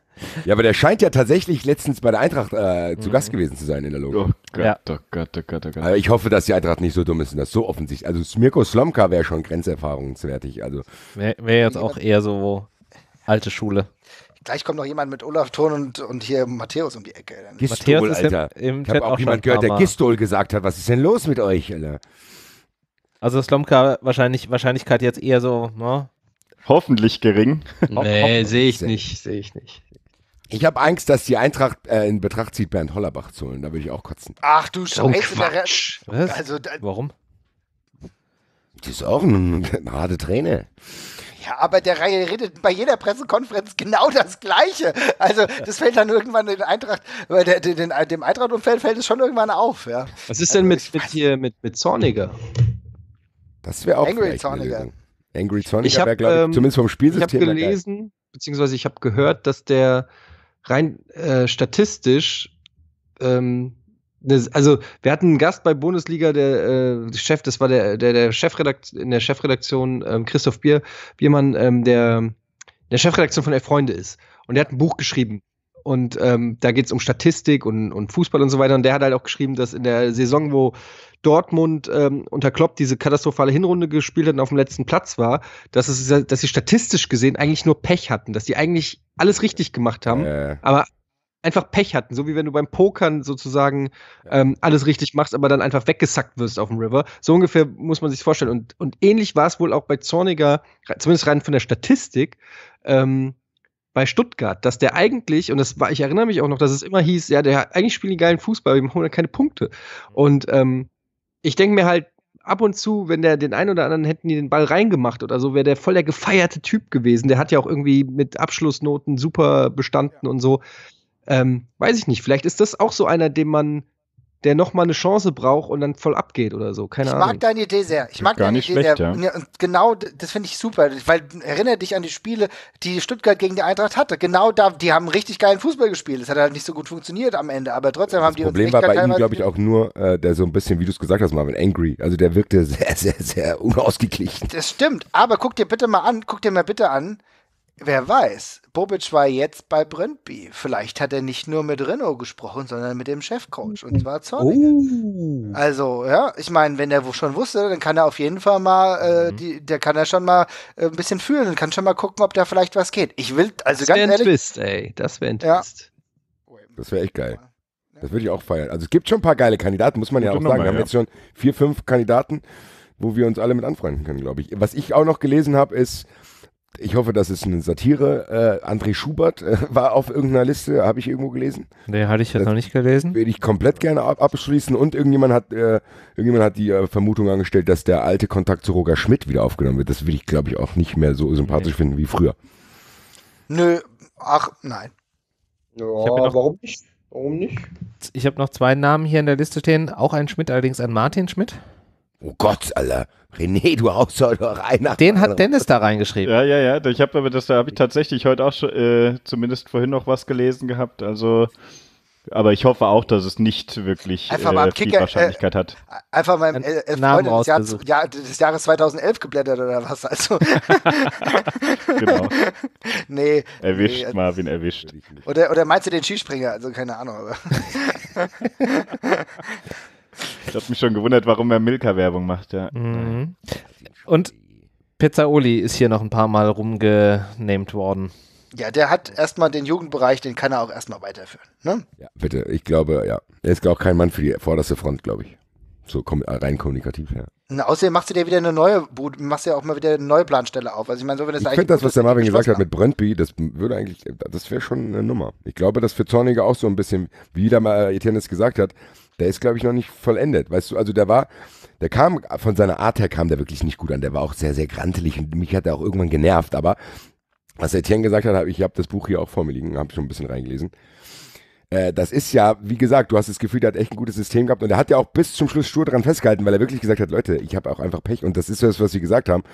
Ja, aber der scheint ja tatsächlich letztens bei der Eintracht zu Gast gewesen zu sein in der Logo. Oh Gott. Also ich hoffe, dass die Eintracht nicht so dumm ist und das so offensichtlich. Also Mirko Slomka wäre schon grenzerfahrungswertig. Also wäre jetzt auch eher so alte Schule. Gleich kommt noch jemand mit Olaf Thon und hier Matthäus um die Ecke. Gisdol, Matthäus ist Alter. Ich habe auch jemand gehört, der Gisdol gesagt hat, was ist denn los mit euch, Alter? Also Slomka, Wahrscheinlichkeit jetzt eher so, ne? Hoffentlich gering. Nee, sehe ich nicht. Ich habe Angst, dass die Eintracht in Betracht zieht, Bernd Hollerbach zu holen. Da würde ich auch kotzen. Ach du Scheiße. Warum? Das ist auch eine harte Träne. Ja, aber der Reihe redet bei jeder Pressekonferenz genau das Gleiche. Also das fällt dann irgendwann den Eintracht, weil dem Eintracht-Umfeld fällt es schon irgendwann auf. Ja. Was ist denn mit Zorniger? Das wäre auch Angry Zorniger. Angry Zorniger wäre, glaube ich, zumindest vom Spielsystem. Ich habe gelesen, beziehungsweise ich habe gehört, dass der rein statistisch wir hatten einen Gast bei Bundesliga, der Chef, das war der Chefredaktion in der Chefredaktion, Christoph Biermann, der der Chefredakteur von Elf Freunde ist. Und der hat ein Buch geschrieben. Und da geht es um Statistik und Fußball und so weiter. Und der hat halt auch geschrieben, dass in der Saison, wo Dortmund unter Klopp diese katastrophale Hinrunde gespielt hat und auf dem letzten Platz war, dass sie statistisch gesehen eigentlich nur Pech hatten. Dass die eigentlich alles richtig gemacht haben, aber einfach Pech hatten. So wie wenn du beim Pokern sozusagen alles richtig machst, aber dann einfach weggesackt wirst auf dem River. So ungefähr muss man sich vorstellen. Und ähnlich war es wohl auch bei Zorniger, zumindest rein von der Statistik, bei Stuttgart, dass der eigentlich, und das war, ich erinnere mich auch noch, dass es immer hieß, ja, der eigentlich spielt einen geilen Fußball, wir holen keine Punkte. Und ich denke mir halt, ab und zu, wenn der den einen oder anderen hätten die den Ball reingemacht oder so, wäre der voll der gefeierte Typ gewesen. Der hat ja auch irgendwie mit Abschlussnoten super bestanden und so. Weiß ich nicht, vielleicht ist das auch so einer, der nochmal eine Chance braucht und dann voll abgeht oder so. Keine Ahnung. Ich mag deine Idee sehr. Ich mag gar deine nicht Idee schlecht, ja. Und genau, das finde ich super, weil erinnere dich an die Spiele, die Stuttgart gegen die Eintracht hatte. Genau da, die haben richtig geilen Fußball gespielt. Das hat halt nicht so gut funktioniert am Ende, aber trotzdem haben die uns echt geil. Das Problem war bei ihm, glaube ich, auch nur, der so ein bisschen, wie du es gesagt hast, Marvin, angry. Also der wirkte sehr, sehr, sehr unausgeglichen. Das stimmt, aber guck dir mal bitte an, wer weiß, Bobic war jetzt bei Brøndby. Vielleicht hat er nicht nur mit Rønnow gesprochen, sondern mit dem Chefcoach, und zwar Zorniger. Oh. Also, ja, ich meine, wenn er schon wusste, dann kann er auf jeden Fall mal, der kann schon mal ein bisschen fühlen und kann schon mal gucken, ob da vielleicht was geht. Ich will, also ganz ehrlich. Das wäre ein Twist. Das wäre echt geil. Das würde ich auch feiern. Also es gibt schon ein paar geile Kandidaten, muss man ja auch sagen. Wir haben jetzt schon 4, 5 Kandidaten, wo wir uns alle mit anfreunden können, glaube ich. Was ich auch noch gelesen habe, ist, ich hoffe, das ist eine Satire. André Schubert war auf irgendeiner Liste, habe ich irgendwo gelesen. Nee, hatte ich jetzt noch nicht gelesen. Würde ich komplett gerne abschließen. Und irgendjemand hat die Vermutung angestellt, dass der alte Kontakt zu Roger Schmidt wieder aufgenommen wird. Das würde ich, glaube ich, auch nicht mehr so sympathisch finden wie früher. Nö, ach, nein. Ja, warum nicht? Warum nicht? Ich habe noch 2 Namen hier in der Liste stehen. Auch ein Schmidt, allerdings ein Martin Schmidt. Oh Gott, Alter. René, du haust doch rein. Den hat Dennis da reingeschrieben. Ja. Da habe ich tatsächlich heute auch schon, zumindest vorhin noch was gelesen gehabt. Also, aber ich hoffe auch, dass es nicht wirklich viel Wahrscheinlichkeit hat. Einfach mal im Namen rausgesucht. Ja, des Jahres 2011 geblättert oder was? Also. Genau. Nee. Erwischt, nee, Marvin, erwischt. Oder meinst du den Skispringer? Also keine Ahnung. Aber. Ich habe mich schon gewundert, warum er Milka-Werbung macht, ja. Mhm. Und Pizzaoli ist hier noch ein paar Mal rumgenamed worden. Ja, der hat erstmal den Jugendbereich, den kann er auch erstmal weiterführen, ne? Ja, bitte, ich glaube, ja. Er ist auch kein Mann für die vorderste Front, glaube ich. So rein kommunikativ, ja. Und außerdem machst du ja auch mal wieder eine neue Planstelle auf. Also ich meine, so wird das eigentlich. Ich finde das, was der Marvin gesagt hat mit Brøndby, das wäre schon eine Nummer. Ich glaube, dass für Zorniger auch so ein bisschen, wie der mal Etienne gesagt hat, der ist, glaube ich, noch nicht vollendet, weißt du, also von seiner Art her kam der wirklich nicht gut an, der war auch sehr, sehr grantelig und mich hat er auch irgendwann genervt, aber was Etienne gesagt hat, ich habe das Buch hier auch vor mir liegen, habe schon ein bisschen reingelesen, das ist ja, wie gesagt, du hast das Gefühl, der hat echt ein gutes System gehabt und der hat ja auch bis zum Schluss stur dran festgehalten, weil er wirklich gesagt hat, Leute, ich habe auch einfach Pech und das ist das, was sie gesagt haben.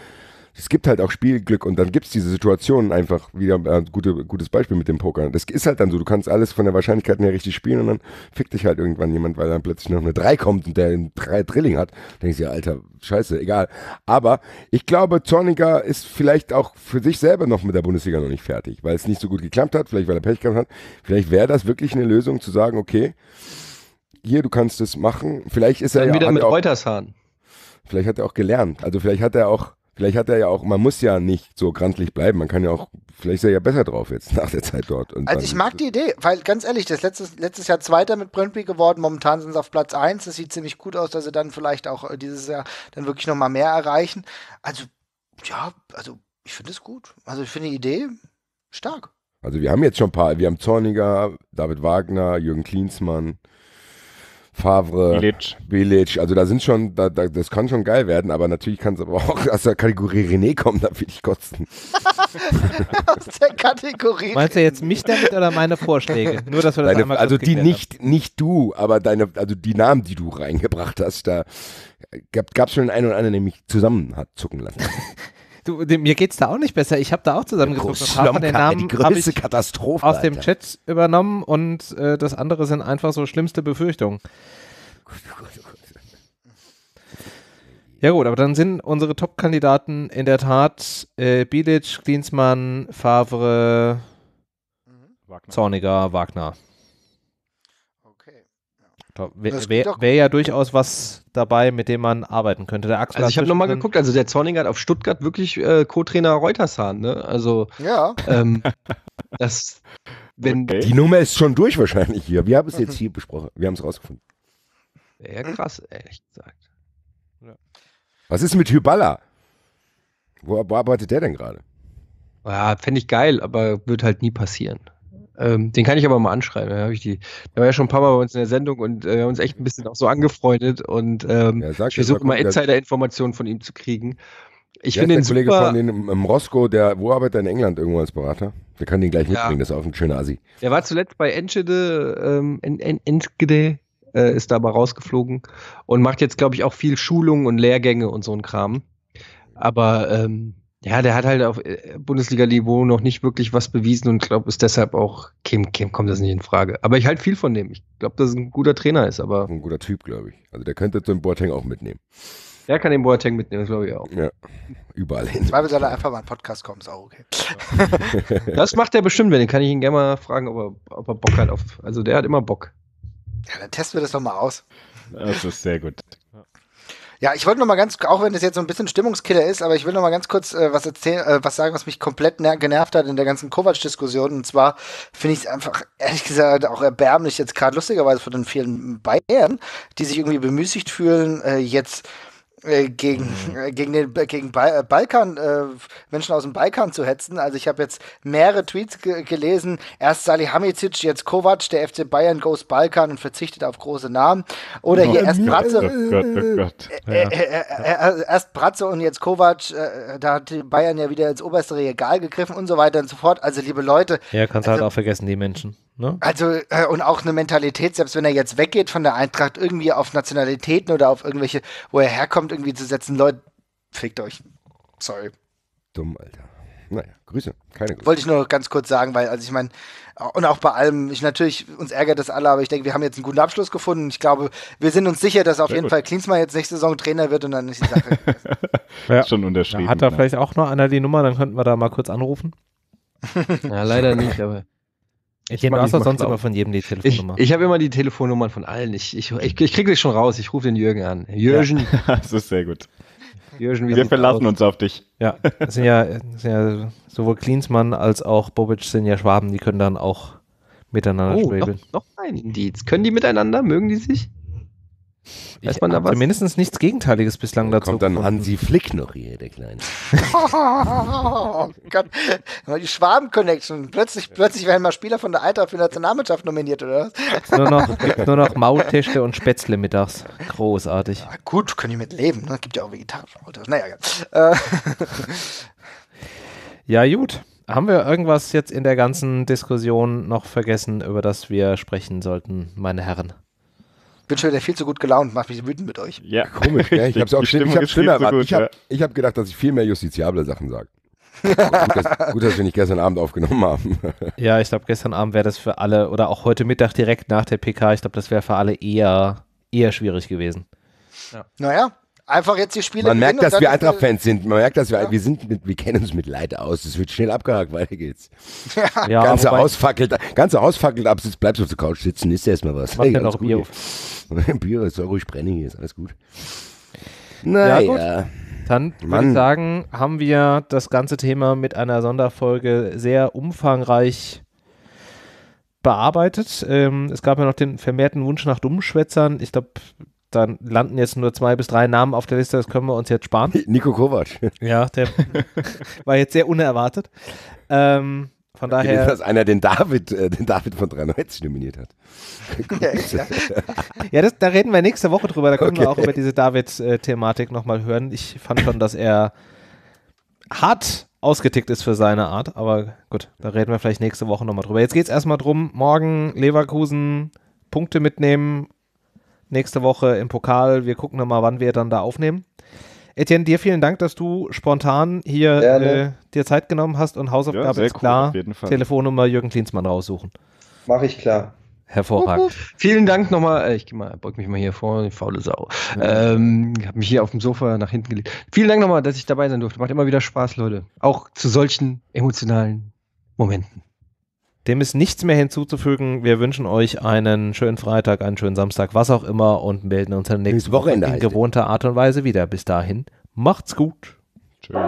Es gibt halt auch Spielglück und dann gibt es diese Situationen einfach wieder, ein gutes Beispiel mit dem Poker. Das ist halt dann so, du kannst alles von der Wahrscheinlichkeit her richtig spielen und dann fickt dich halt irgendwann jemand, weil dann plötzlich noch eine 3 kommt und der einen 3 Drilling hat. Dann denkst du, ja, Alter, scheiße, egal. Aber ich glaube, Zorniger ist vielleicht auch für sich selber noch mit der Bundesliga noch nicht fertig, weil es nicht so gut geklappt hat, vielleicht weil er Pech gehabt hat. Vielleicht wäre das wirklich eine Lösung zu sagen, okay, hier, du kannst es machen. Vielleicht ist er ja wieder mit Reutershahn. Vielleicht hat er auch gelernt. Also vielleicht hat er ja auch, man muss ja nicht so grantlich bleiben, man kann ja auch, vielleicht ist er ja besser drauf jetzt nach der Zeit dort. Und also ich mag die Idee, weil ganz ehrlich, das letztes Jahr Zweiter mit Brøndby geworden, momentan sind sie auf Platz 1, das sieht ziemlich gut aus, dass sie dann vielleicht auch dieses Jahr dann wirklich nochmal mehr erreichen. Also, ja, also ich finde es gut. Also ich finde die Idee stark. Also wir haben jetzt schon ein paar, wir haben Zorniger, David Wagner, Jürgen Klinsmann, Favre, Bilić, also da sind schon, das kann schon geil werden, aber natürlich kann es aber auch aus der Kategorie René kommen, da will ich kotzen. Aus der Kategorie. Meinst du jetzt mich damit oder meine Vorschläge? Nur, dass wir das einmal also die nicht du, aber die Namen, die du reingebracht hast, da gab es schon den einen oder anderen, der mich zusammen hat zucken lassen. Du, mir geht's da auch nicht besser. Ich habe da auch zusammengeguckt. Den Namen die größte Katastrophe aus dem Chat übernommen und das andere sind einfach so schlimmste Befürchtungen. Ja gut, aber dann sind unsere Top-Kandidaten in der Tat Bilic, Klinsmann, Favre, Wagner. Zorniger, Wagner. Okay. Ja. Wäre ja durchaus was dabei, mit dem man arbeiten könnte. Der Axel, also ich habe nochmal geguckt, also der Zorniger hat auf Stuttgart wirklich Co-Trainer Reutershahn, ne? Also ja. Das, wenn okay. Die Nummer ist schon durch wahrscheinlich hier. Wir haben es jetzt hier besprochen. Wir haben es rausgefunden. Ja, krass, ehrlich gesagt. Ja. Was ist mit Hyballa? Wo arbeitet der denn gerade? Ja, fände ich geil, aber wird halt nie passieren. Den kann ich aber mal anschreiben. Der war ja schon ein paar Mal bei uns in der Sendung und wir haben uns echt ein bisschen auch so angefreundet und ich versuche immer Insider-Informationen von ihm zu kriegen. Ich finde den Kollege super, von dem Roscoe, der wo arbeitet er in England irgendwo als Berater? Der kann den gleich mitbringen, das ist auch ein schöner Asi. Der war zuletzt bei Enschede, Enschede. Ist da aber rausgeflogen und macht jetzt, glaube ich, auch viel Schulungen und Lehrgänge und so ein Kram. Aber der hat halt auf Bundesliga-Niveau noch nicht wirklich was bewiesen und glaube, ist deshalb auch, kommt das nicht in Frage. Aber ich halte viel von dem. Ich glaube, dass es ein guter Trainer ist. Aber ein guter Typ, glaube ich. Also der könnte den Boateng auch mitnehmen. Der kann den Boateng mitnehmen, glaube ich auch. Ja, überall hin. Zweifel soll er einfach mal in den Podcast kommen, ist auch okay. Das macht er bestimmt, wenn den kann ich ihn gerne mal fragen, ob er Bock hat auf, also der hat immer Bock. Ja, dann testen wir das nochmal aus. Das ist sehr gut. Ja, ich wollte nochmal ganz, auch wenn das jetzt so ein bisschen Stimmungskiller ist, aber ich will nochmal ganz kurz was sagen, was mich komplett genervt hat in der ganzen Kovac-Diskussion. Und zwar finde ich es einfach, ehrlich gesagt, auch erbärmlich jetzt gerade lustigerweise von den vielen Bayern, die sich irgendwie bemüßigt fühlen, jetzt gegen Balkan, Menschen aus dem Balkan zu hetzen. Also ich habe jetzt mehrere Tweets gelesen. Erst Salihamidzic, jetzt Kovac, der FC Bayern goes Balkan und verzichtet auf große Namen. Oder hier erst Bratze und jetzt Kovac, da hat Bayern ja wieder ins oberste Regal gegriffen und so weiter und so fort. Also liebe Leute. Ja, kannst du halt auch vergessen, die Menschen. Ne? Also, und auch eine Mentalität, selbst wenn er jetzt weggeht von der Eintracht, irgendwie auf Nationalitäten oder auf irgendwelche, wo er herkommt, irgendwie zu setzen, Leute, fickt euch. Sorry. Dumm, Alter. Naja, Grüße. Keine Grüße. Wollte ich nur ganz kurz sagen, weil, also ich meine, und auch bei allem, natürlich, uns ärgert das alle, aber ich denke, wir haben jetzt einen guten Abschluss gefunden. Ich glaube, wir sind uns sicher, dass auf jeden Fall Klinsmann jetzt nächste Saison Trainer wird und dann ist die Sache. Ja. Schon unterschrieben. Hat er vielleicht auch noch einer die Nummer, dann könnten wir da mal kurz anrufen. Ja, leider nicht, aber ich habe von jedem die Telefonnummer. Ich habe immer die Telefonnummern von allen. Ich kriege das schon raus. Ich rufe den Jürgen an. Jürgen. Ja. Das ist sehr gut. Jürgen, wir verlassen uns auf dich. Ja. Das sind ja sowohl Klinsmann als auch Bobic sind ja Schwaben. Die können dann auch miteinander schwäbeln. Noch ein Indiz. Können die miteinander? Mögen die sich? Weiß man da was? Mindestens nichts Gegenteiliges bislang dazu. Kommt dann Hansi Flick noch hier, der Kleine. Oh Gott. Die Schwaben-Connection. Plötzlich werden mal Spieler von der Eintracht für die Nationalmannschaft nominiert, oder was? Nur noch Maultäschle und Spätzle mittags. Großartig. Ja, gut, können die mit leben. Ne? Gibt ja auch vegetarische Maultäschle. Naja, ja. Ja, gut. Haben wir irgendwas jetzt in der ganzen Diskussion noch vergessen, über das wir sprechen sollten, meine Herren? Ich bin schon wieder viel zu gut gelaunt, macht mich wütend mit euch. Ja, komisch, ja. Ich habe es auch Ich hab gedacht, dass ich viel mehr justiziable Sachen sage. Gut, dass wir nicht gestern Abend aufgenommen haben. Ja, ich glaube, gestern Abend wäre das für alle, oder auch heute Mittag direkt nach der PK, ich glaube, das wäre für alle eher schwierig gewesen. Ja. Naja, einfach jetzt die Spiele. Man merkt, dass wir Eintracht-Fans sind. Man merkt, dass wir kennen uns mit Leid aus. Es wird schnell abgehakt, weiter geht's. Ja, ganze Haus fackelt ab, bleibst auf der Couch sitzen, isst erstmal was. Hey, noch Bier. Bier ist auch ruhig brennend hier, ist alles gut. Naja. Ja, gut. Dann würde ich sagen, haben wir das ganze Thema mit einer Sonderfolge sehr umfangreich bearbeitet. Es gab ja noch den vermehrten Wunsch nach Dummschwätzern. Ich glaube, dann landen jetzt nur 2 bis 3 Namen auf der Liste, das können wir uns jetzt sparen. Nico Kovac. Ja, der war jetzt sehr unerwartet. Von daher, dass einer den David von 93 nominiert hat. Ja, da reden wir nächste Woche drüber, da können wir auch über diese David-Thematik nochmal hören. Ich fand schon, dass er hart ausgetickt ist für seine Art, aber gut, da reden wir vielleicht nächste Woche nochmal drüber. Jetzt geht es erstmal drum, morgen Leverkusen Punkte mitnehmen, nächste Woche im Pokal. Wir gucken nochmal, wann wir dann da aufnehmen. Etienne, dir vielen Dank, dass du spontan hier dir Zeit genommen hast und Hausaufgabe ist klar. Auf jeden Fall. Telefonnummer Jürgen Klinsmann raussuchen. Mache ich klar. Hervorragend. Vielen Dank nochmal. Ich beug mich mal hier vor, die faule Sau. Ich habe mich hier auf dem Sofa nach hinten gelegt. Vielen Dank nochmal, dass ich dabei sein durfte. Macht immer wieder Spaß, Leute. Auch zu solchen emotionalen Momenten. Dem ist nichts mehr hinzuzufügen. Wir wünschen euch einen schönen Freitag, einen schönen Samstag, was auch immer, und melden uns dann nächste Woche in gewohnter Art und Weise wieder. Bis dahin, macht's gut. Tschüss.